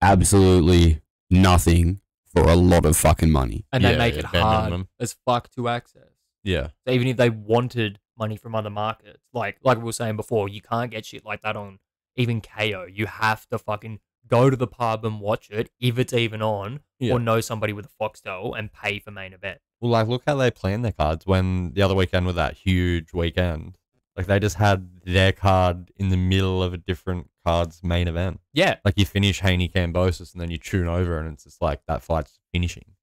absolutely nothing for a lot of fucking money. And they make it hard as fuck to access. Yeah. So even if they wanted money from other markets, like we were saying before, you can't get shit like that on even KO. You have to fucking go to the pub and watch it, if it's even on, or know somebody with a Foxtel and pay for main event. Well, like, look how they plan their cards. When the other weekend was that huge weekend, like, they just had their card in the middle of a different card's main event. Yeah. Like, you finish Haney Kambosos and then you tune over and it's just like, that fight's finishing.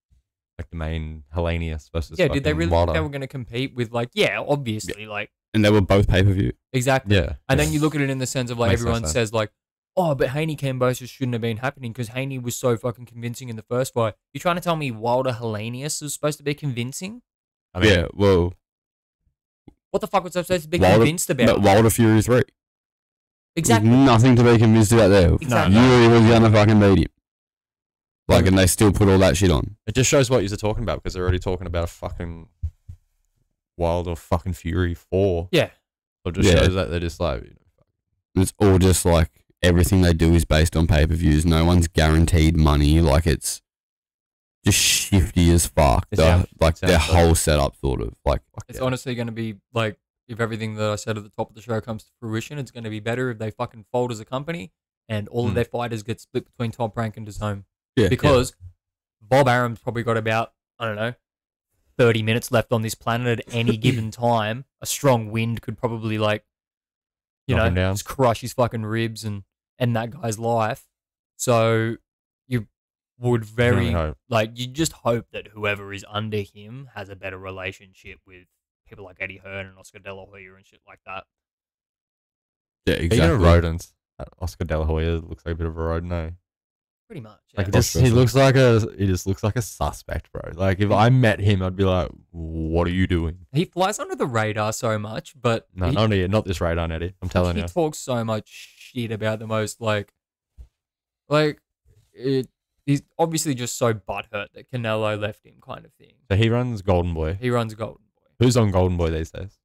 Like, the main Hellenius versus Wilder. Yeah, did they really think they were going to compete with, like, obviously, like... And they were both pay-per-view. Exactly. Yeah. And then you look at it in the sense of, like, everyone says, like, oh, but Haney Kambosos shouldn't have been happening because Haney was so fucking convincing in the first fight. You're trying to tell me Wilder Hellenius is supposed to be convincing? I mean, yeah, well... What the fuck was I supposed to be convinced about? No, Wilder Fury 3. Exactly. There's nothing to be convinced about there. Exactly. You was going to fucking beat him. Like, and they still put all that shit on. It just shows what you're talking about because they're already talking about a fucking Wilder fucking Fury 4. Yeah. It just shows that they're just like... You know, it's all just like everything they do is based on pay-per-views. No one's guaranteed money. Like, it's just shifty as fuck. Like, their whole setup, sort of. Like, it's honestly going to be, like, if everything that I said at the top of the show comes to fruition, it's going to be better if they fucking fold as a company and all of their fighters get split between Top Rank and DAZN. Yeah. Because Bob Arum's probably got about, I don't know, 30 minutes left on this planet at any given time. A strong wind could probably, like, you know, just crush his fucking ribs and end that guy's life. So... would very, like, you just hope that whoever is under him has a better relationship with people like Eddie Hearn and Oscar De La Hoya and shit like that. Yeah, exactly. Speaking of rodents, Oscar De La Hoya looks like a bit of a rodent, eh? Pretty much. Yeah. Like, he just looks like a suspect, bro. Like, if I met him, I'd be like, "What are you doing?" He flies under the radar so much, but not this radar, Eddie. I'm telling you, he talks so much shit about the most, like it. He's obviously just so butthurt that Canelo left him, kind of thing. So he runs Golden Boy. Who's on Golden Boy these days?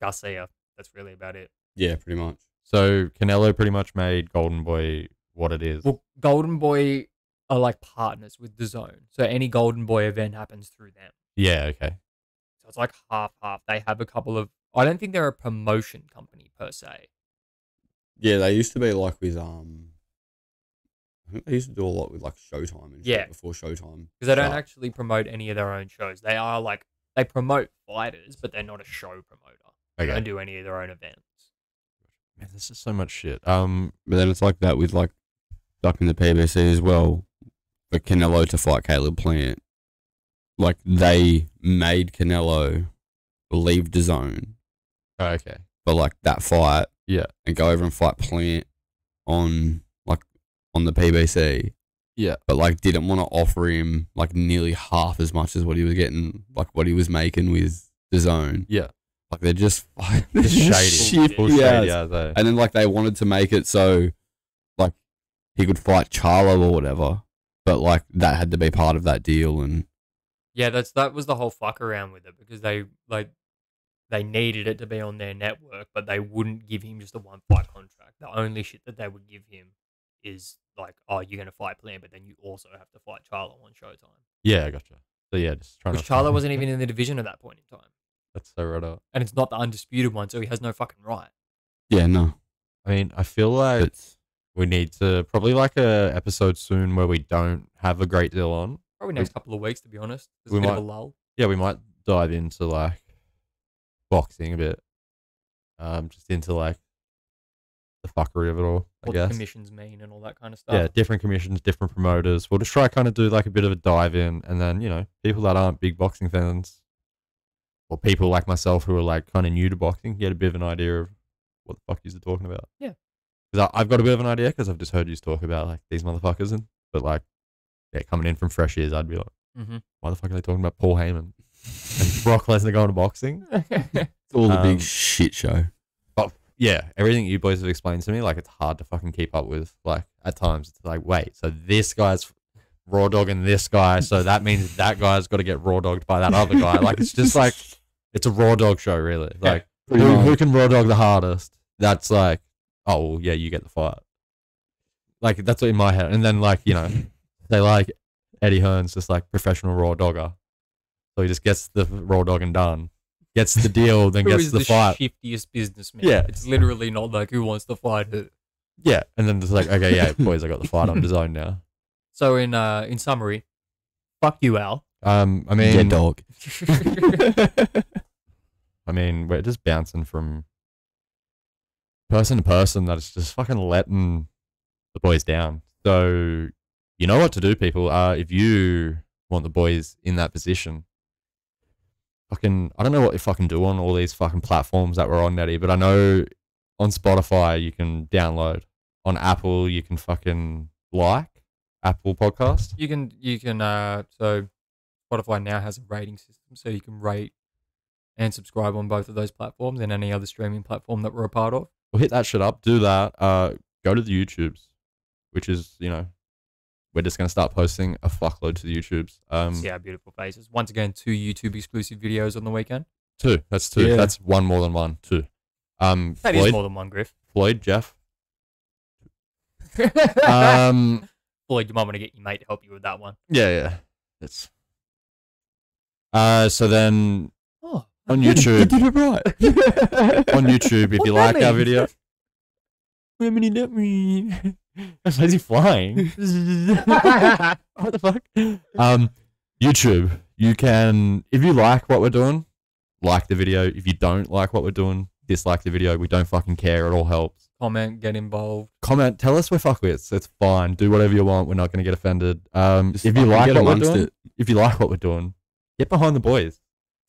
Garcia. That's really about it. Yeah, pretty much. So Canelo pretty much made Golden Boy what it is. Well, Golden Boy are like partners with DAZN. So any Golden Boy event happens through them. Yeah, okay. So it's like half-half. They have a couple of... I don't think they're a promotion company per se. Yeah, they used to be like with... I think they used to do a lot with like Showtime and shit before Showtime. Because they don't actually promote any of their own shows. They are like, they promote fighters, but they're not a show promoter. Okay. They don't do any of their own events. Man, this is so much shit. But then it's like that with like stuck in the PBC as well for Canelo to fight Caleb Plant. Like, they made Canelo leave DAZN. Oh, okay. But like that fight. Yeah. And go over and fight Plant on the PBC, yeah, but like didn't want to offer him like nearly half as much as what he was getting, like what he was making with DAZN. Yeah, Like they're just, shady. Yeah, and then like they wanted to make it so like he could fight Charlo or whatever, but like that had to be part of that deal. And yeah, that was the whole fuck around with it, because they needed it to be on their network, but they wouldn't give him just a one-fight contract. The only shit that they would give him is like, oh, you're going to fight Plan, but then you also have to fight Charlo on Showtime. Yeah, I gotcha. So yeah, just trying to... Which Charlo wasn't even in the division at that point in time. That's so right up. And it's not the undisputed one, so he has no fucking right. Yeah, no. I mean, I feel like we need to probably like a episode soon where we don't have a great deal on. Probably next couple of weeks, to be honest. There's a bit of a lull. Yeah, we might dive into like boxing a bit, just into like the fuckery of it all, I guess. What commissions mean and all that kind of stuff. Yeah, different commissions, different promoters. We'll just try kind of do like a bit of a dive in, and then, you know, people that aren't big boxing fans or people like myself who are like kind of new to boxing get a bit of an idea of what the fuck you're talking about. Yeah, because I've got a bit of an idea because I've just heard you talk about like these motherfuckers, and but like, yeah, coming in from fresh ears, I'd be like, why the fuck are they talking about Paul Heyman and Brock Lesnar going to boxing? It's all a big shit show. But yeah, everything you boys have explained to me, like it's hard to fucking keep up with. Like at times, it's like, wait, so this guy's raw dogging this guy, so that means that guy's got to get raw dogged by that other guy. Like it's just like it's a raw dog show, really. Like yeah, who can raw dog the hardest? That's like, oh well, yeah, you get the fight. Like that's what in my head, and then like, you know, they like Eddie Hearn's just like professional raw dogger. So he just gets the raw dog and done, gets the deal, then gets the fight. Who is the shiftiest businessman? Yeah, it's literally not like who wants to fight who. Yeah, and then it's like, okay, yeah, boys, I got the fight on DAZN now. So in summary, fuck you, Al. I mean, dead dog. I mean, we're just bouncing from person to person that is just fucking letting the boys down. So you know what to do, people. If you want the boys in that position, fucking, I don't know what you fucking do on all these fucking platforms that we're on, Nettie, but I know on Spotify you can download, on Apple you can fucking like Apple Podcast. So Spotify now has a rating system, so you can rate and subscribe on both of those platforms and any other streaming platform that we're a part of. Well, hit that shit up, do that. Go to the YouTubes, which is, you know, we're just going to start posting a fuckload to the YouTubes. See our beautiful faces. Once again, 2 YouTube exclusive videos on the weekend. 2. That's 2. Yeah. That's one more than one. 2. That Floyd, is more than one, Griff. Floyd, Jeff. Floyd, you might want to get your mate to help you with that one. Yeah, yeah. That's... so then on YouTube. You did it right. On YouTube, if you like our video. That's lazy flying. What the fuck? YouTube, you can, if you like what we're doing, like the video. If you don't like what we're doing, dislike the video. We don't fucking care. It all helps. Comment, get involved. Comment, tell us we're fuckwits. It's fine. Do whatever you want. We're not going to get offended. If you like what we're doing, if you like what we're doing, get behind the boys.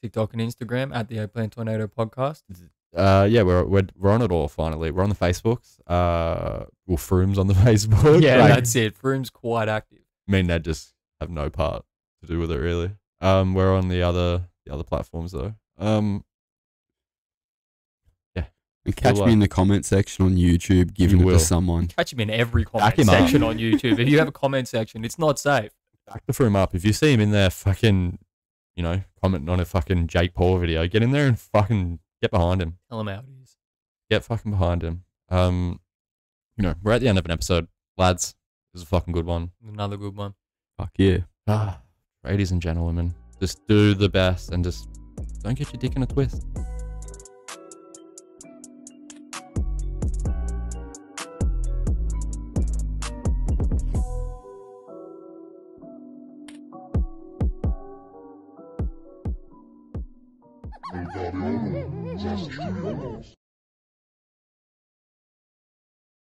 TikTok and Instagram at the Oakland Tornado Podcast. Yeah, we're on it all finally. We're on the Facebooks. Well, Froome's on the Facebook. Yeah, like, that's it. Froome's quite active. I mean, they just have no part to do with it, really. We're on the other platforms though. Yeah. And catch me in the comment section on YouTube. Giving it to someone. Catch him in every comment section on YouTube. If you have a comment section, it's not safe. Back the Froome up. If you see him in there, fucking, you know, commenting on a fucking Jake Paul video, get in there and fucking. Get behind him. Tell him out. Get fucking behind him. You know, we're at the end of an episode, lads. It was a fucking good one. Another good one. Fuck yeah. Ladies and gentlemen, just do the best and just don't get your dick in a twist. Just